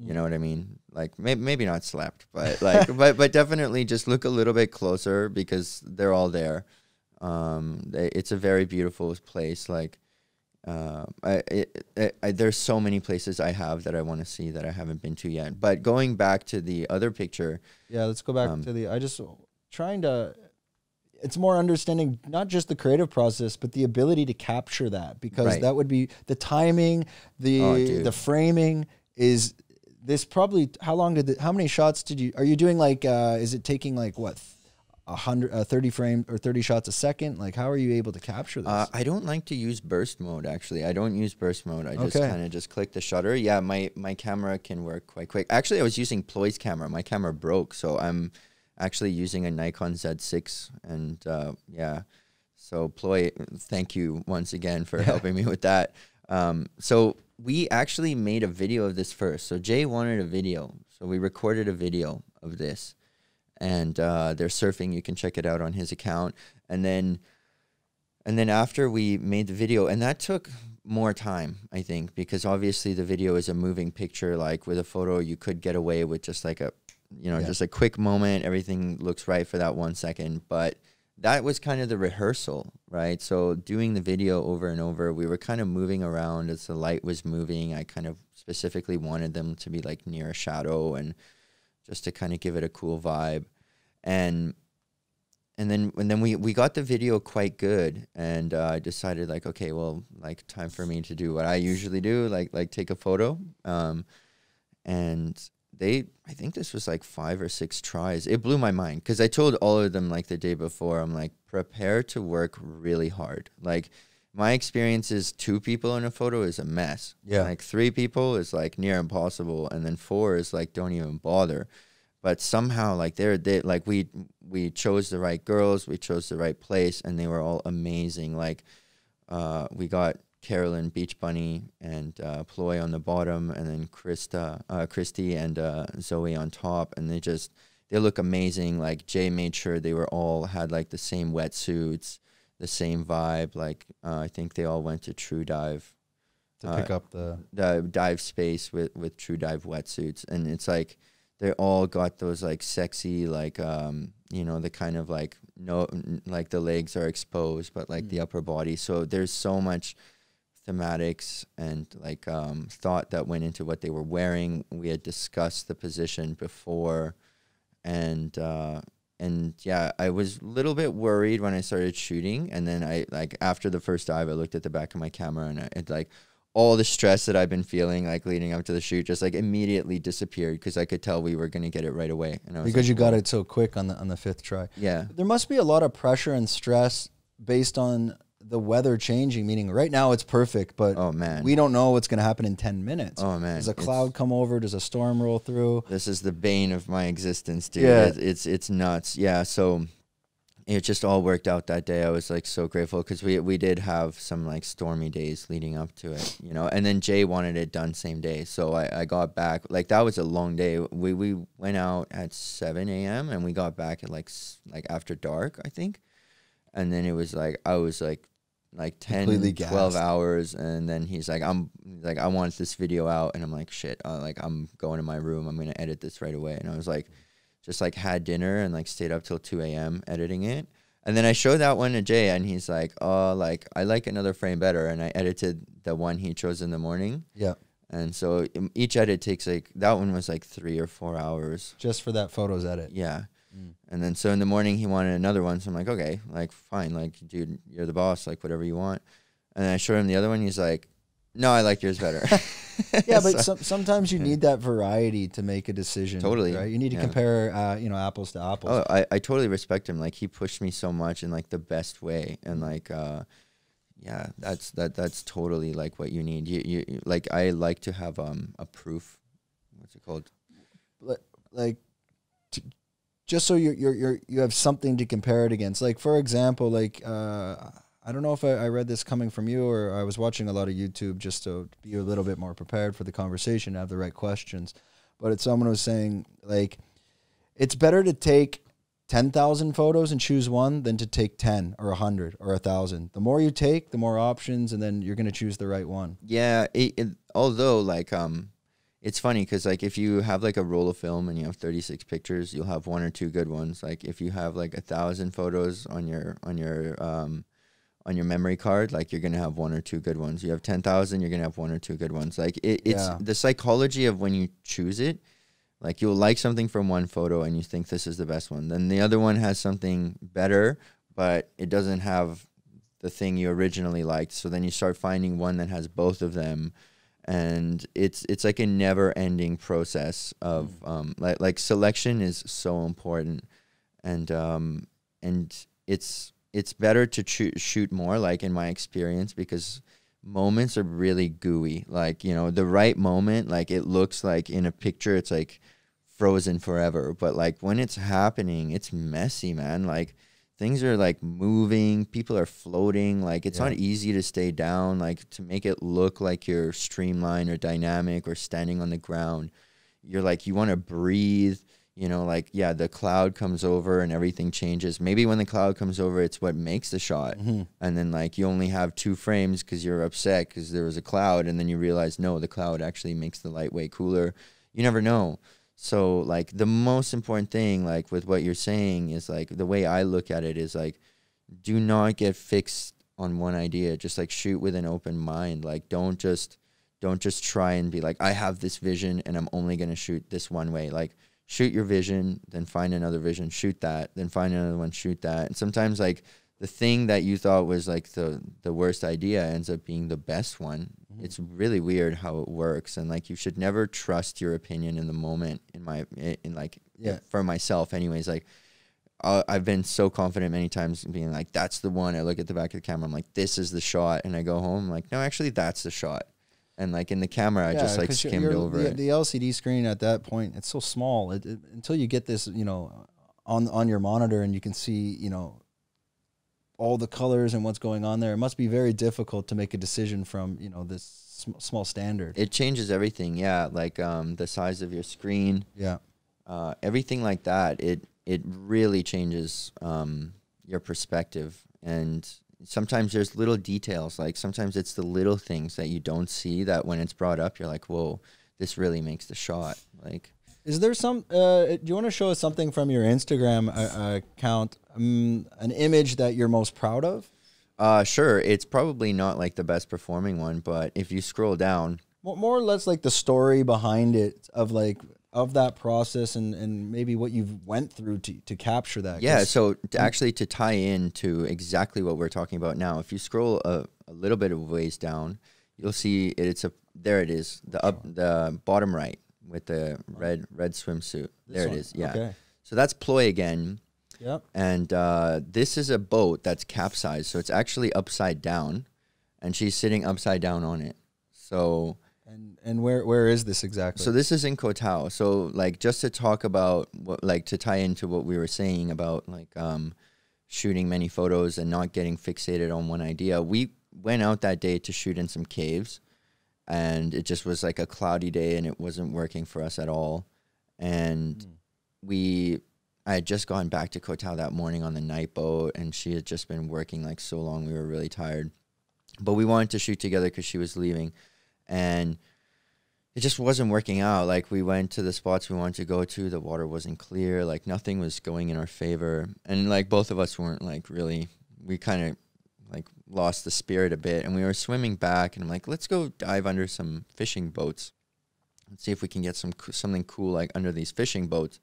You know what I mean? Like, maybe not slapped, but like, but definitely just look a little bit closer, because they're all there. It's a very beautiful place. Like, there's so many places I have that I want to see that I haven't been to yet. But going back to the other picture. Yeah, let's go back to the. I just trying to. It's more understanding not just the creative process, but the ability to capture that, because that would be the timing, the framing is. This probably, how long did, how many shots did you, are you doing like, is it taking like what, 30 frames or 30 shots a second? Like, how are you able to capture this? I don't like to use burst mode, actually. I don't use burst mode. I just kind of just click the shutter. Yeah, my camera can work quite quick. Actually, I was using Ploy's camera. My camera broke, so I'm actually using a Nikon Z6. And yeah, so Ploy, thank you once again for helping me with that. So we actually made a video of this first. So Jay wanted a video. So we recorded a video of this, and they're surfing. You can check it out on his account. And then after we made the video, and that took more time, I think, because obviously the video is a moving picture. Like, with a photo, you could get away with just like a, you know, just a quick moment. Everything looks right for that 1 second, but that was kind of the rehearsal, right? So doing the video over and over, we were kind of moving around as the light was moving. I kind of specifically wanted them to be like near a shadow, and just to kind of give it a cool vibe. And then we got the video quite good, and I decided, like, okay, well, like, time for me to do what I usually do, like take a photo. And I think this was like 5 or 6 tries. It blew my mind, because I told all of them, like, the day before, I'm like, prepare to work really hard. Like, my experience is 2 people in a photo is a mess. Yeah. Like, 3 people is like near impossible. And then 4 is like, don't even bother. But somehow, like, like, we chose the right girls, we chose the right place, and they were all amazing. Like, we got Carolyn Beach Bunny and Ploy on the bottom, and then Christy and Zoe on top, and they look amazing. Like, Jay made sure they were all had like the same wetsuits, the same vibe. Like, I think they all went to True Dive to pick up the dive space with True Dive wetsuits, and it's like they all got those like sexy, like, you know, the kind of like, no, like the legs are exposed, but like the upper body. So there's so much thematics and like thought that went into what they were wearing. We had discussed the position before, and yeah, I was a little bit worried when I started shooting, and then I, like, after the first dive, I looked at the back of my camera, and it like all the stress that I've been feeling like leading up to the shoot just like immediately disappeared, because I could tell we were going to get it right away. And I was, because like, you got it so quick on the 5th try. Yeah, there must be a lot of pressure and stress based on the weather changing, meaning right now it's perfect, but oh man, we don't know what's going to happen in 10 minutes. Oh man, does a cloud come over? Does a storm roll through? This is the bane of my existence, dude. Yeah, it's nuts. Yeah, so it just all worked out that day. I was like so grateful, because we did have some like stormy days leading up to it, you know. And then Jay wanted it done same day, so I got back. Like, that was a long day. We went out at 7 a.m. and we got back at like after dark, I think. And then it was like, I was like 10, 12 hours. And then he's like, I want this video out. And I'm like, shit, like, I'm going to my room. I'm going to edit this right away. And I was like, just like had dinner and like stayed up till 2 a.m. editing it. And then I showed that one to Jay, and he's like, oh, like, I like another frame better. And I edited the one he chose in the morning. Yeah. And so each edit takes like, that one was like 3 or 4 hours. Just for that photos edit. Yeah. And then so in the morning he wanted another one, so I'm like, okay, like, fine, like, dude, you're the boss, like, whatever you want. And then I showed him the other one, he's like, no, I like yours better. Yeah, but so, sometimes you need that variety to make a decision. Totally, right? You need to compare, you know, apples to apples. Oh, I totally respect him. Like, he pushed me so much in like the best way, and like Yeah, that's totally like what you need. You like, I like to have a proof. What's it called? Like, just so you have something to compare it against. Like, for example, like I don't know if I read this coming from you, or I was watching a lot of YouTube just to be a little bit more prepared for the conversation, have the right questions. But it's someone was saying like, it's better to take 10,000 photos and choose one than to take 10 or 100 or 1,000. The more you take, the more options, and then you're going to choose the right one. Yeah. Although like, it's funny because like if you have like a roll of film and you have 36 pictures, you'll have one or two good ones. Like if you have like 1,000 photos on your memory card, like you're going to have one or two good ones. You have 10,000, you're going to have one or two good ones. Like it's the psychology of when you choose it. Like you'll like something from one photo and you think this is the best one. Then the other one has something better, but it doesn't have the thing you originally liked. So then you start finding one that has both of them. And it's like a never ending process of like selection is so important. And it's better to shoot more, like in my experience, because moments are really gooey. Like, you know, the right moment, like it looks like in a picture, it's like frozen forever. But like when it's happening, it's messy, man. Like things are like moving, people are floating. Like it's not easy to stay down, like to make it look like you're streamlined or dynamic or standing on the ground. You're like, you want to breathe. You know, like, yeah, the cloud comes over and everything changes. Maybe when the cloud comes over, it's what makes the shot. Mm-hmm. And then, like, you only have two frames because you're upset because there was a cloud. And then you realize, no, the cloud actually makes the light way cooler. You never know. So, like, the most important thing, like, with what you're saying is, like, the way I look at it is, like, do not get fixed on one idea. Just, like, shoot with an open mind. Like, don't just try and be like, I have this vision and I'm only going to shoot this one way. Like, shoot your vision, then find another vision, shoot that, then find another one, shoot that. And sometimes like the thing that you thought was like the worst idea ends up being the best one. Mm-hmm. It's really weird how it works. And like, you should never trust your opinion in the moment for myself anyways. Like I've been so confident many times being like, that's the one. I look at the back of the camera, I'm like, this is the shot. And I go home, I'm like, no, actually that's the shot. And like in the camera, I just like skimmed over it. The LCD screen at that point, it's so small. It until you get this, you know, on your monitor and you can see, you know, all the colors and what's going on there. It must be very difficult to make a decision from, you know, this small standard. It changes everything. Yeah. Like the size of your screen. Yeah. Everything like that. It really changes your perspective. And sometimes there's little details, like sometimes it's the little things that you don't see that when it's brought up, you're like, whoa, this really makes the shot. Like, is there some, do you want to show us something from your Instagram account, an image that you're most proud of? Sure. It's probably not like the best performing one, but if you scroll down. More or less like the story behind it of like, of that process and maybe what you've went through to capture that. Yeah, so to tie in to exactly what we're talking about now, if you scroll a little bit of ways down, you'll see there it is, the bottom right with the red swimsuit. There it is, yeah. Okay. So that's ploy again. Yep. And this is a boat that's capsized, so it's actually upside down, and she's sitting upside down on it. So... And where is this exactly? So this is in Koh Tao. So like just to talk about what, like to tie into what we were saying about like shooting many photos and not getting fixated on one idea. We went out that day to shoot in some caves, and it just was like a cloudy day and it wasn't working for us at all. And I had just gone back to Koh Tao that morning on the night boat, and she had just been working like so long. We were really tired, but we wanted to shoot together because she was leaving. And it just wasn't working out. Like we went to the spots we wanted to go to, the water wasn't clear, like nothing was going in our favor. And like both of us weren't like really, we kind of like lost the spirit a bit, and we were swimming back and I'm like, let's go dive under some fishing boats and see if we can get something cool like under these fishing boats.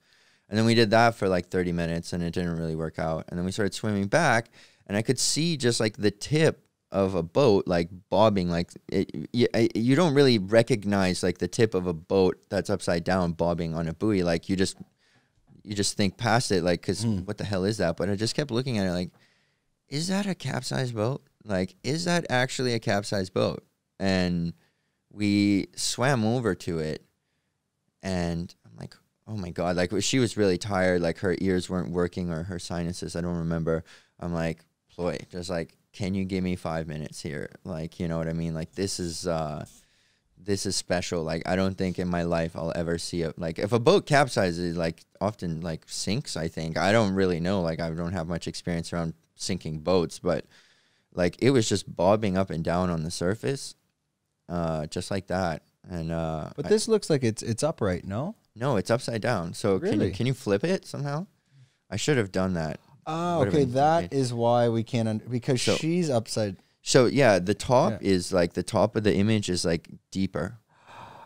And then we did that for like 30 minutes and it didn't really work out. And then we started swimming back and I could see just like the tip of a boat like bobbing, like you don't really recognize like the tip of a boat that's upside down bobbing on a buoy. Like you just think past it, like, because what the hell is that? But I just kept looking at it like, is that a capsized boat? like, is that actually a capsized boat? And we swam over to it, and I'm like, oh my God, like, she was really tired. Like, her ears weren't working, or her sinuses, I don't remember. I'm like, Ploy, just like, can you give me 5 minutes here? Like, you know what I mean? Like, this is special. Like, I don't think in my life I'll ever see it. Like, if a boat capsizes, like, often, like, sinks, I think. I don't really know. Like, I don't have much experience around sinking boats, but, like, it was just bobbing up and down on the surface, just like that. And but this looks like it's upright, no? No, it's upside down. So really? Can you flip it somehow? I should have done that. Oh, okay. That is why we can't, because so, she's upside. So yeah, the top is like, the top of the image is like deeper.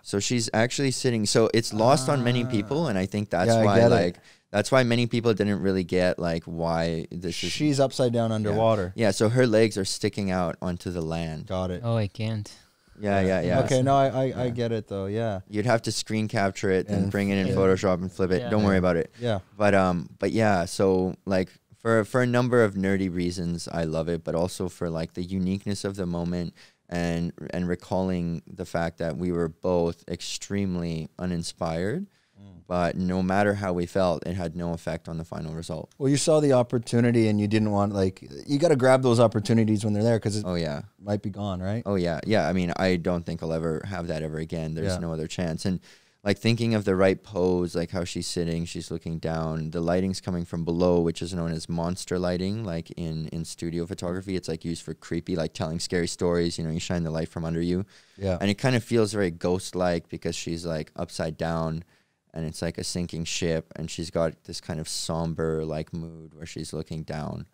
So she's actually sitting. So it's lost on many people, and I think that's why like it. That's why many people didn't really get like why this is. She's upside down underwater. Yeah. So her legs are sticking out onto the land. Got it. Oh, I can't. Yeah. Okay, no, I get it, though, yeah. You'd have to screen capture it and bring it in Photoshop and flip it. Yeah. Don't worry about it. Yeah. But yeah, so, like, for a number of nerdy reasons, I love it, but also for, like, the uniqueness of the moment and recalling the fact that we were both extremely uninspired, but no matter how we felt, it had no effect on the final result. Well, you saw the opportunity, and you didn't want, like, you got to grab those opportunities when they're there, because it might be gone, right? Oh, yeah. Yeah, I mean, I don't think I'll ever have that ever again. There's no other chance. And, like, thinking of the right pose, like how she's sitting, she's looking down. The lighting's coming from below, which is known as monster lighting, like in studio photography. It's, like, used for creepy, like, telling scary stories. You know, you shine the light from under you. Yeah. And it kind of feels very ghost-like because she's, like, upside down. And it's like a sinking ship, and she's got this kind of somber like mood where she's looking down,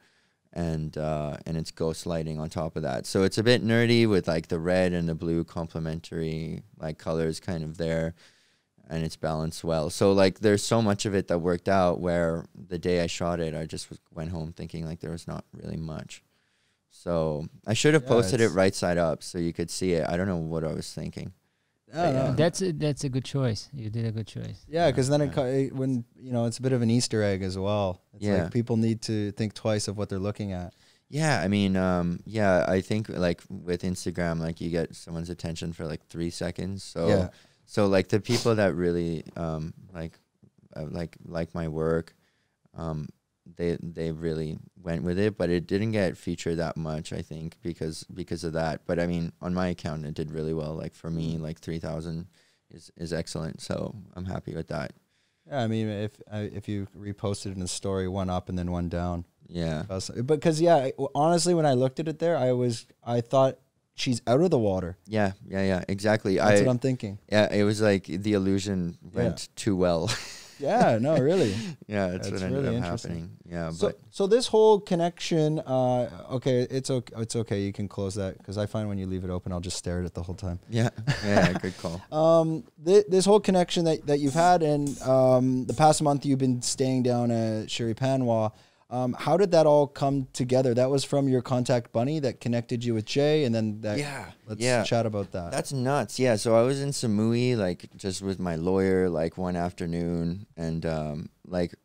and it's ghost lighting on top of that. So it's a bit nerdy with like the red and the blue complementary like colors kind of there, and it's balanced well. So like there's so much of it that worked out where the day I shot it, I just went home thinking like there was not really much. So I should have posted it right side up so you could see it. I don't know what I was thinking. Yeah. That's a good choice. You did a good choice. Yeah, because then it, when you know, it's a bit of an Easter egg as well. It's like people need to think twice of what they're looking at. Yeah, I mean, yeah, I think like with Instagram, like you get someone's attention for like 3 seconds. So, so like the people that really like my work, they really went with it, but it didn't get featured that much, I think, because of that. But I mean, on my account, it did really well. Like for me, like 3,000 is excellent. So I'm happy with that. Yeah, I mean, if you reposted in a story, one up and then one down. Yeah, because yeah, honestly, when I looked at it there, I thought she's out of the water. Yeah, exactly. That's what I'm thinking. Yeah, it was like the illusion went too well. Yeah, no, really. Yeah, that's what ended up happening. Yeah, so, but so this whole connection, okay, it's okay. You can close that because I find when you leave it open, I'll just stare at it the whole time. Yeah, good call. This whole connection that you've had, and the past month you've been staying down at Sherry Panwa. How did that all come together? That was from your contact Bunny that connected you with Jay, and then that, let's chat about that. That's nuts. Yeah, so I was in Samui, like, just with my lawyer, like, one afternoon, and, like,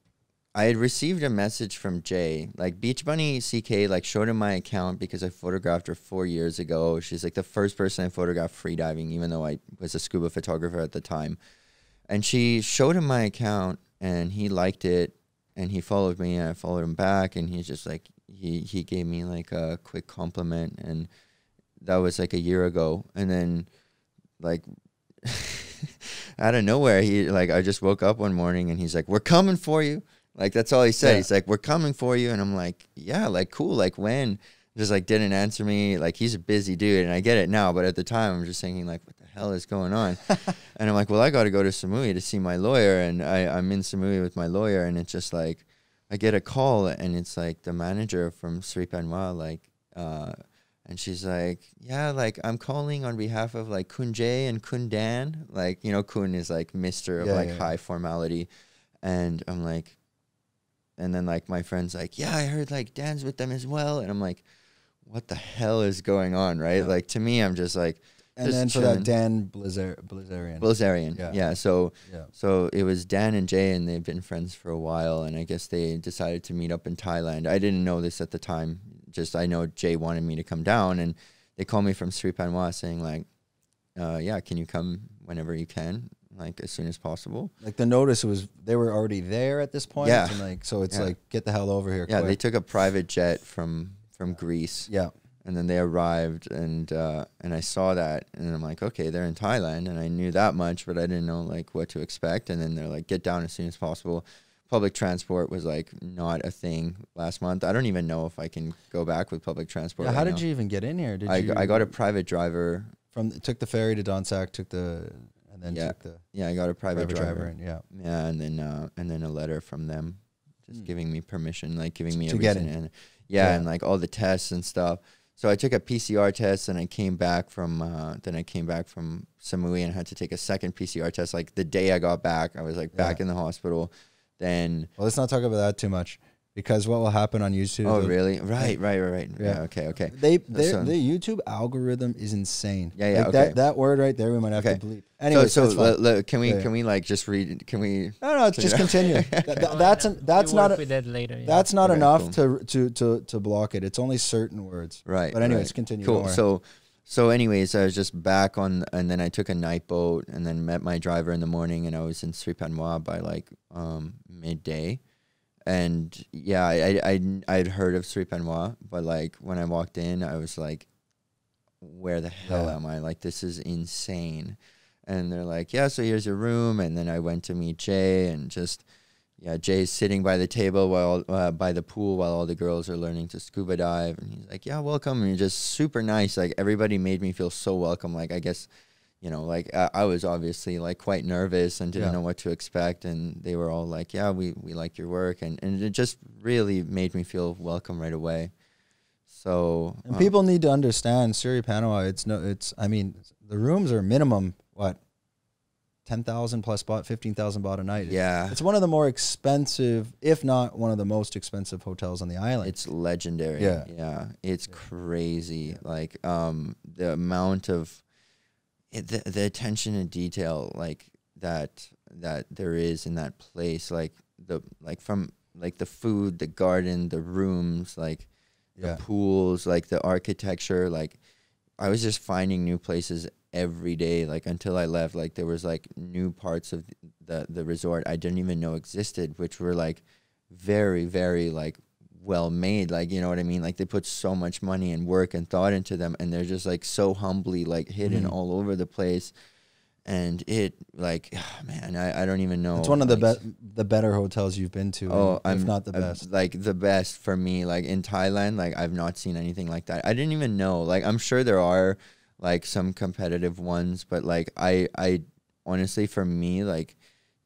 I had received a message from Jay. Like, Beach Bunny CK, like, showed him my account because I photographed her 4 years ago. She's, like, the first person I photographed freediving, even though I was a scuba photographer at the time. And she showed him my account, and he liked it. And he followed me, and I followed him back, and he's just like, he gave me like a quick compliment, and that was like a year ago. And then like out of nowhere, I just woke up one morning, and he's like, "We're coming for you." Like, that's all he said. Yeah. He's like, "We're coming for you." And I'm like, "Yeah, like, cool. Like, when?" Just like didn't answer me. Like, he's a busy dude, and I get it now, but at the time I'm just thinking like, what the hell is going on? And I'm like, well, I got to go to Samui to see my lawyer, and I'm in Samui with my lawyer, and it's just like I get a call, and it's like the manager from Sri Panwa, like, and she's like, "Yeah, like, I'm calling on behalf of like Kun Jay and Kun Dan." Like, you know, Kun is like Mr. of high formality, and I'm like, and then like my friend's like, "Yeah, I heard like Dan's with them as well," and I'm like, what the hell is going on, right? Yeah. Like, to me, I'm just like, and just then for that Dan Blazarian. Yeah. So it was Dan and Jay, and they've been friends for a while, and I guess they decided to meet up in Thailand. I didn't know this at the time. just, I know Jay wanted me to come down, and they called me from Sri Panwa saying like, yeah, can you come whenever you can, like as soon as possible. Like the notice was, they were already there at this point. Yeah. And like, so it's like, get the hell over here. Yeah. Quick. They took a private jet from Greece. Yeah. And then they arrived, and I saw that, and I'm like, okay, they're in Thailand, and I knew that much, but I didn't know like what to expect. And then they're like, get down as soon as possible. Public transport was like not a thing last month. I don't even know if I can go back with public transport. Yeah, how did you even get in here? I got a private driver took the ferry to Donsack, I got a private driver in, yeah, and then a letter from them, just giving me permission, like giving me everything in. Yeah, and like all the tests and stuff. So I took a PCR test, and I came back from Samui and had to take a second PCR test. Like the day I got back, I was like back in the hospital. Then let's not talk about that too much, because what will happen on YouTube? Oh, really? Right. Yeah. Okay. The YouTube algorithm is insane. Yeah. Like that word right there, we might have to bleep. Anyway, can we like just read? Can we? No, just continue. That's not enough to block it. It's only certain words. Right. But anyways, continue. Cool. So anyways, I was just back on, and then I took a night boat, and then met my driver in the morning, and I was in Sri Panwa by like midday. And yeah, I'd heard of Sri Panwa, but like when I walked in, I was like, where the hell am I? Like, this is insane. And they're like, yeah, so here's your room. And then I went to meet Jay, and just, yeah, Jay's sitting by the table while by the pool while all the girls are learning to scuba dive. And he's like, yeah, welcome. And you're just super nice. Like, everybody made me feel so welcome. Like, I guess, you know, like I was obviously like quite nervous and didn't know what to expect, and they were all like, yeah, we like your work, and it just really made me feel welcome right away. So and people need to understand Sri Panwa, I mean, the rooms are minimum what, 10,000 plus baht, 15,000 baht a night. Yeah. It's one of the more expensive, if not one of the most expensive hotels on the island. It's legendary. Yeah. It's crazy. Yeah. Like the amount of the attention to detail like that there is in that place, like the food, the garden, the rooms, like the pools, like the architecture. Like, I was just finding new places every day. Like, until I left, like there was like new parts of the resort I didn't even know existed, which were like very, very like well made, like, you know what I mean? Like, they put so much money and work and thought into them, and they're just like so humbly like hidden all over the place. And it, like, man, I don't even know. It's one of like, the better hotels you've been to. Oh, if not the best. Like the best for me, like in Thailand, like I've not seen anything like that. I didn't even know. Like, I'm sure there are like some competitive ones, but like I honestly, for me, like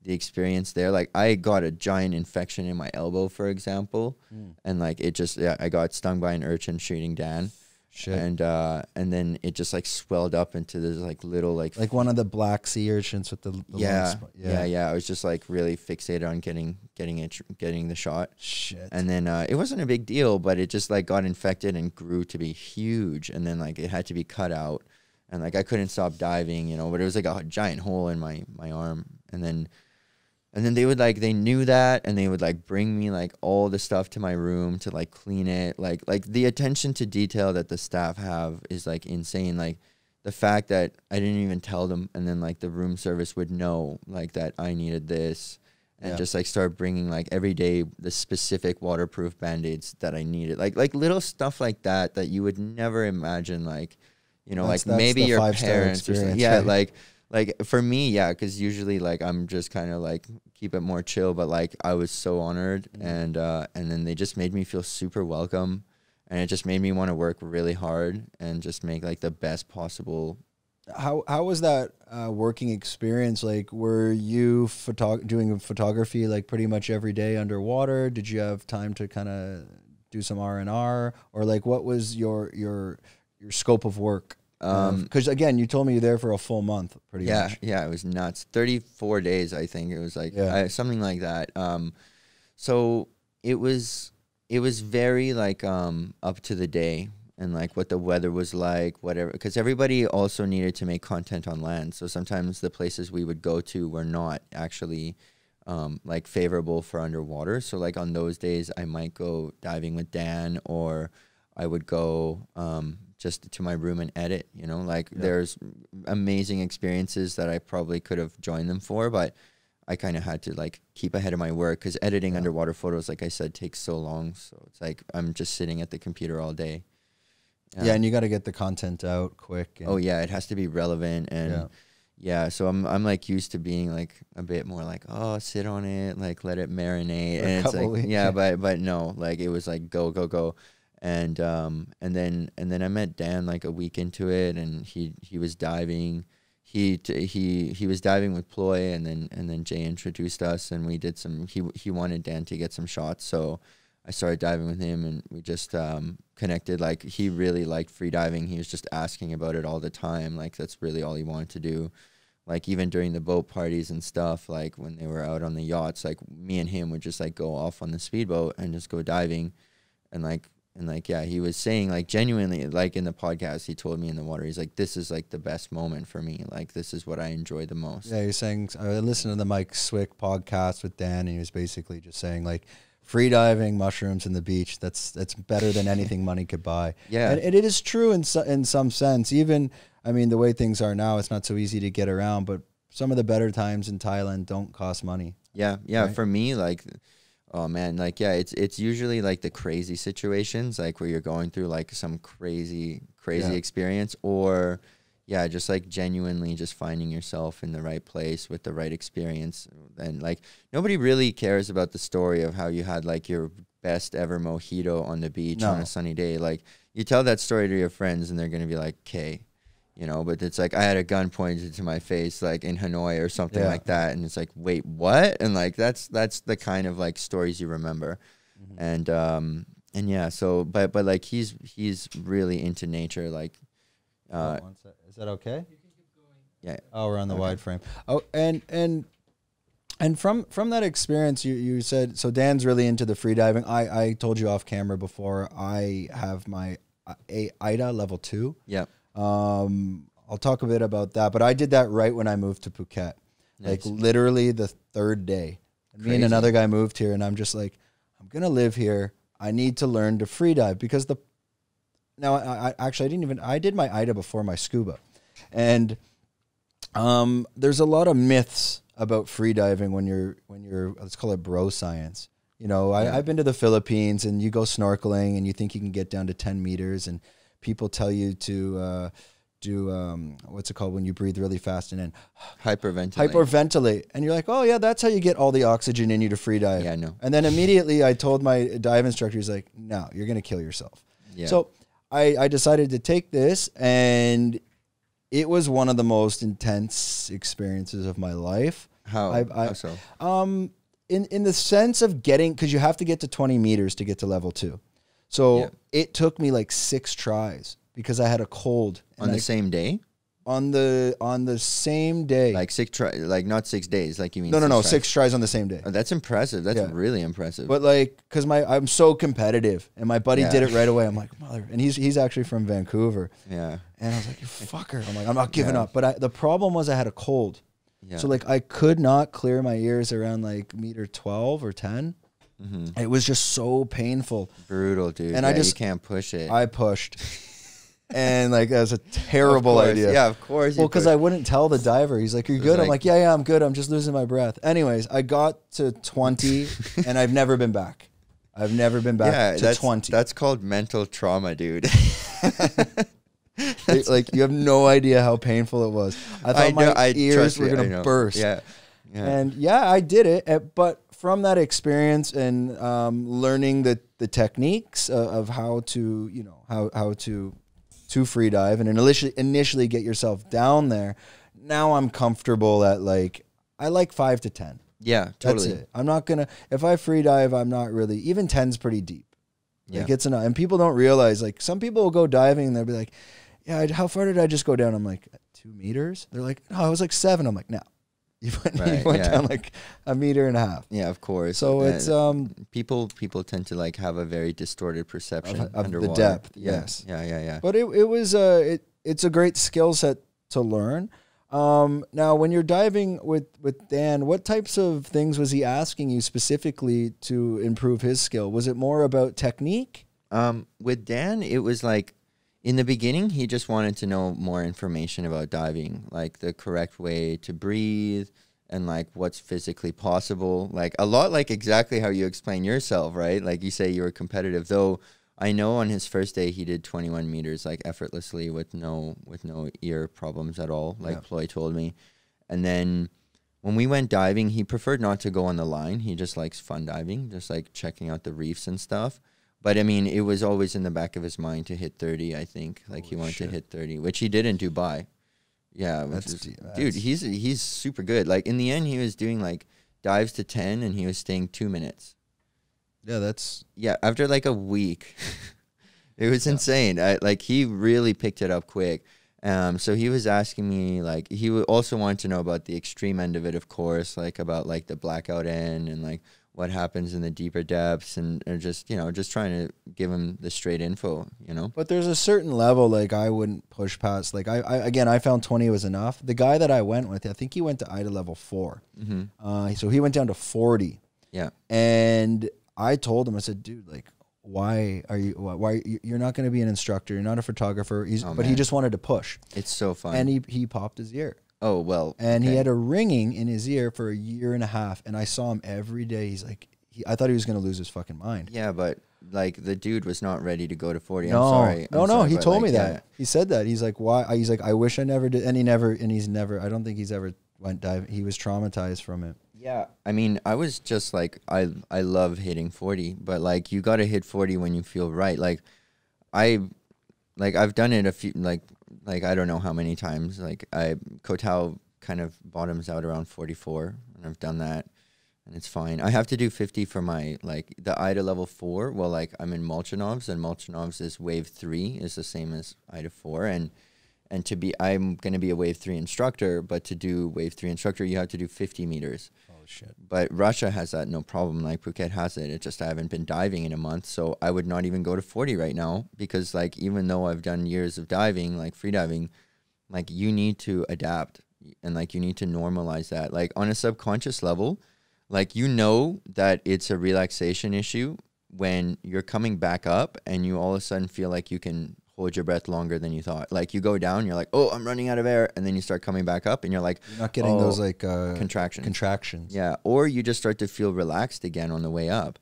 the experience there, like I got a giant infection in my elbow, for example, and like it just, I got stung by an urchin shooting Dan. Shit. And then it just like swelled up into this like little like one of the black sea urchins with the yeah. I was just like really fixated on getting the shot. Shit. And then it wasn't a big deal, but it just like got infected and grew to be huge, and then like it had to be cut out, and like I couldn't stop diving, you know. But it was like a giant hole in my arm, and then they would like, they knew that, and they would like bring me like all the stuff to my room to like clean it. Like the attention to detail that the staff have is like insane. Like the fact that I didn't even tell them, and then like the room service would know like that I needed this, and just like start bringing like every day the specific waterproof Band-Aids that I needed. Like little stuff like that you would never imagine, like, you know, like maybe your parents or something. Yeah, right? Like for me, yeah, because usually like I'm just kind of like keep it more chill, but like I was so honored, and then they just made me feel super welcome, and it just made me want to work really hard and just make like the best possible. How was that working experience? Like, were you doing photography like pretty much every day underwater? Did you have time to kind of do some R&R, or like what was your scope of work? Because again, you told me you're there for a full month, pretty much. Yeah, it was nuts. 34 days, I think it was like something like that. So it was very like up to the day, and like what the weather was like, whatever. Because everybody also needed to make content on land, so sometimes the places we would go to were not actually like favorable for underwater. So like on those days, I might go diving with Dan, or I would go just to my room and edit, you know, like there's amazing experiences that I probably could have joined them for, but I kind of had to like keep ahead of my work because editing underwater photos, like I said, takes so long. So it's like I'm just sitting at the computer all day. Yeah, and you got to get the content out quick. And it has to be relevant. And so I'm like used to being like a bit more like, oh, sit on it, like let it marinate. And it's like, but no, like it was like go, go, go. And then I met Dan like a week into it, and he was diving. He was diving with Ploy, and then Jay introduced us, and we did some. He wanted Dan to get some shots, so I started diving with him, and we just connected. Like he really liked free diving. He was just asking about it all the time. Like that's really all he wanted to do. Like even during the boat parties and stuff, like when they were out on the yachts, like me and him would just like go off on the speedboat and just go diving, and yeah, he was saying like genuinely, like in the podcast, he told me in the water, he's like, this is like the best moment for me. Like this is what I enjoy the most. Yeah, you're saying, I listened to the Mike Swick podcast with Dan, and he was basically just saying like, free diving, mushrooms, and the beach, that's better than anything money could buy. Yeah. And it is true in some sense. Even, I mean, the way things are now, it's not so easy to get around, but some of the better times in Thailand don't cost money. Yeah, yeah, right? For me, like... Oh man, like yeah, it's usually like the crazy situations, like where you're going through like some crazy experience, or yeah, just like genuinely just finding yourself in the right place with the right experience. And like nobody really cares about the story of how you had like your best ever mojito on the beach on a sunny day. Like you tell that story to your friends and they're gonna be like, okay, you know, but it's like I had a gun pointed to my face like in Hanoi or something like that, and it's like, wait, what? And like that's the kind of like stories you remember. And yeah, so but like he's really into nature, like is that okay? You can keep going. Yeah. Oh, we're on the wide frame. Oh, and from that experience, you said, so Dan's really into the free diving. I told you off camera before, I have my AIDA level 2. Yeah. I'll talk a bit about that, but I did that right when I moved to Phuket. Nice. Like literally the third day. Crazy. Me and another guy moved here, and I'm just like, I'm gonna live here. I need to learn to free dive because I did my AIDA before my scuba, and there's a lot of myths about free diving when you're let's call it bro science. You know, I've been to the Philippines, and you go snorkeling and you think you can get down to 10 meters, and people tell you to do, what's it called when you breathe really fast and then hyperventilate. And you're like, oh yeah, that's how you get all the oxygen in you to free dive. Yeah, no. And then immediately I told my dive instructor, he's like, no, you're going to kill yourself. Yeah. So I decided to take this, and it was one of the most intense experiences of my life. How so? In the sense of getting, because you have to get to 20 meters to get to level 2. So it took me like 6 tries because I had a cold. On the same day? On the same day. Like 6 tries, like not 6 days, like you mean. No, 6 tries on the same day. Oh, that's impressive. That's really impressive. But like, cause I'm so competitive, and my buddy did it right away. I'm like, mother, and he's actually from Vancouver. Yeah. And I was like, you fucker. I'm like, I'm not giving up. But the problem was I had a cold. Yeah. So like I could not clear my ears around like meter 12 or 10. Mm-hmm. It was just so painful, brutal, dude. And I just, you can't push it. I pushed, and like that was a terrible idea. Yeah, of course. Well, because I wouldn't tell the diver. He's like, "You're good." I'm like, "Yeah, I'm good. I'm just losing my breath." Anyways, I got to 20, and I've never been back. I've never been back to 20. That's called mental trauma, dude. Like you have no idea how painful it was. I thought my ears were gonna burst. Yeah. And yeah, I did it, but. From that experience and learning the techniques of how to, you know, how to free dive and initially get yourself down there. Now I'm comfortable at like, I like 5 to 10. Yeah, totally. That's it. I'm not gonna, if I free dive, I'm not really, even 10's pretty deep. Yeah, like it's enough. And people don't realize, like some people will go diving and they'll be like, yeah, how far did I just go down? I'm like 2 meters. They're like, no, I was like 7. I'm like, no. You went down like 1.5 meters. Yeah, of course. So it's people tend to like have a very distorted perception of the depth. Yes. Yeah. But it was it's a great skill set to learn. Now, when you're diving with Dan, what types of things was he asking you specifically to improve his skill? Was it more about technique? With Dan, it was like, in the beginning, he just wanted to know more information about diving, like the correct way to breathe and like what's physically possible. Like a lot like exactly how you explain yourself, right? Like you say you were competitive, though I know on his first day he did 21 meters like effortlessly with no ear problems at all, like Ploy told me. And then when we went diving, he preferred not to go on the line. He just likes fun diving, just like checking out the reefs and stuff. But I mean, it was always in the back of his mind to hit 30, I think. Like he wanted to hit 30, which he did in Dubai. Yeah. Dude, he's super good. Like in the end, he was doing like dives to 10 and he was staying 2 minutes. Yeah, that's... Yeah, after like a week. It was insane. Like he really picked it up quick. So he was asking me, like, he also wanted to know about the extreme end of it, of course, like about like the blackout end and like what happens in the deeper depths, and just, you know, just trying to give him the straight info, you know? But there's a certain level, like, I wouldn't push past. Like, again, I found 20 was enough. The guy that I went with, I think he went to Ida level 4. Mm-hmm. So he went down to 40. Yeah. And I told him, I said, dude, like, why you're not going to be an instructor, you're not a photographer. But he just wanted to push. It's so fun. And he popped his ear. Oh, well. And he had a ringing in his ear for a year and a half, and I saw him every day. He's like, I thought he was going to lose his fucking mind. Yeah, but, like, the dude was not ready to go to 40. No. I'm sorry. No, he told me that. Yeah. He said that. He's like, why? He's like, I wish I never did. And he's never, I don't think he's ever went diving. He was traumatized from it. Yeah. I mean, I was just like, I love hitting 40, but, like, you got to hit 40 when you feel right. Like, I've done it a few, like I don't know how many times. Like Koh Tao kind of bottoms out around 44, and I've done that, and it's fine. I have to do 50 for my, like, the Ida level 4. Well, like, I'm in Molchanovs, and Molchanovs is wave 3, is the same as Ida 4, and to be, I'm gonna be a wave 3 instructor, but to do wave 3 instructor, you have to do 50 meters. Shit. But Russia has that no problem, like Phuket has it. It's just I haven't been diving in a month, so I would not even go to 40 right now, because like even though I've done years of diving, like free diving, like you need to adapt, and like you need to normalize that, like on a subconscious level, like you know that it's a relaxation issue when you're coming back up and you all of a sudden feel like you can hold your breath longer than you thought. Like you go down, you're like, oh, I'm running out of air. And then you start coming back up and you're like, you're not getting those like contractions. Yeah. Or you just start to feel relaxed again on the way up,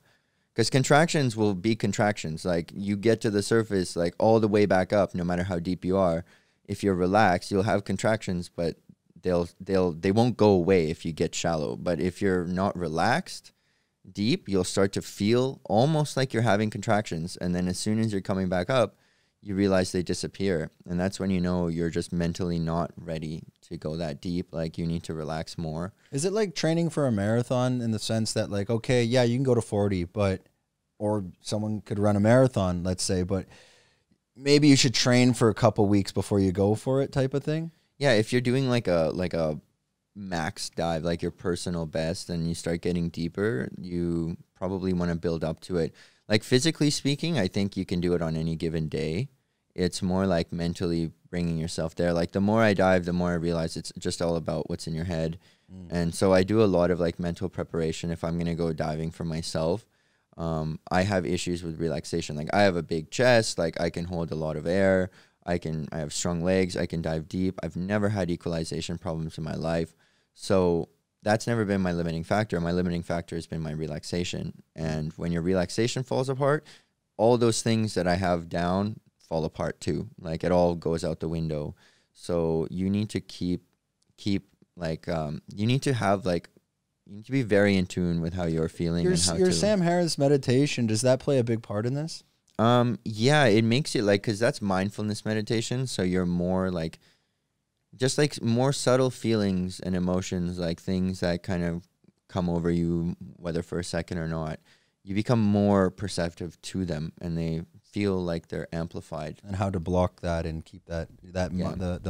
because contractions will be contractions. Like you get to the surface, like all the way back up, no matter how deep you are, if you're relaxed, you'll have contractions, but they won't go away if you get shallow. But if you're not relaxed deep, you'll start to feel almost like you're having contractions. And then as soon as you're coming back up, you realize they disappear, and that's when you know you're just mentally not ready to go that deep. Like you need to relax more. Is it like training for a marathon in the sense that like, okay, yeah, you can go to 40, but, or someone could run a marathon, let's say, but maybe you should train for a couple weeks before you go for it, type of thing? Yeah, if you're doing like a max dive, like your personal best, and you start getting deeper, you probably want to build up to it. Like physically speaking, I think you can do it on any given day. It's more like mentally bringing yourself there. Like the more I dive, the more I realize it's just all about what's in your head. Mm. And so I do a lot of like mental preparation if I'm going to go diving for myself. I have issues with relaxation. Like I have a big chest, like I can hold a lot of air. I have strong legs. I can dive deep. I've never had equalization problems in my life. So that's never been my limiting factor. My limiting factor has been my relaxation. And when your relaxation falls apart, all those things that I have down fall apart too. Like it all goes out the window. So you need to keep like, you need to have like, you need to be very in tune with how you're feeling. Your Sam Harris meditation, does that play a big part in this? Yeah, it makes it like, 'cause that's mindfulness meditation. So you're more like, just like more subtle feelings and emotions, like things that kind of come over you, whether for a second or not, you become more perceptive to them, and they feel like they're amplified. And how to block that and keep the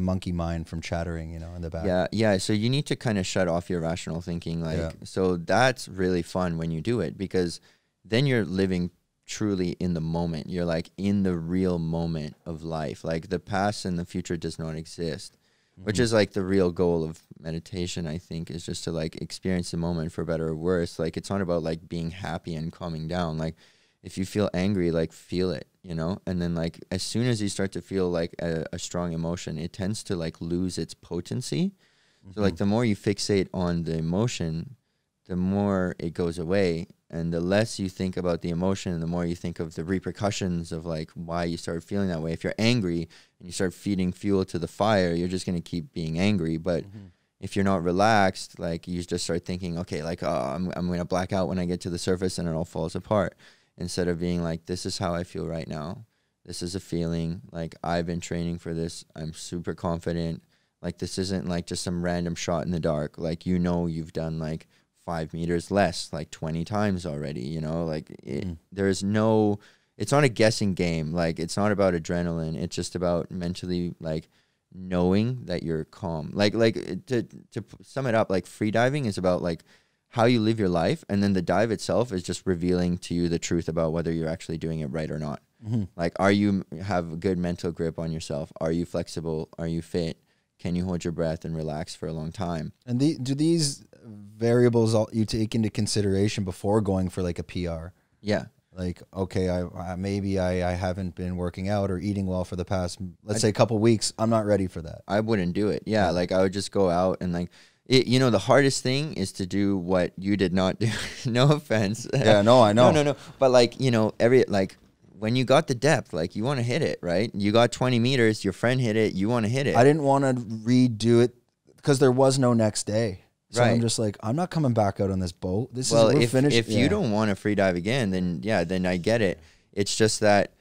monkey mind from chattering, you know, in the back. Yeah, yeah. So you need to kind of shut off your rational thinking, like so. That's really fun when you do it, because then you're living truly in the moment. You're like in the real moment of life. Like the past and the future does not exist. Mm-hmm. Which is like the real goal of meditation, I think, is just to like experience the moment for better or worse. Like it's not about like being happy and calming down. Like if you feel angry, like, feel it, you know? And then, like, as soon as you start to feel, like, a strong emotion, it tends to, like, lose its potency. Mm-hmm. So, like, the more you fixate on the emotion, the more it goes away. And the less you think about the emotion, the more you think of the repercussions of, like, why you start feeling that way. If you're angry and you start feeding fuel to the fire, you're just going to keep being angry. But mm-hmm. if you're not relaxed, like, you just start thinking, okay, like, oh, I'm going to black out when I get to the surface, and it all falls apart. Instead of being like, this is how I feel right now. This is a feeling. Like, I've been training for this. I'm super confident. Like, this isn't, like, just some random shot in the dark. Like, you know, you've done, like, 5 meters less like 20 times already, you know, like it, there is no, it's not a guessing game. Like, it's not about adrenaline. It's just about mentally, like, knowing that you're calm. Like to sum it up, like, free diving is about, like, how you live your life. And then the dive itself is just revealing to you the truth about whether you're actually doing it right or not. Mm-hmm. Like, are you have a good mental grip on yourself? Are you flexible? Are you fit? Can you hold your breath and relax for a long time? And do these variables all you take into consideration before going for, like, a PR? Yeah. Like, okay, maybe I haven't been working out or eating well for the past, let's say, a couple weeks. I'm not ready for that. I wouldn't do it. Yeah, yeah. Like, I would just go out and, like, it, you know, the hardest thing is to do what you did not do. No offense. Yeah, no, I know. No. But, like, you know, when you got the depth, like, you want to hit it, right? You got 20 meters, your friend hit it, you want to hit it. I didn't want to redo it because there was no next day. So right. I'm just like, I'm not coming back out on this boat. This well, is we're finished. If you don't want to free dive again, then yeah, then I get it. It's just that,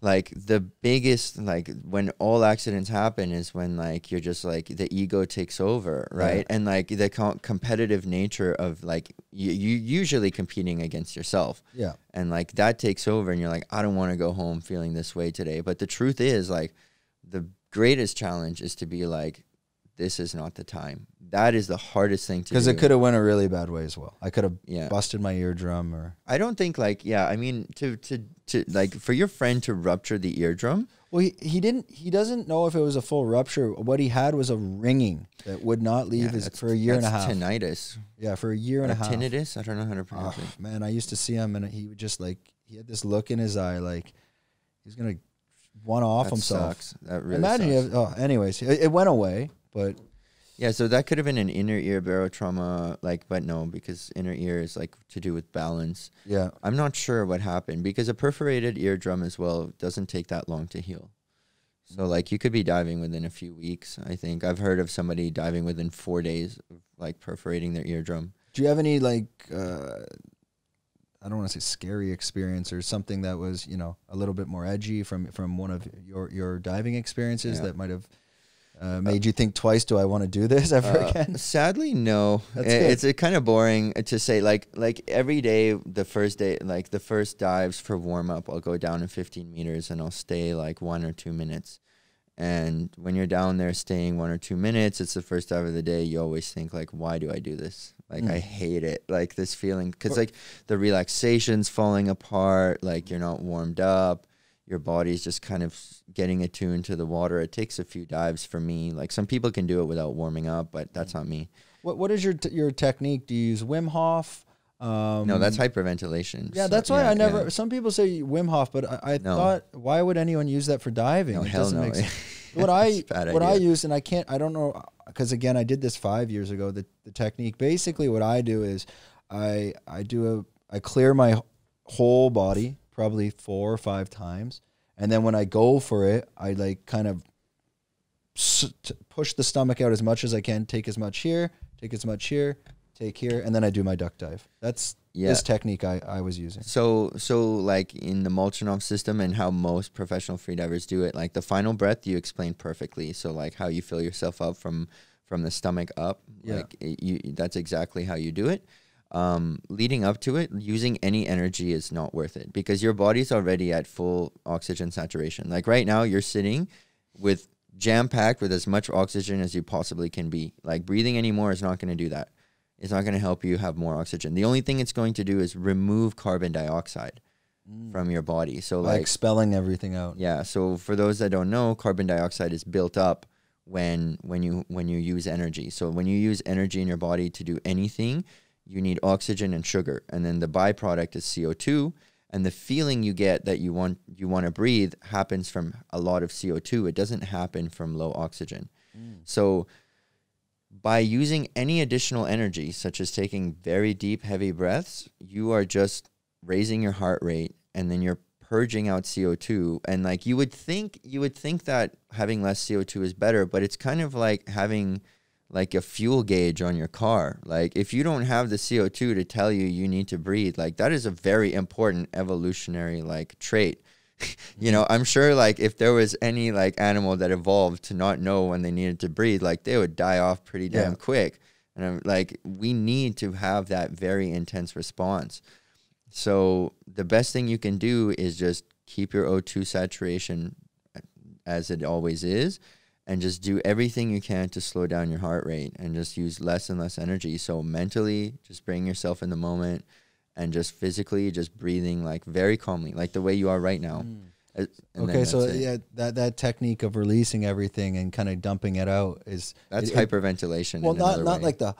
like, the biggest, like, when all accidents happen is when, like, you're just like, the ego takes over, right? Yeah. And, like, the competitive nature of, like, you usually competing against yourself. Yeah. And, like, that takes over, and you're like, I don't want to go home feeling this way today. But the truth is, like, the greatest challenge is to be like, this is not the time. That is the hardest thing to do. Because it could have went a really bad way as well. I could have busted my eardrum, or I don't think, like, yeah, I mean, to like, for your friend to rupture the eardrum. Well, he doesn't know if it was a full rupture. What he had was a ringing that would not leave for a year and a half. Tinnitus. Yeah, for a year and a half. Tinnitus? I don't know how to pronounce it. Man, I used to see him, and he would just, like, he had this look in his eye like he's gonna one-off himself. Sucks. That really sucks. Anyways, it went away. But yeah, so that could have been an inner ear barotrauma, like, but no, because inner ear is, like, to do with balance. Yeah. I'm not sure what happened, because a perforated eardrum as well doesn't take that long to heal. So, like, you could be diving within a few weeks, I think. I've heard of somebody diving within 4 days of, like, perforating their eardrum. Do you have any, like, I don't want to say scary experience, or something that was, you know, a little bit more edgy from one of your diving experiences that might have... made you think twice, do I want to do this ever again? Sadly, no. It's kind of boring to say, like every day, the first dives for warm-up, I'll go down in 15 meters and I'll stay like 1 or 2 minutes. And when you're down there staying 1 or 2 minutes, it's the first dive of the day, you always think, like, why do I do this? Like, I hate it. Like, this feeling, because, like, the relaxation's falling apart, like, you're not warmed up. Your body's just kind of getting attuned to the water. It takes a few dives for me. Like, some people can do it without warming up, but that's not me. What is your technique? Do you use Wim Hof? No, that's hyperventilation. Yeah, that's why I never. Some people say Wim Hof, but I thought, why would anyone use that for diving? No, hell no. What I use, and I don't know, because again, I did this 5 years ago. The technique, basically, what I do is, I clear my whole body, probably 4 or 5 times. And then when I go for it, I, like, kind of push the stomach out as much as I can, take as much here, take as much here, take here, and then I do my duck dive. That's this technique I was using. So like, in the Molchanov system and how most professional freedivers do it, like, the final breath you explained perfectly. So, like, how you fill yourself up from the stomach up, like, that's exactly how you do it. Leading up to it, using any energy is not worth it, because your body's already at full oxygen saturation. Like, right now, you're sitting with jam-packed with as much oxygen as you possibly can be. Like, breathing anymore is not going to do that. It's not going to help you have more oxygen. The only thing it's going to do is remove carbon dioxide from your body. So, like, expelling everything out. Yeah. So, for those that don't know, carbon dioxide is built up when you use energy. So when you use energy in your body to do anything, you need oxygen and sugar, and then the byproduct is CO2, And the feeling you get that you want to breathe happens from a lot of CO2. It doesn't happen from low oxygen. So by using any additional energy, such as taking very deep, heavy breaths, you are just raising your heart rate, and then you're purging out CO2. And like you would think that having less CO2 is better, but it's kind of like having like a fuel gauge on your car. Like if you don't have the CO2 to tell you you need to breathe, like that is a very important evolutionary like trait. You know, I'm sure like if there was any like animal that evolved to not know when they needed to breathe, like they would die off pretty damn quick. And I'm like, we need to have that very intense response. So the best thing you can do is just keep your O2 saturation as it always is, and just do everything you can to slow down your heart rate and just use less and less energy. So mentally, just bring yourself in the moment, and just physically, just breathing like very calmly, like the way you are right now. Okay, so yeah, that technique of releasing everything and kind of dumping it out is... That's hyperventilation. Well, not like the...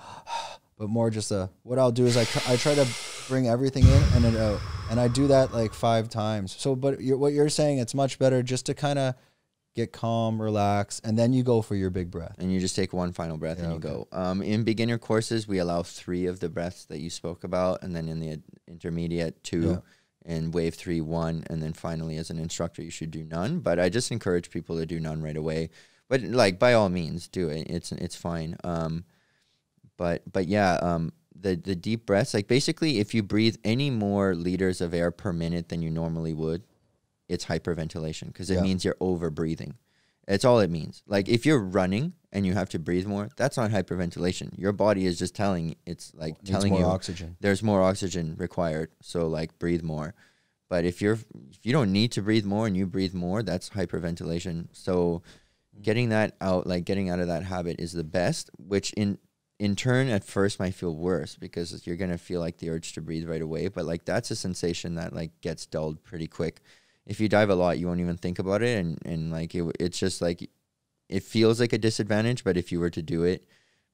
But more just a... What I'll do is I try to bring everything in and then out. And I do that like 5 times. So, but what you're saying, it's much better just to kind of get calm, relax, and then you go for your big breath. And you just take one final breath and you go. In beginner courses, we allow 3 of the breaths that you spoke about, and then in the intermediate, 2, and wave 3, 1, and then finally as an instructor, you should do none. But I just encourage people to do none right away. But like by all means, do it. It's fine. But yeah, the deep breaths, like basically if you breathe any more liters of air per minute than you normally would, it's hyperventilation, because it means you're over breathing. It's all it means. Like if you're running and you have to breathe more, that's not hyperventilation. Your body is just telling you oxygen. There's more oxygen required. So like breathe more. But if you don't need to breathe more and you breathe more, that's hyperventilation. So getting that out, like getting out of that habit is the best, which in turn at first might feel worse because you're gonna feel like the urge to breathe right away. But like that's a sensation that like gets dulled pretty quick. If you dive a lot, you won't even think about it. And like, it's just like, it feels like a disadvantage, but if you were to do it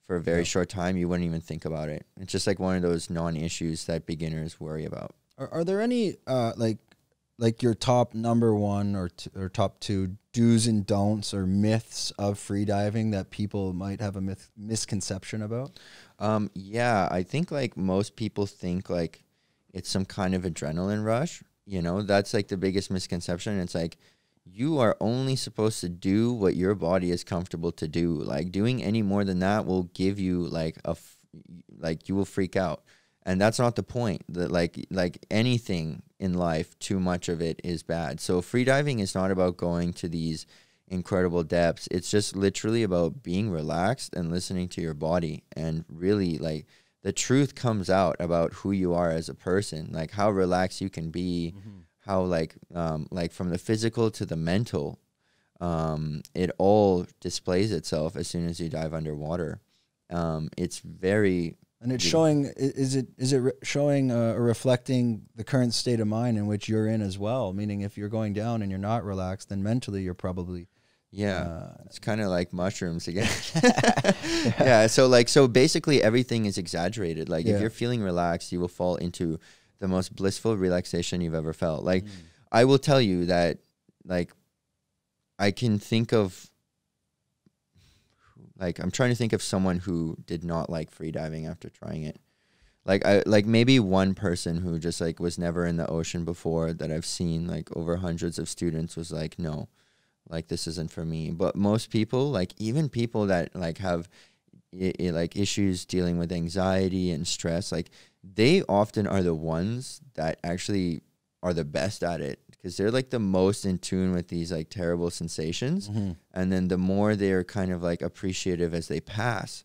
for a very short time, you wouldn't even think about it. It's just like one of those non-issues that beginners worry about. Are there any, like your top #1 or top 2 do's and don'ts or myths of free diving that people might have a misconception about? Yeah, I think like most people think like it's some kind of adrenaline rush. You know, that's like the biggest misconception. It's like you are only supposed to do what your body is comfortable to do. Like doing any more than that will give you like you will freak out. And that's not the point. That like anything in life, too much of it is bad. So freediving is not about going to these incredible depths. It's just literally about being relaxed and listening to your body, and really like the truth comes out about who you are as a person, like how relaxed you can be, how like from the physical to the mental, it all displays itself as soon as you dive underwater. It's very... And it's showing, is it showing or reflecting the current state of mind in which you're in as well? Meaning if you're going down and you're not relaxed, then mentally you're probably... Yeah, it's kind of like mushrooms again. Yeah, so like, so basically everything is exaggerated. Like if you're feeling relaxed, you will fall into the most blissful relaxation you've ever felt. Like I will tell you that like I can think of, like I'm trying to think of someone who did not like freediving after trying it. Like maybe one person who just like was never in the ocean before that I've seen like over hundreds of students was like, no. Like this isn't for me. But most people, like even people that like have like issues dealing with anxiety and stress, like they often are the ones that actually are the best at it, because they're like the most in tune with these like terrible sensations. And then the more they're kind of like appreciative as they pass,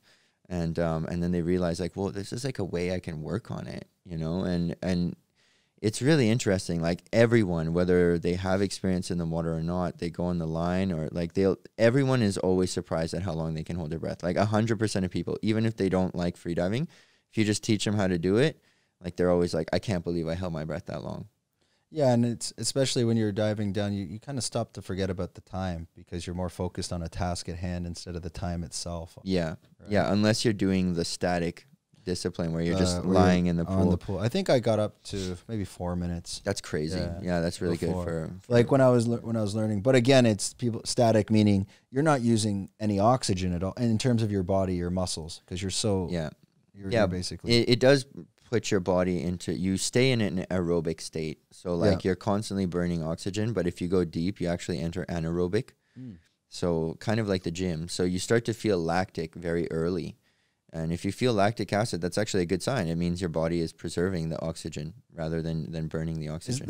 and then they realize like, well, this is like a way I can work on it, you know. And it's really interesting. Like everyone, whether they have experience in the water or not, they go on the line or like everyone is always surprised at how long they can hold their breath. Like 100% of people, even if they don't like freediving, if you just teach them how to do it, like they're always like, I can't believe I held my breath that long. Yeah. And it's especially when you're diving down, you kind of stop to forget about the time because you're more focused on a task at hand instead of the time itself. Yeah. Right? Yeah. Unless you're doing the static discipline where you're just lying in the pool. On the pool. I think I got up to maybe 4 minutes. That's crazy. Yeah, yeah, that's really good for like when I was learning. But again, it's static, meaning you're not using any oxygen at all. And in terms of your body, your muscles, because you're so you're basically it does put your body into, you stay in an aerobic state. So like you're constantly burning oxygen, but if you go deep, you actually enter anaerobic. Mm. So kind of like the gym. So you start to feel lactic very early. And if you feel lactic acid, that's actually a good sign. It means your body is preserving the oxygen rather than burning the oxygen.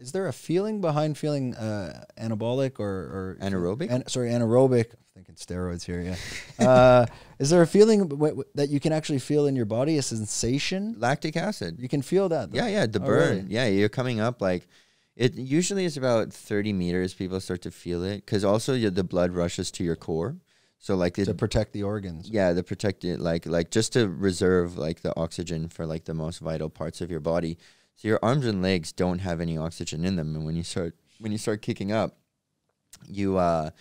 Is there a feeling behind feeling anabolic or anaerobic? Sorry, anaerobic. I'm thinking steroids here, yeah. Is there a feeling that you can actually feel in your body, a sensation? Lactic acid. You can feel that, though. Yeah, yeah, the burn. Really? Yeah, you're coming up like... It usually is about 30 meters people start to feel it, because also the blood rushes to your core. So like to protect the organs. Yeah, to protect it, like just to reserve like the oxygen for like the most vital parts of your body. So your arms and legs don't have any oxygen in them, and when you start kicking up, you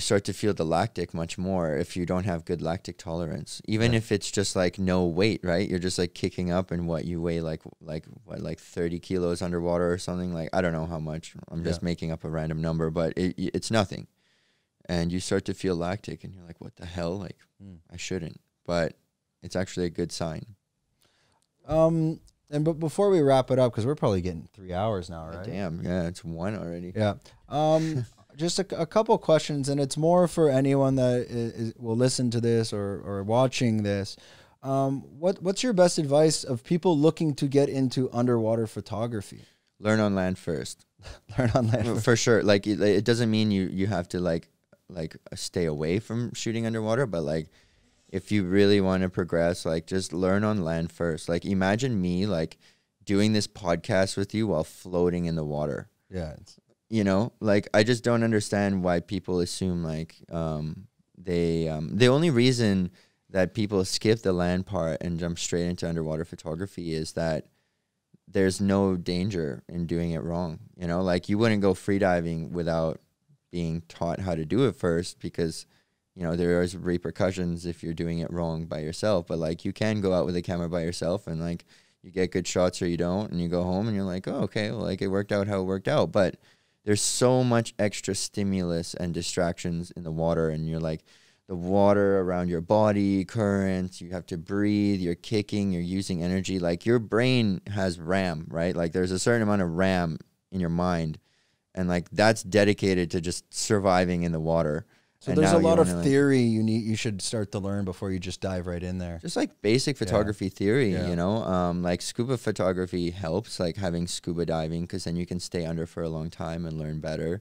start to feel the lactic much more if you don't have good lactic tolerance. Even if it's just like no weight, right? You're just like kicking up, and what you weigh like 30 kilos underwater or something. Like I don't know how much. I'm just making up a random number, but it's nothing. And you start to feel lactic, and you're like, what the hell? Like, I shouldn't. But it's actually a good sign. But before we wrap it up, because we're probably getting 3 hours now, right? Damn, yeah, it's 1 already. Yeah. Just a couple questions, and it's more for anyone that will listen to this or watching this. What's your best advice of people looking to get into underwater photography? Learn on land first. Learn on land first. For sure. Like, it doesn't mean you have to, like stay away from shooting underwater, but like if you really want to progress, like just learn on land first. Like imagine me like doing this podcast with you while floating in the water. Yeah, you know, like I just don't understand why people assume like the only reason that people skip the land part and jump straight into underwater photography is that there's no danger in doing it wrong. You know, like you wouldn't go freediving without being taught how to do it first, because you know there is repercussions if you're doing it wrong by yourself. But like you can go out with a camera by yourself and like you get good shots or you don't, and you go home and you're like, oh, okay, well, like it worked out how it worked out. But there's so much extra stimulus and distractions in the water, and you're like the water around your body, currents, you have to breathe, you're kicking, you're using energy, like your brain has RAM, right? Like there's a certain amount of RAM in your mind. And like that's dedicated to just surviving in the water. So and there's a lot of theory you should start to learn before you just dive right in there. Just like basic photography theory, you know, like scuba photography helps, like having scuba diving, because then you can stay under for a long time and learn better.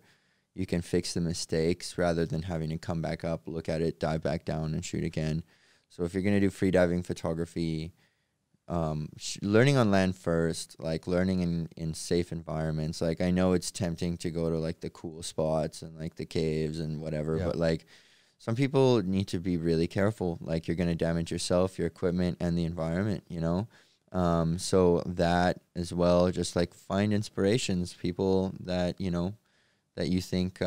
You can fix the mistakes rather than having to come back up, look at it, dive back down, and shoot again. So if you're gonna do freediving photography, learning on land first, like learning in safe environments. Like I know it's tempting to go to like the cool spots and like the caves and whatever, but like some people need to be really careful. Like you're going to damage yourself, your equipment, and the environment, you know? So that as well, just like find inspirations, people that, you know, that you think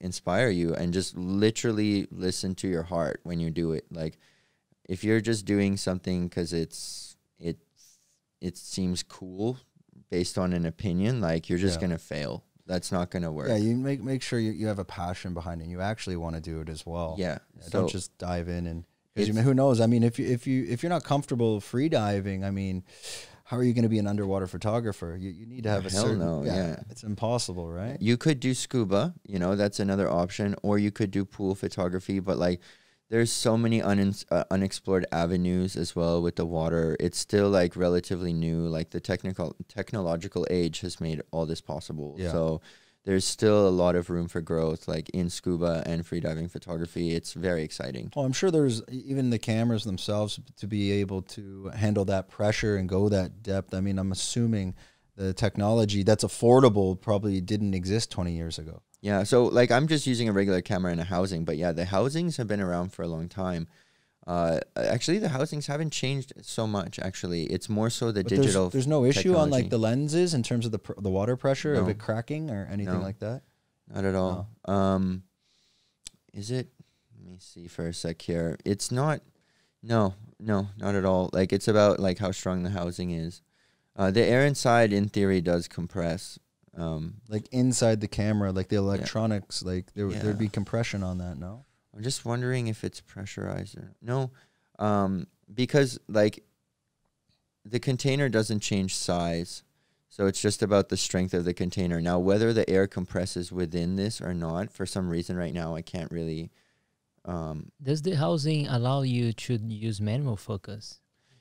inspire you, and just literally listen to your heart when you do it. Like if you're just doing something because it seems cool based on an opinion, like you're just going to fail. That's not going to work. Yeah, you make sure you have a passion behind it, and you actually want to do it as well. Yeah. So don't just dive in, and because who knows? I mean, if you're not comfortable free diving, I mean, how are you going to be an underwater photographer? You need to have it's impossible, right? You could do scuba, you know, that's another option, or you could do pool photography, but like there's so many unexplored avenues as well with the water. It's still like relatively new. Like the technological age has made all this possible. Yeah. So there's still a lot of room for growth, like in scuba and freediving photography. It's very exciting. Well, I'm sure there's even the cameras themselves to be able to handle that pressure and go that depth. I mean, I'm assuming the technology that's affordable probably didn't exist 20 years ago. Yeah, so like I'm just using a regular camera in a housing, but yeah, the housings have been around for a long time. Actually, the housings haven't changed so much. Actually, it's more so the digital. There's no issue technology on like the lenses in terms of the water pressure of it cracking or anything like that. Not at all. No. Is it? Let me see for a sec here. It's not. No, No, not at all. Like, it's about like how strong the housing is. The air inside, in theory, does compress. Like inside the camera, like the electronics, like there'd be compression on that. No, I'm just wondering if it's pressurized or no, because like the container doesn't change size, so it's just about the strength of the container. Now, whether the air compresses within this or not, for some reason right now I can't really. Does the housing allow you to use manual focus?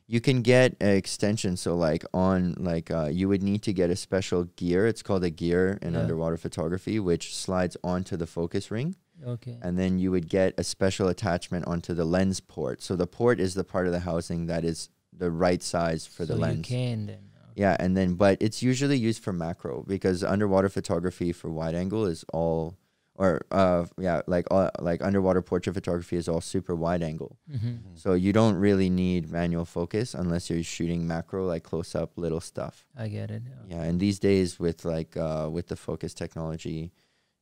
You can get an extension, so like on like you would need to get a special gear. It's called a gear in underwater photography, which slides onto the focus ring. Okay. And then you would get a special attachment onto the lens port. So the port is the part of the housing that is the right size for the lens. You can then. Okay. Yeah, and then but it's usually used for macro because underwater photography for wide angle is all, or like underwater portrait photography is all super wide angle. Mm-hmm. So you don't really need manual focus unless you're shooting macro, like close up little stuff. I get it. Okay. Yeah, and these days with like with the focus technology,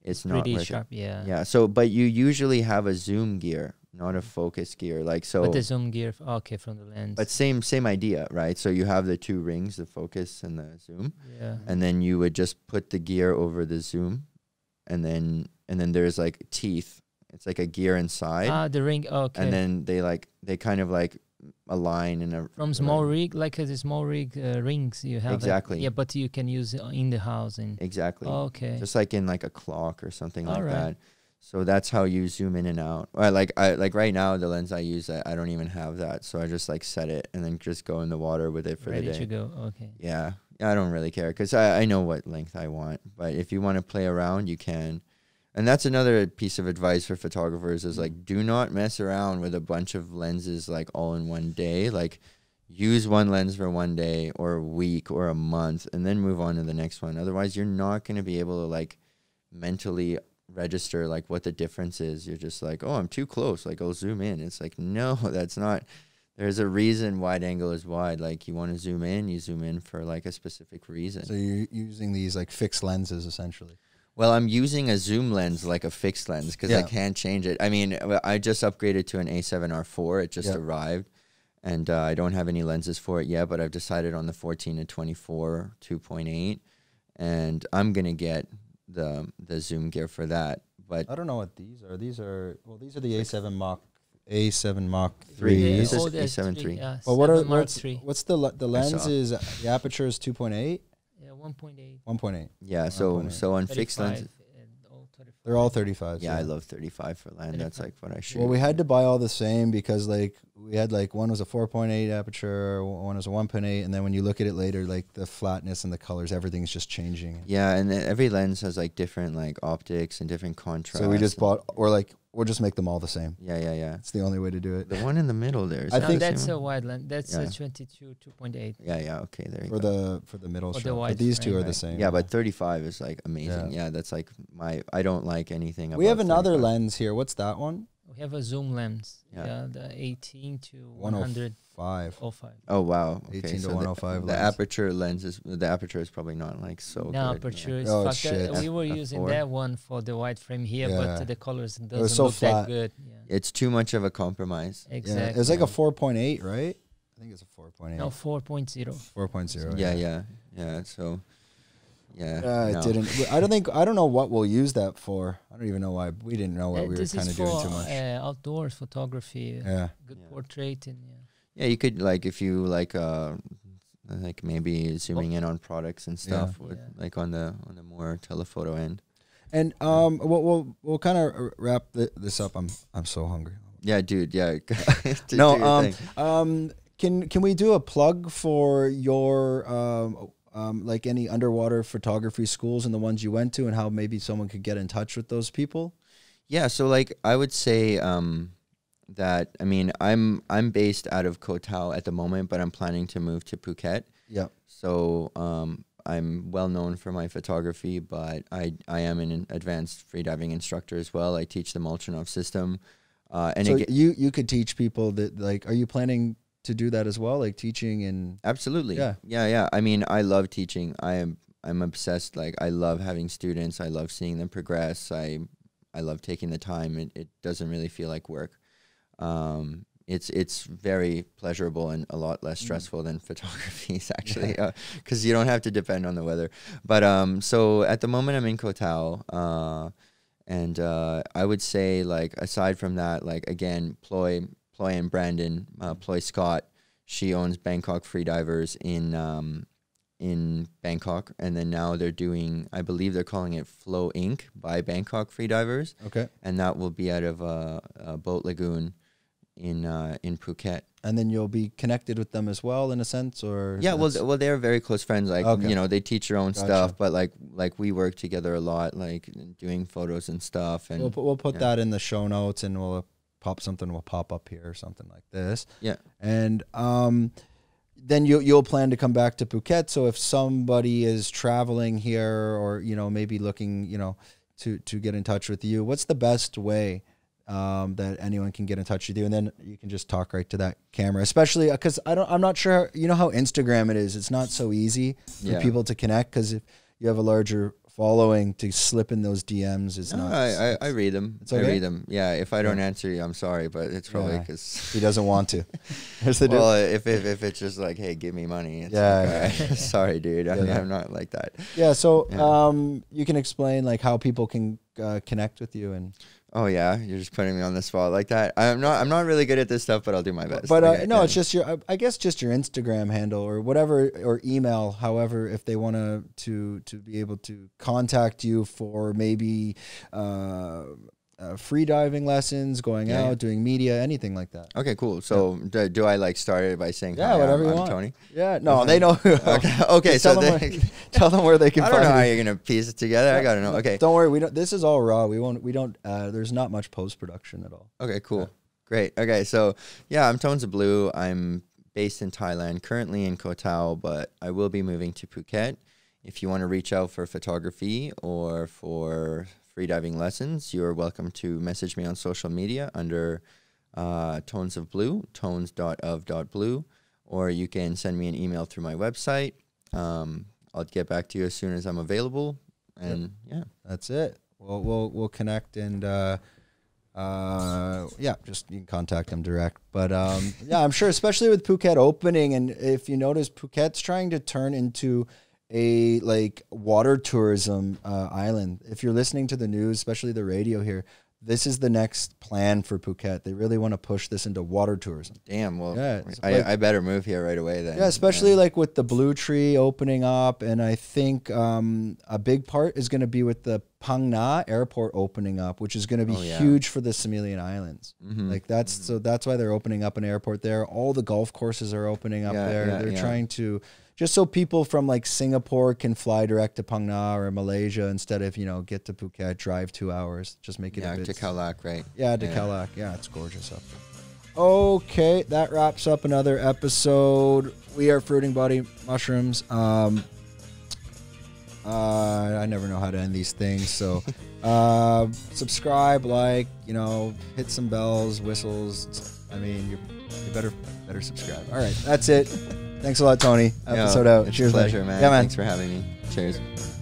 it's not pretty sharp. Yeah. Yeah. So, but you usually have a zoom gear, not a focus gear. Like so. But the zoom gear, okay, from the lens. But same idea, right? So you have the two rings, the focus and the zoom. Yeah. And then you would just put the gear over the zoom, and then. And then there's like teeth. It's like a gear inside. Ah, the ring. Okay. And then they kind of like align in a from small rig, like the small rig rings you have. Exactly. Like, yeah, but you can use it in the housing. Exactly. Okay. Just like in like a clock or something like that. So that's how you zoom in and out. Or like right now the lens I use, I don't even have that, so I just like set it and then just go in the water with it for the day. Ready to go. Okay. Yeah, I don't really care because I know what length I want. But if you want to play around, you can. And that's another piece of advice for photographers is like, do not mess around with a bunch of lenses like all in one day. Like use one lens for one day or a week or a month and then move on to the next one. Otherwise, you're not going to be able to like mentally register like what the difference is. You're just like, oh, I'm too close. Like I'll zoom in. It's like, no, that's not. There's a reason wide angle is wide. Like you want to zoom in, you zoom in for like a specific reason. So you're using these like fixed lenses essentially. Well, I'm using a zoom lens like a fixed lens because I can't change it. I mean, I just upgraded to an A7R4. It just arrived, and I don't have any lenses for it yet, but I've decided on the 14 to 24 2.8, and I'm going to get the zoom gear for that. But I don't know what these are. These are, well, these are the A7 Mach 3. This is A7 III. Yeah, but what's the lens is the aperture is 2.8? 1.8. 1.8. Yeah, so on fixed lenses. They're all 35s. Yeah, I love 35 for land. 35. That's like what I shoot. Well, we had to buy all the same because like we had like one was a 4.8 aperture, one was a 1.8, and then when you look at it later, like the flatness and the colors, everything's just changing. Yeah, and then every lens has like different like optics and different contrast. So we just bought, or like we'll just make them all the same. Yeah. It's the only way to do it. The one in the middle there. I think that's a wide lens. That's a 22 2.8. Yeah. Okay, there you go. For the middle shot. But these two are the same. Yeah, but 35 is like amazing. Yeah, that's like my. I don't like anything. We have another lens here. What's that one? We have a zoom lens. Yeah, the 18 to 105. Oh wow. Okay, 18 to 105. The aperture lens is probably not like so good. No, aperture is fucked up. We were using that one for the wide frame here, but the colors doesn't look that good. Yeah. It's too much of a compromise. Exactly. Yeah. It was like a 4.8, right? I think it's a 4.8. No, 4.0. 4.0. Yeah. So. Yeah, it didn't. I don't know what we'll use that for. I don't even know why we didn't know what we were kind of doing too much. Outdoor photography. Good portraiting. Yeah, you could like if you like maybe zooming in on products and stuff with like on the more telephoto end. And we'll kind of wrap this up. I'm so hungry. Yeah, dude. Yeah. No. Can we do a plug for your like any underwater photography schools and the ones you went to and how maybe someone could get in touch with those people? Yeah, so like I would say that I mean I'm based out of Koh Tao at the moment, but I'm planning to move to Phuket. Yeah. So I'm well known for my photography, but I am an advanced freediving instructor as well. I teach the Molchanov system. And so you could teach people that like are you planning to do that as well, like teaching? And absolutely, yeah. I mean, I love teaching. I'm obsessed. Like, I love having students. I love seeing them progress. I love taking the time. It doesn't really feel like work. It's very pleasurable and a lot less stressful than photography, actually, because you don't have to depend on the weather. But so at the moment I'm in Koh Tao, and I would say, like, aside from that, like, again, Ploy and Brandon, Ploy Scott, she owns Bangkok Freedivers in Bangkok, and then now they're doing, I believe they're calling it Flow Inc. by Bangkok Freedivers. Okay, and that will be out of a boat lagoon in Phuket. And then you'll be connected with them as well, in a sense, or? Yeah, well, they're very close friends. Like, you know, they teach their own stuff, but like we work together a lot, like doing photos and stuff. And we'll put that in the show notes, and we'll pop up here or something like this. Yeah. And then you'll plan to come back to Phuket. So if somebody is traveling here, or, you know, maybe looking, you know, to get in touch with you, what's the best way that anyone can get in touch with you? And then you can just talk right to that camera, especially because I'm not sure, you know, how Instagram it is. It's not so easy for people to connect, because if you have a larger following, to slip in those DMs is not. I read them. Okay? I read them. Yeah. If I don't answer you, I'm sorry, but it's probably because he doesn't want to. Well, if it's just like, hey, give me money. It's like, sorry, dude. I'm not like that. Yeah. So, you can explain, like, how people can connect with you and. Oh yeah, you're just putting me on the spot like that. I'm not really good at this stuff, but I'll do my best. But no, it's just your, I guess, just your Instagram handle or whatever, or email. However, if they want to be able to contact you for maybe free diving lessons, going out, doing media, anything like that. Okay, cool. So do I like start it by saying, yeah, hi, whatever you want, Tony? Yeah, no, they know. Okay, so tell them where they can. I don't know how you're gonna piece it together. I gotta know. Okay, don't worry. We don't. This is all raw. We don't. There's not much post-production at all. Okay, cool. Great. Okay, so yeah, I'm Tones of Blue. I'm based in Thailand, currently in Koh Tao, but I will be moving to Phuket. If you want to reach out for photography or for free diving lessons, you're welcome to message me on social media under Tones of Blue, tones.of.blue, or you can send me an email through my website. I'll get back to you as soon as I'm available. And yeah, that's it. We'll connect, and yeah, just you can contact them direct. But yeah, I'm sure, especially with Phuket opening, and if you notice, Phuket's trying to turn into a like water tourism island. If you're listening to the news, especially the radio here, this is the next plan for Phuket. They really want to push this into water tourism. Damn, well, yeah, I better move here right away then. Yeah, especially like with the Blue Tree opening up. And I think a big part is going to be with the Phang Nga airport opening up, which is going to be huge for the Samelean Islands. Like that's, so that's why they're opening up an airport there. All the golf courses are opening up there. They're trying to, just so people from like Singapore can fly direct to Phang Nga or Malaysia instead of, you know, get to Phuket, drive 2 hours, just make it a bit. Yeah, to Khao Lak, right? Yeah, to Khao Lak. Yeah, it's gorgeous up there. Okay, that wraps up another episode. We are Fruiting Body Mushrooms. I never know how to end these things, so subscribe, like, you know, hit some bells, whistles. I mean, you better subscribe. All right, that's it. Thanks a lot, Tony. Episode out. Cheers, pleasure, man. Yeah, man. Thanks for having me. Cheers.